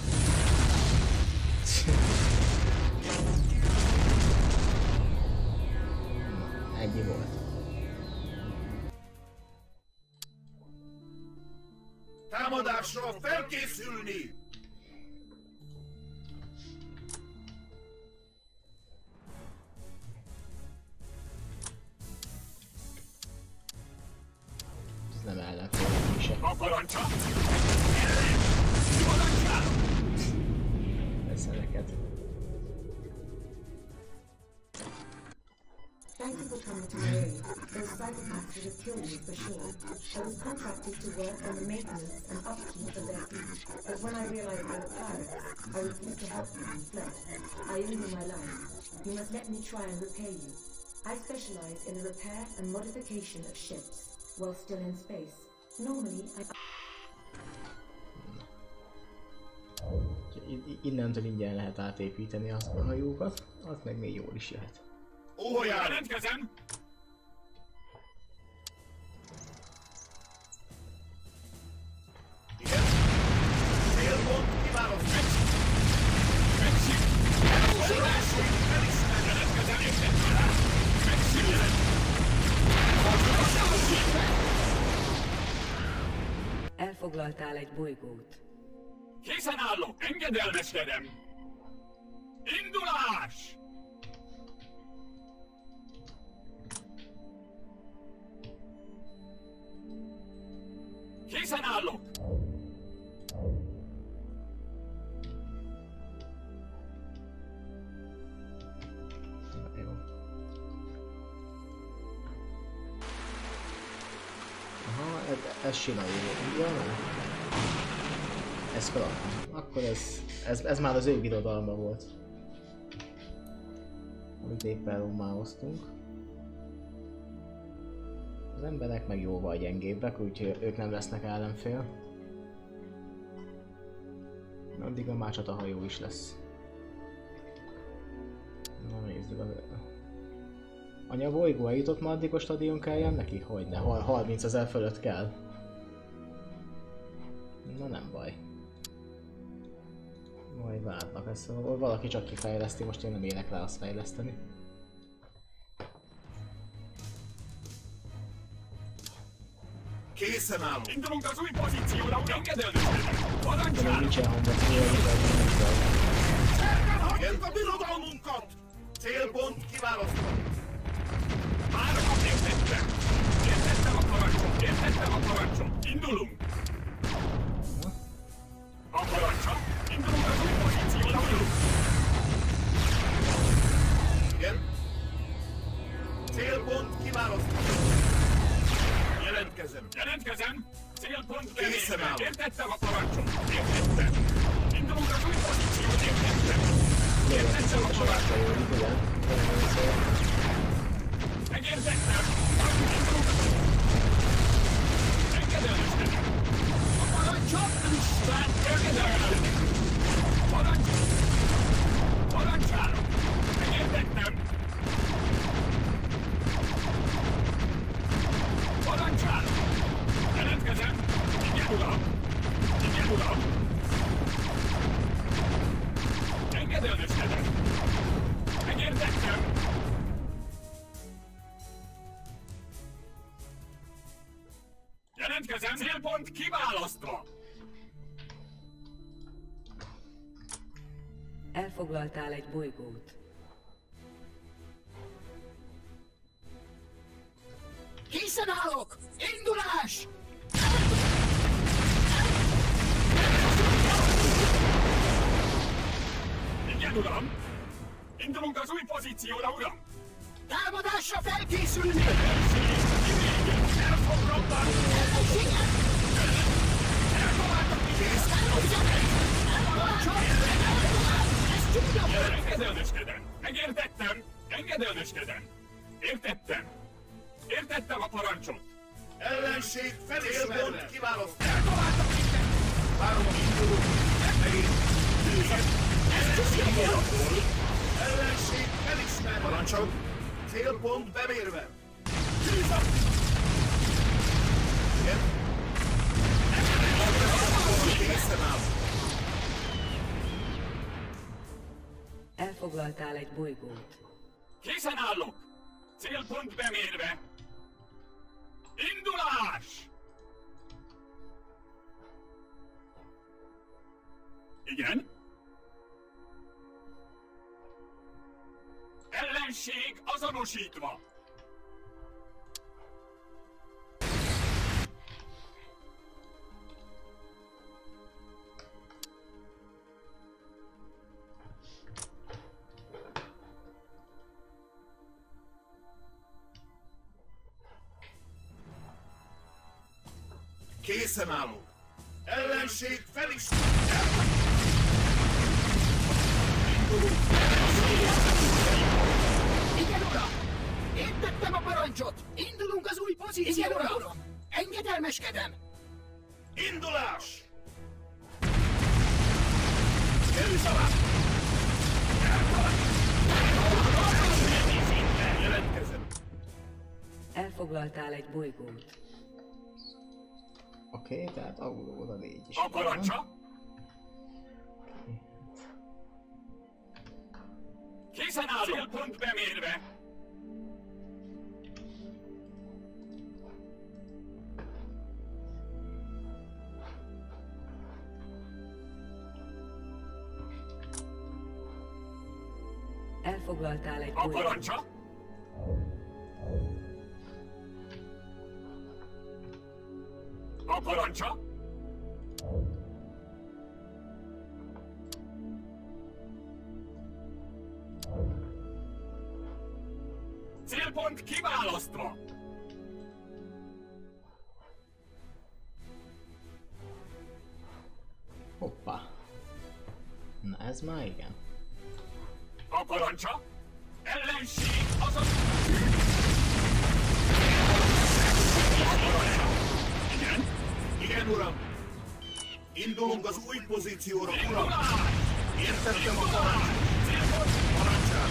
Ennyi volt. Támadásra felkészülni! Thanks to the planetarium, those psychopaths have killed me for sure. I was contracted to work on the maintenance and upkeep of their fleet, but when I realized I was pirates, I refused to help them and fled. I owe you my life. You must let me try and repair you. I specialize in the repair and modification of ships, while still in space. Normally, I... Innentől ingyen lehet átépíteni azt a hajókat, az meg még jól is jöhet. Ó, jelentkezem! Igen? Szélpont, kiválom! Megszik! Elolvasó! Jelentkezem! Megszik! Elfoglaltál egy bolygót. Készen állok! Engedelmeskedem! Indulás! Készen állok! Jó. Aha, ez Shinari volt, ugye? Ez feladta. Akkor ez már az ő irodalma volt. Amit éppen románoztunk. Az emberek meg jóval gyengébbek, úgyhogy ők nem lesznek ellenfél. Addig a mácsata hajó is lesz. Na nézzük az... Anya bolygó eljutott már addig a stadion kelljen neki? Hogyne, 30 000 fölött kell. Na nem baj. Majd várnak, ezt valaki csak kifejleszti, most én nem érek rá azt fejleszteni. Készen állunk! Indulunk az új pozícióra, úgy engedelünk! Parancsán! Nincsen hangot, Sergen a birodalmunkat! Célpont kiválasztott! Várakat értettem! Értettem a parancsot! Értettem a parancsot! Indulunk! A parancsot! Indulunk az új pozícióra, úgy igen? Célpont kiválasztott! Jelentkezem! Célpont reményben! Értettem a parancsot! Értettem! Indulunk az új pozíciót! Értettem! Értettem a parancsot! Megértettem! Indulunk az új pozíciót! Engedelmeskedem! A parancsot! Isten! Engedelmeskedem! Parancsot! Parancsára! Megértettem! Parancsár! Jelentkezem! Igen, uram! Igen, uram! Engedelmeskedem! Megértettem! Jelentkezem! Célpont kiválasztva! Elfoglaltál egy bolygót. Készen állok! Indulás! Igen, uram! Indulunk az új pozícióra, uram! Támadásra felkészülni! El fog robbani! Ellenséget! Eltaláltak minket! Ezt elhozzanak! Eltaláltak! Ezt csúnyom! Engedelmeskedem! Megértettem! Engedelmeskedem! Értettem! Értettem a parancsot! Ellenség felészmerre! Célpont kiválasztva! Eltaláltak minket! Várom a mindjúlót! Megint! Tűzet! Ezt csúszjátok! Ellenség felészmerre! Parancsok! Célpont bemérve! Tűzet! Igen? Elfoglaltál egy bolygót. Készen állok! Célpont bemérve! Indulás! Igen? Ellenség azonosítva! Készen álló! Ellenség felismert! Igen, uram! Én tettem a parancsot! Indulunk az új pozícióra! Igen, uram! Engedelmeskedem! Indulás! Győz alá! Jelentkezem! Elfoglaltál egy bolygót. Oké, tehát Aurora 4 is. A parancsa! Készen állunk! Célpont bemérve! Elfoglaltál egy bolygót. A parancsa! A parancsa! Célpont kiválasztva! Hoppá! Na ez már igen. A parancsa! Ellenség azon! Igen, uram! Indulunk az új pozícióra, uram! Értettem a parancsot! Célpont! Parancsát!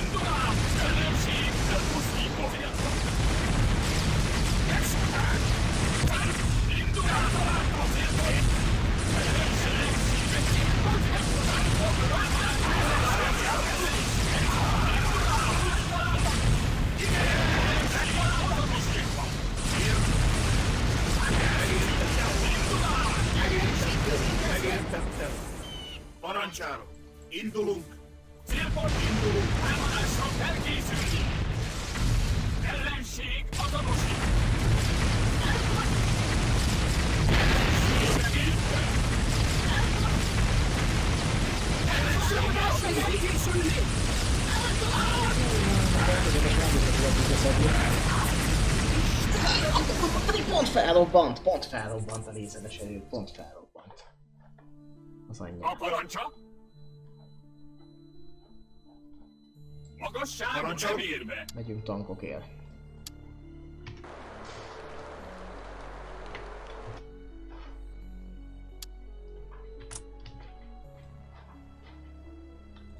Indulás! Ellenség! Elpusztító! Megszakán! Indulás! A célpont! Ellenség! Célpont! Megértettem! Parancsára! Indulunk! Célpont! Indulunk! Támadásra felkészülni! Ellenség azonosít! Ellenségre értem! Ellenségre felkészülni! Pont felrobbant a lézeres erő, pont felrobbant. A parancsa! Magasság nem érve! Megyünk tankokért.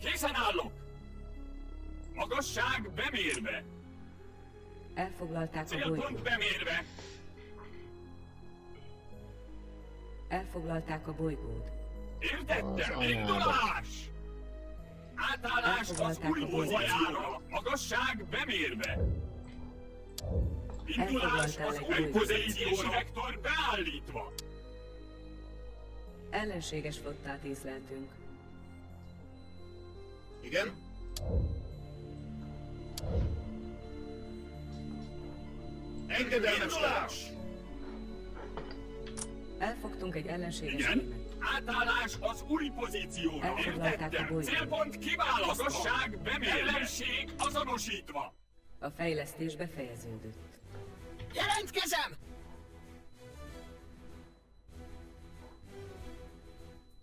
Készen állok! Magasság bemérve! Elfoglalták a bolygót. Célpont bemérve! Elfoglalták a bolygót. Értettem! Indulás! Átállás az új pozícióra! Magasság bemérve! Indulás az új pozícióra! Vektor beállítva! Ellenséges flottát észleltünk. Igen? Engedelmeskedés! Elfogtunk egy ellenséges filmet. Átállás az új pozícióra! Értettem! Célpont kiválasztva! Ellenség azonosítva! A fejlesztés befejeződött. Jelentkezem!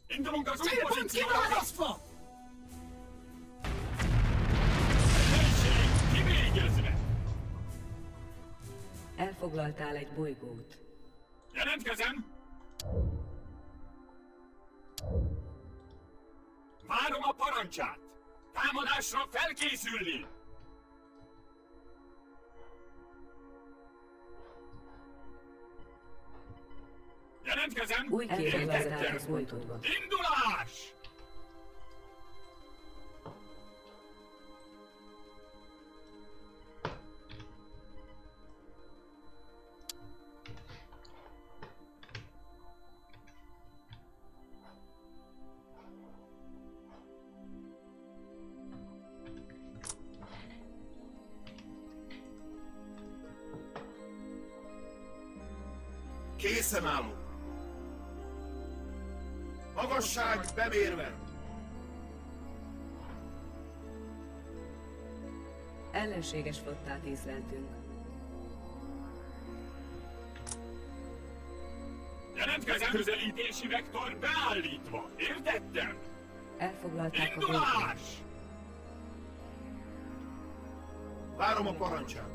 Indulunk az új pozícióra! Célpont kiválasztva! Ellenség kivégezve! Elfoglaltál egy bolygót. Jelentkezem! Várom a parancsát! Támadásra felkészülni! Jelentkezem! Új kérelmezetet folytatva! Indulás! Készen állunk! Magasság bemérve! Ellenséges flottát észleltünk. Jelentkezem közelítési vektor beállítva. Értettem? Elfoglalták a bolygót. Várom a parancsát.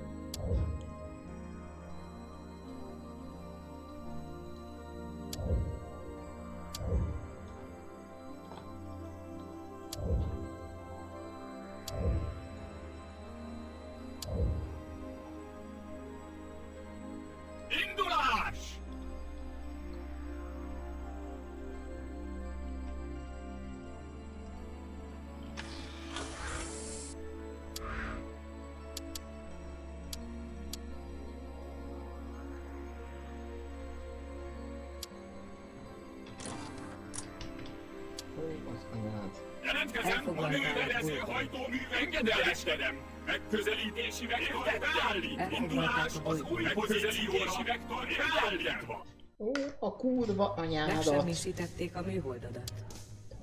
Engedelmeskedem! Megközelítési vektor beállítva! Indulás az új megközelítési vektor beállítva! Ó, a kurva anyádat! Megsemmisítették a műholdadat.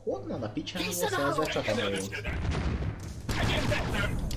Honnan a picsámból szerzett csatahajót? Megértettem!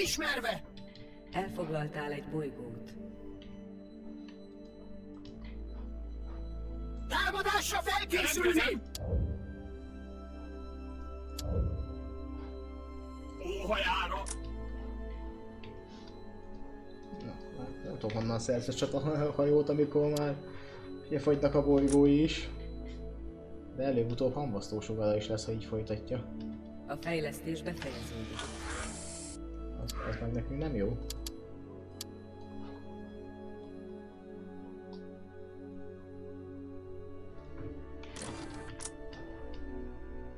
Ismerve! Elfoglaltál egy bolygót. Támadásra felkészülni! Óhajára! Nem tudom, honnan szerzett csatahajót, amikor már fogynak a bolygói is. De előbb-utóbb hamvasztó sugara is lesz, ha így folytatja. A fejlesztés befejeződik. Az meg nekünk nem jó.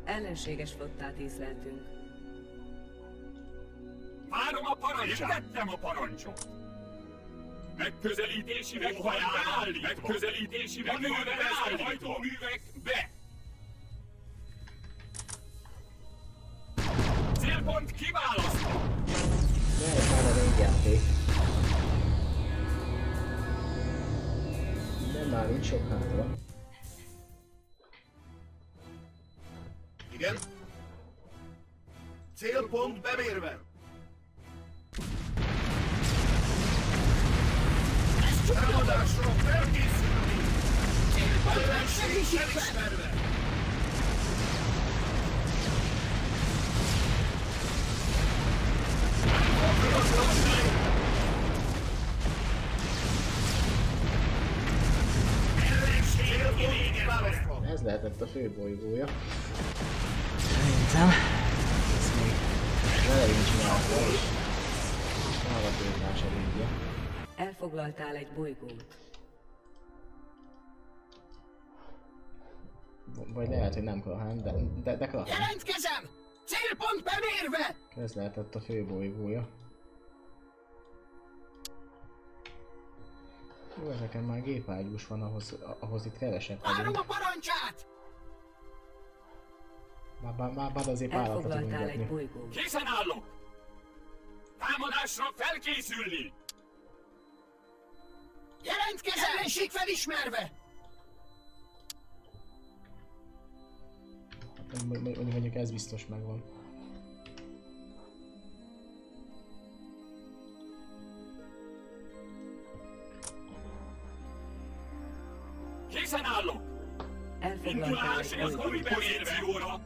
Ellenséges flottát észleltünk. Várom a parancsot! Vettem a parancsot! Megközelítési vektor beállítva! Megközelítési vektor beállítva! Hajtóművek be! Célpont kiválasztva! Ez már a végjáték. De már nincs sok hátra. Igen? Célpont bemérve! Támadásra felkészülni! Célpont segítségben! Ez lehetett a főbolygója. Szerintem. Ez még elején csinálta is. Vállalatőrtás elégje. Elfoglaltál egy bolygót. Vagy lehet, hogy nem Klahan, de Klahan. Jelentkezem! Célpont bemérve! Ez lehetett a főbolygója. Jó, ezeken már gépágyús van, ahhoz itt kevesebb vagyunk. Várom a parancsát! Már azért vállatot mindegy. Készen állok! Támadásra felkészülni! Jelentkezem! Ellenség felismerve! Mondjuk ez biztos megvan. Készen állok! Indulás az új pozícióra!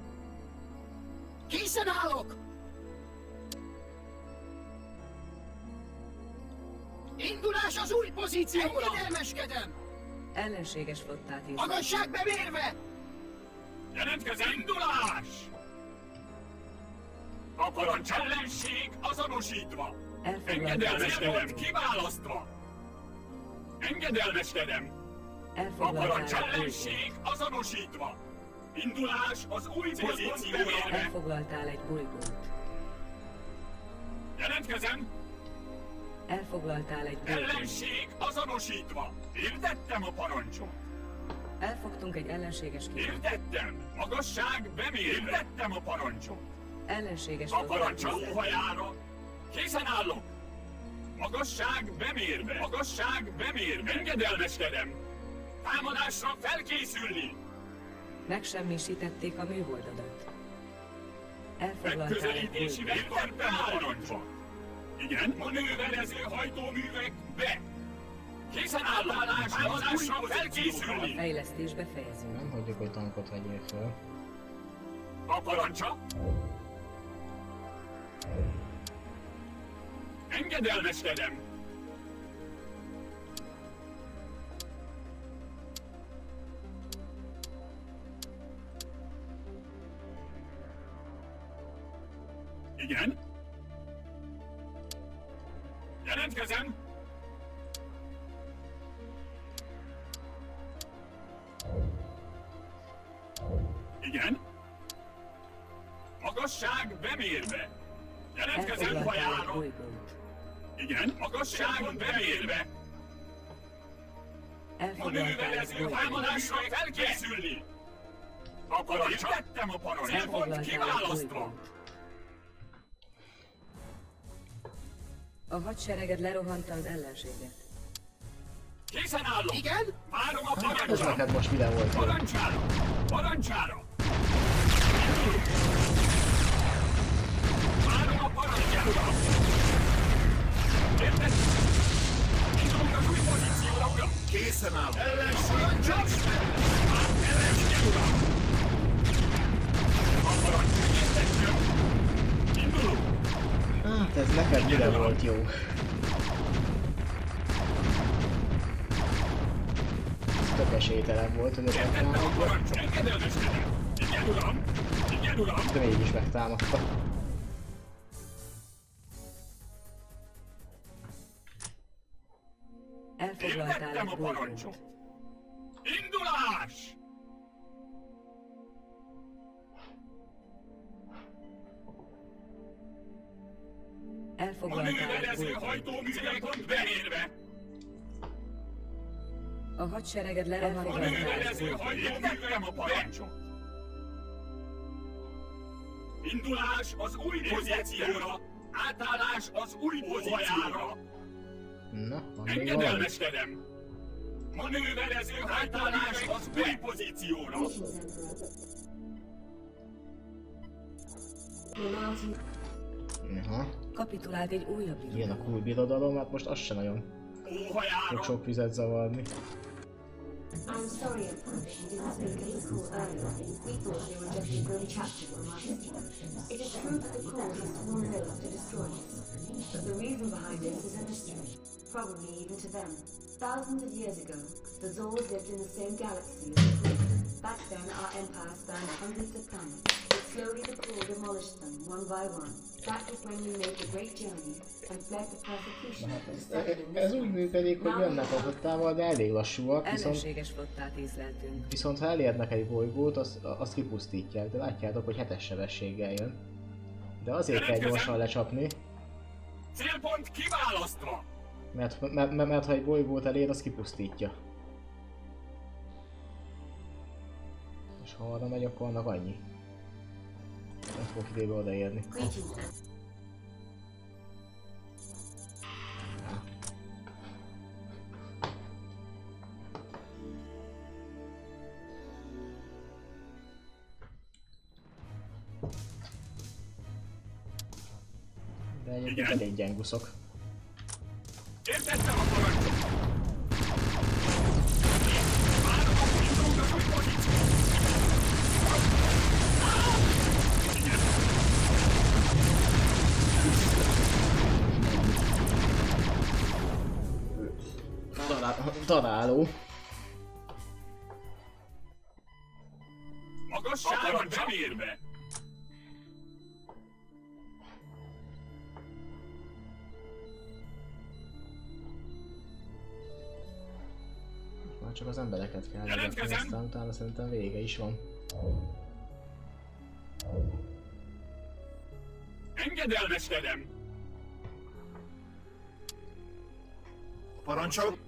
Készen állok! Indulás az új pozícióra! Engedelmeskedem! Ellenséges flottát is. Magasság bemérve! Jelentkezem! Indulás! A parancs ellenség azonosítva! Engedelmeskedem! Kiválasztva! Engedelmeskedem! Elfoglaltál egy azonosítva! Indulás az új pozícióra! Elfoglaltál egy bolygót. Jelentkezem! Elfoglaltál egy bolygót. Ellenség azonosítva! Hirdettem a parancsot! Elfogtunk egy ellenséges képet. Hirdettem! Magasság bemérve! Hirdettem a parancsot! Ellenséges a parancs a óhajára! Készen állok! Magasság bemérve! Magasság bemérve! Engedelmeskedem! Támadásra felkészülni! Megsemmisítették a műholdadat. Elfoglaltál egy bolygót. Igen, manőverező hajtóművek be! Készen állásra felkészülni! A fejlesztés befejezünk. Nem hagyjuk, hogy tankot vegyél fel. A parancsa? Engedelmeskedem! Igen? Jelentkezem! Igen? Magasság bemérve! Jelentkezem fajára! Igen, magasságon bemérve! Manőverező támadásra felkészülni! A parancsa! Tettem a parancsa! Szempont kiválasztva! A hadsereged lerohanta az ellenséget. Készen állok! Igen? Várom a parancsára! Hát most mire volt? Parancsára! Parancsára! Várom a parancsára! Érted? Indulunk az új pozícióra, uram! Készen állok! Ellenség! Ellenség, uram! A parancsára! Érted, uram! Indulunk! Hát ez neked mire volt jó. Ez tök esélytelen volt, hogy megtámadta. Igen, uram! Igen, uram! De mégis megtámadta. Elfoglaltál egy bolygót. Indulás! Elfoglaltál egy bolygót. A hadsereged lerohanta az ellenséget. Indulás az új pozícióra! Átállás az új pozícióra! Engedelmeskedem! Manőverező átállás az új pozícióra! Kapitulált egy újabb birodalom. Ilyen a cool birodalom, hát most az se nagyon fog sok vizet zavarni. I'm sorry, she didn't speak any cool earlier. We thought they were just a good chapter on my history. It is true that the cool is one vote to destroy us. But the reason behind this is understood, probably even to them. Thousands of years ago, the Zor lived in the same galaxy as the cool. Back then, our empire spanned hundreds of planets. But slowly the cool demolished them one by one. That was when we made the great journey and fled the persecution. Ez úgy működik, hogy jönnek a flottával, de elég lassúak, viszont ha elérnek egy bolygót, azt kipusztítják, de látjátok, hogy 7-es sebességgel jön. De azért kell gyorsan lecsapni. Célpont kiválasztva! Mert ha egy bolygót elér, az kipusztítja. És ha arra megy, akkor annak annyi. Nem fogok idébe odaérni. De egyébként elég gyenguszok. Értettem a parancsot! Várom a mindókat, hogy pozíció! Találó. Magasságon bemérve! csak az embereket kell elérni, aztán utána szerintem vége is van. Engedelmeskedem! Parancsol!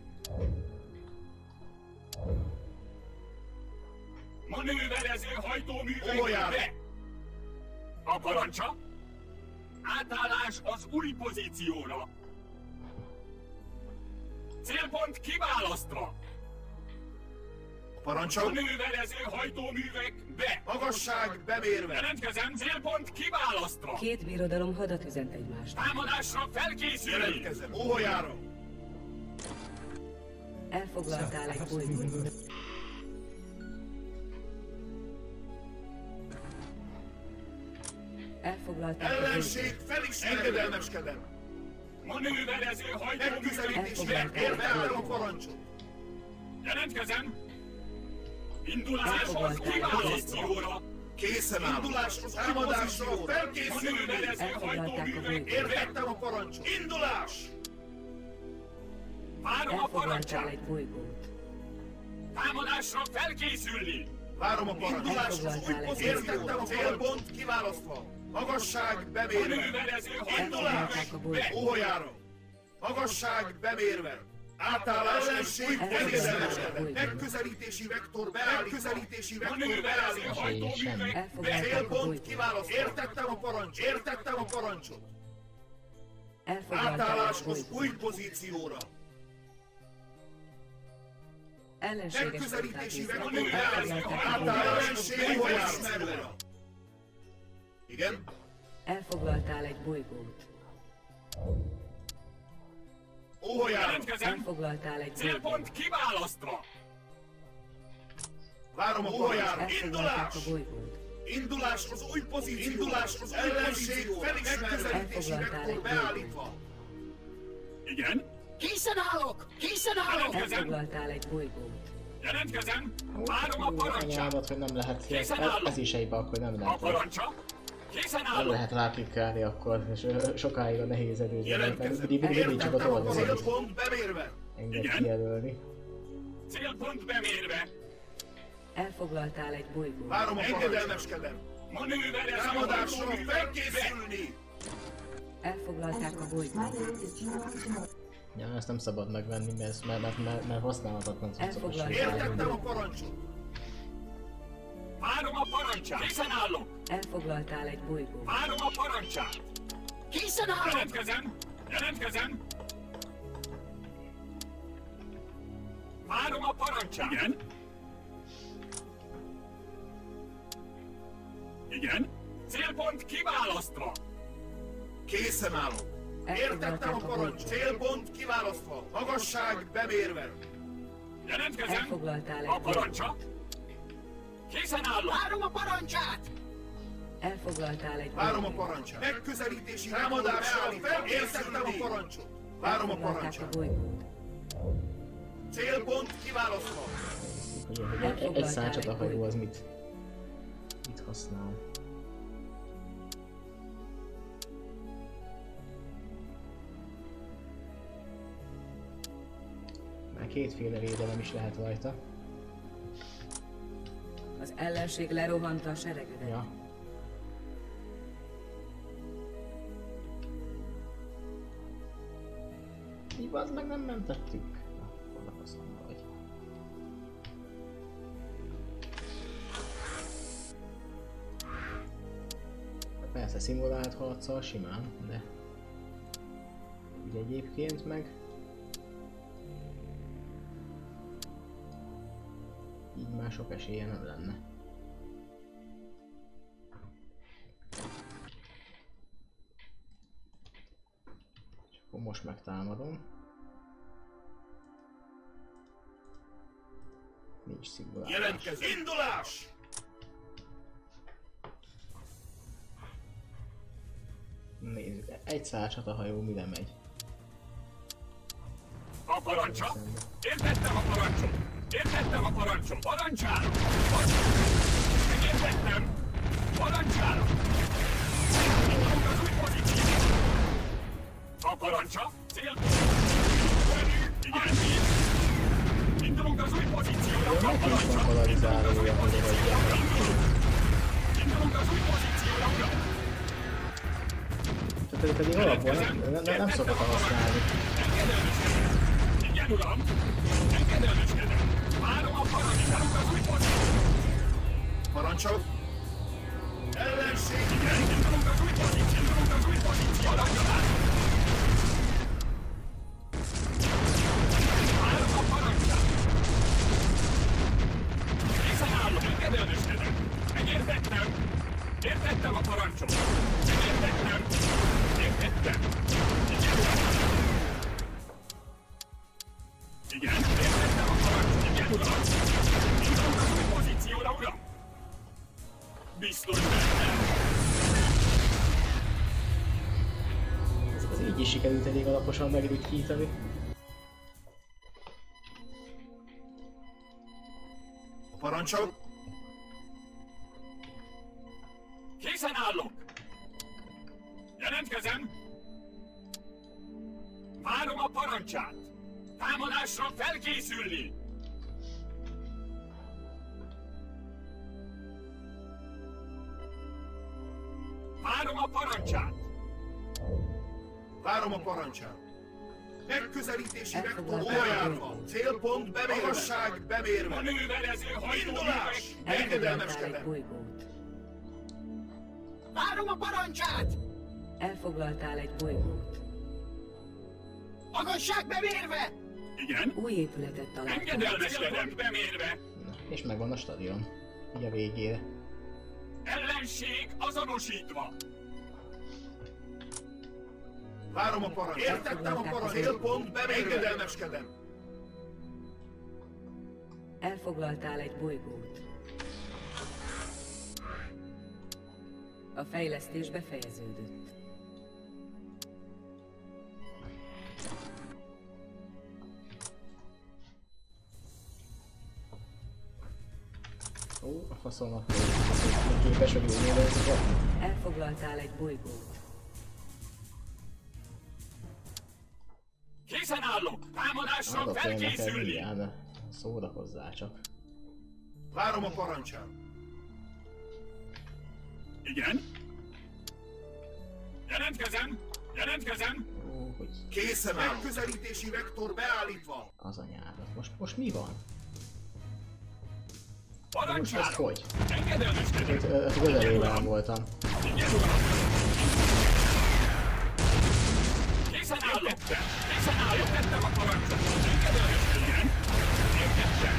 Manőverező hajtóművőjön be! A parancsa? Átállás az új pozícióra! Célpont kiválasztva! A parancsol? Manőverező hajtóművek be! Magasság bemérve! Jelentkezem, célpont kiválasztva! Két birodalom hadat üzent egymást. Támadásra felkészülni! Jelentkezem, óhajára! Elfoglaltál egy bolygót. Elfoglalták ellenség felismerő! Engedelmeskedem! Manőverező hajtóművek! Elfoglalták parancsot! Jelentkezem! Induláshoz kiválasztóra! Készen állok! Induláshoz támadásra felkészülni! Manőverező hajtóművek! Értettem a parancsot! Indulás! Várom a parancsát! Támadásra felkészülni! Várom a parancsot! Induláshoz új pozícióra! Értettem a célpont kiválasztva! Magasság bemérve! Manőverező hajtóművek! Be! Óhajára! Magasság bemérve! Átállás ellenség felismerve! Megközelítési vektor beállítva! Megközelítési vektor beállítva! Be! Célpont kiválasztva! Értettem a parancsot! Értettem a parancsot! Átálláshoz új pozícióra! Megközelítési vektor beállítva! Átállás felismerve! Igen? Elfoglaltál egy bolygót. Óhajára! Elfoglaltál egy bolygót. Célpont kiválasztva! Várom a óhajára! Indulás! Indulás az új pozíció! Indulás az ellenség felismerő! Elfoglaltál beállítva! Igen? Készen állok! Készen állok! Elfoglaltál egy bolygót. Jelentkezem! Várom a parancsát! Hogy nem lehet ez is egy bak, hogy nem lehet. A parancsa? Készen állok! Nem lehet ráklikkelni akkor, és sokáig a nehéz előzőnek, mert mindig csak a továbbizet is enged kijelölni. Célpont bemérve! Elfoglaltál egy bolygót. Várom a engedelmeskedem! Manőverező hajtóművekbe! Támadásra felkészülni! Elfoglalták a bolygót. Ja, ezt nem szabad megvenni, mert használhatatlan cuccokat. Értettem a parancsot! Várom a parancsát! Készen állok! Elfoglaltál egy bolygót. Várom a parancsát! Készen állok! Jelentkezem! Jelentkezem! Várom a parancsát! Igen? Igen? Célpont kiválasztva! Készen állok! Értettem a parancs! Célpont kiválasztva! Magasság bemérve! Jelentkezem! Elfoglaltál egy bolygót. A parancsa! Készen állok! Várom a parancsát! Elfoglaltál egy bolygót. Várom a parancsát! Megközelítési támadásra felkészülni! Értettem a parancsot! Várom a parancsát! Célpont kiválasztva! Egy szárcsatahajó az mit? Mit használ? Már kétféle védelem is lehet rajta. Az ellenség lerohanta a seregedet. Ja. Mi az meg nem mentettük? Na, foglalkozom valahogy. Persze szimulált harccal simán, de... Ugye egyébként meg... Így már sok esélye nem lenne. És akkor most megtámadom. Nincs szigorú. Jelentkező! Indulás! Nézzük, egy szárcsatahajó mire megy. A parancsa! Értettem a parancsot! Értettem a parancsot! Parancsálok! Megértettem! Parancsálok! Indulunk az új pozíciót! A parancsa! Célpont! Indulunk az új pozíciót! ő pedig alapból nem szokott használni. Igen, uram! Engedelmeskedem! Várom a parancsárukat, hogy mondjam! Parancsol? Ellenség! Igen, dolog az új pozíció! Dolog az új pozíció! Adjon át! Várom a parancsárukat! Készen állok! Engedelmeskedem! Megértettem! Értettem a parancsot! Értettem! Értettem! Igen, értettem a parancsot! Igen, uram! Itt van az új pozícióra, uram! Biztos bennem! Ez így is sikerült elég alaposan megrütkítani. Parancsot! Készen állok! Jelentkezem! Várom a parancsát! Támadásra felkészülni! Várom a parancsát! Várom a parancsát! Megközelítési megtoló ajánlva! Célpont bemérve! Magasság bemérve! A nővelező hajtóművek! Engedelmeskedem! Várom a parancsát! Elfoglaltál egy bolygót. Magasság bemérve! Igen? Új épületet találtam. Engedelmeskedem bemérve! És megvan a stadion. Így a végére. Ellenség azonosítva! Várom a parancsát! Értettem a parancsát! Célpont bemérve! Engedelmeskedem! Elfoglaltál egy bolygót. A fejlesztés befejeződött. Ó, a faszomnak képes a bűnélőzőket. Elfoglaltál egy bolygót. Készen állok! Támadásra felkészülni! Szórakozzál csak. Várom a parancsát! Igen? Jelentkezem! Jelentkezem! Ó, hogy... Készen áll! Megközelítési vektor beállítva! Az anyádat. Most mi van? Parancsálom! Most hogy? Engedelmeskedem! Ödelőben voltam. Igen, uram! Készen állok! Készen állok! Tettem a parancsot! Engedelmeskedem! Értettem!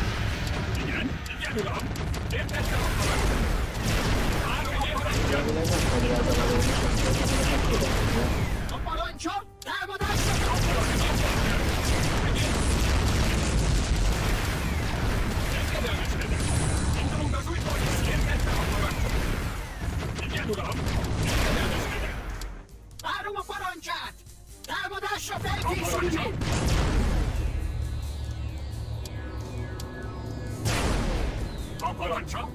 Igen! Igen, uram! Értettem a parancsot! A parancsot támadásra! Engedelmeskedem! Indulunk az új pozícióra! Értettem a parancsot! Igen, uram! Engedelmeskedem! Várom a parancsát! Támadásra felkészülni! A parancsot!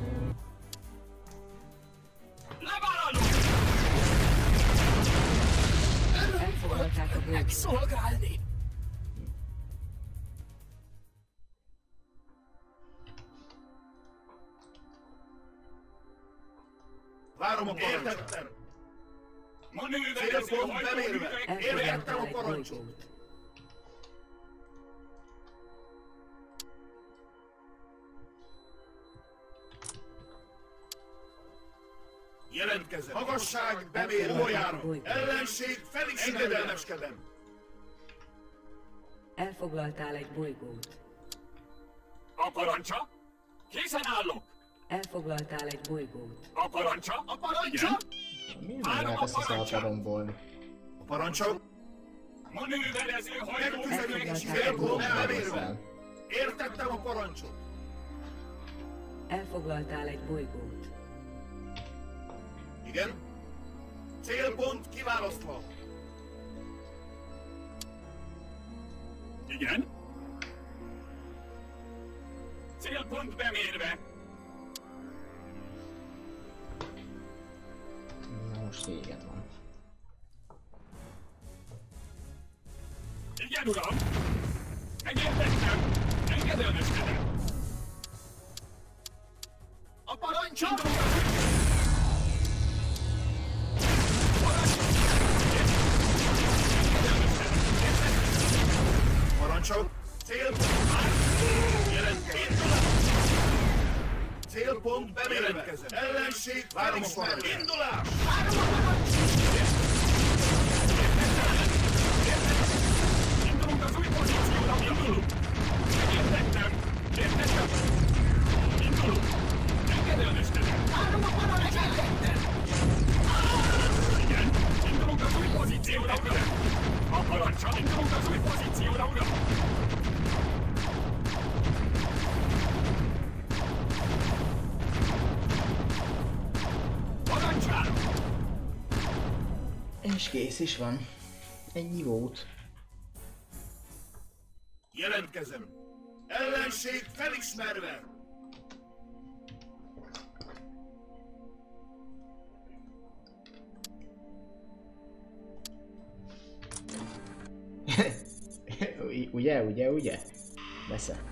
Levállalunk! Örömfoglalták a bőt. Megszolgálni! Várom a parancsot! Értettem! Manőverező hajtóművek! Értettem a parancsot! Jelentkezem! Magasság bemérve! Oljárom! Ellenség felismerve! Engedelmeskedem! Elfoglaltál egy bolygót. A parancsa? Készen állok! Elfoglaltál egy bolygót. A parancsa? A parancsa? Várom a parancsát! A parancsa? Manőverező hajtóművek! Értettem a parancsot! Elfoglaltál egy bolygót. Igen? Célpont kiválasztva! Igen? Célpont bemérve! Na most véget van. Igen, uram! Megértettem! Engedelmeskedem! A parancsot! Parancsot! Ellenség városlán indulás! Indulunk az új pozícióra! Indulunk! Megértettem! Értettem! Indulunk! Engedelmeskedem! Várom a paralegyendet! Igen! Indulunk az új pozícióra! A parancsal indulunk az új pozícióra! És kész is van. Ennyi volt. Jelentkezem! Ellenség felismerve! Ugye? Persze.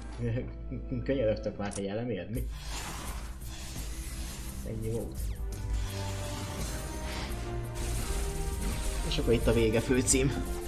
Könyörögtök már, te jellemért, mi? Ennyi volt. És akkor itt a vége főcím.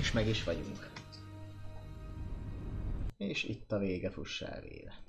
És meg is vagyunk. És itt a vége fussá vére.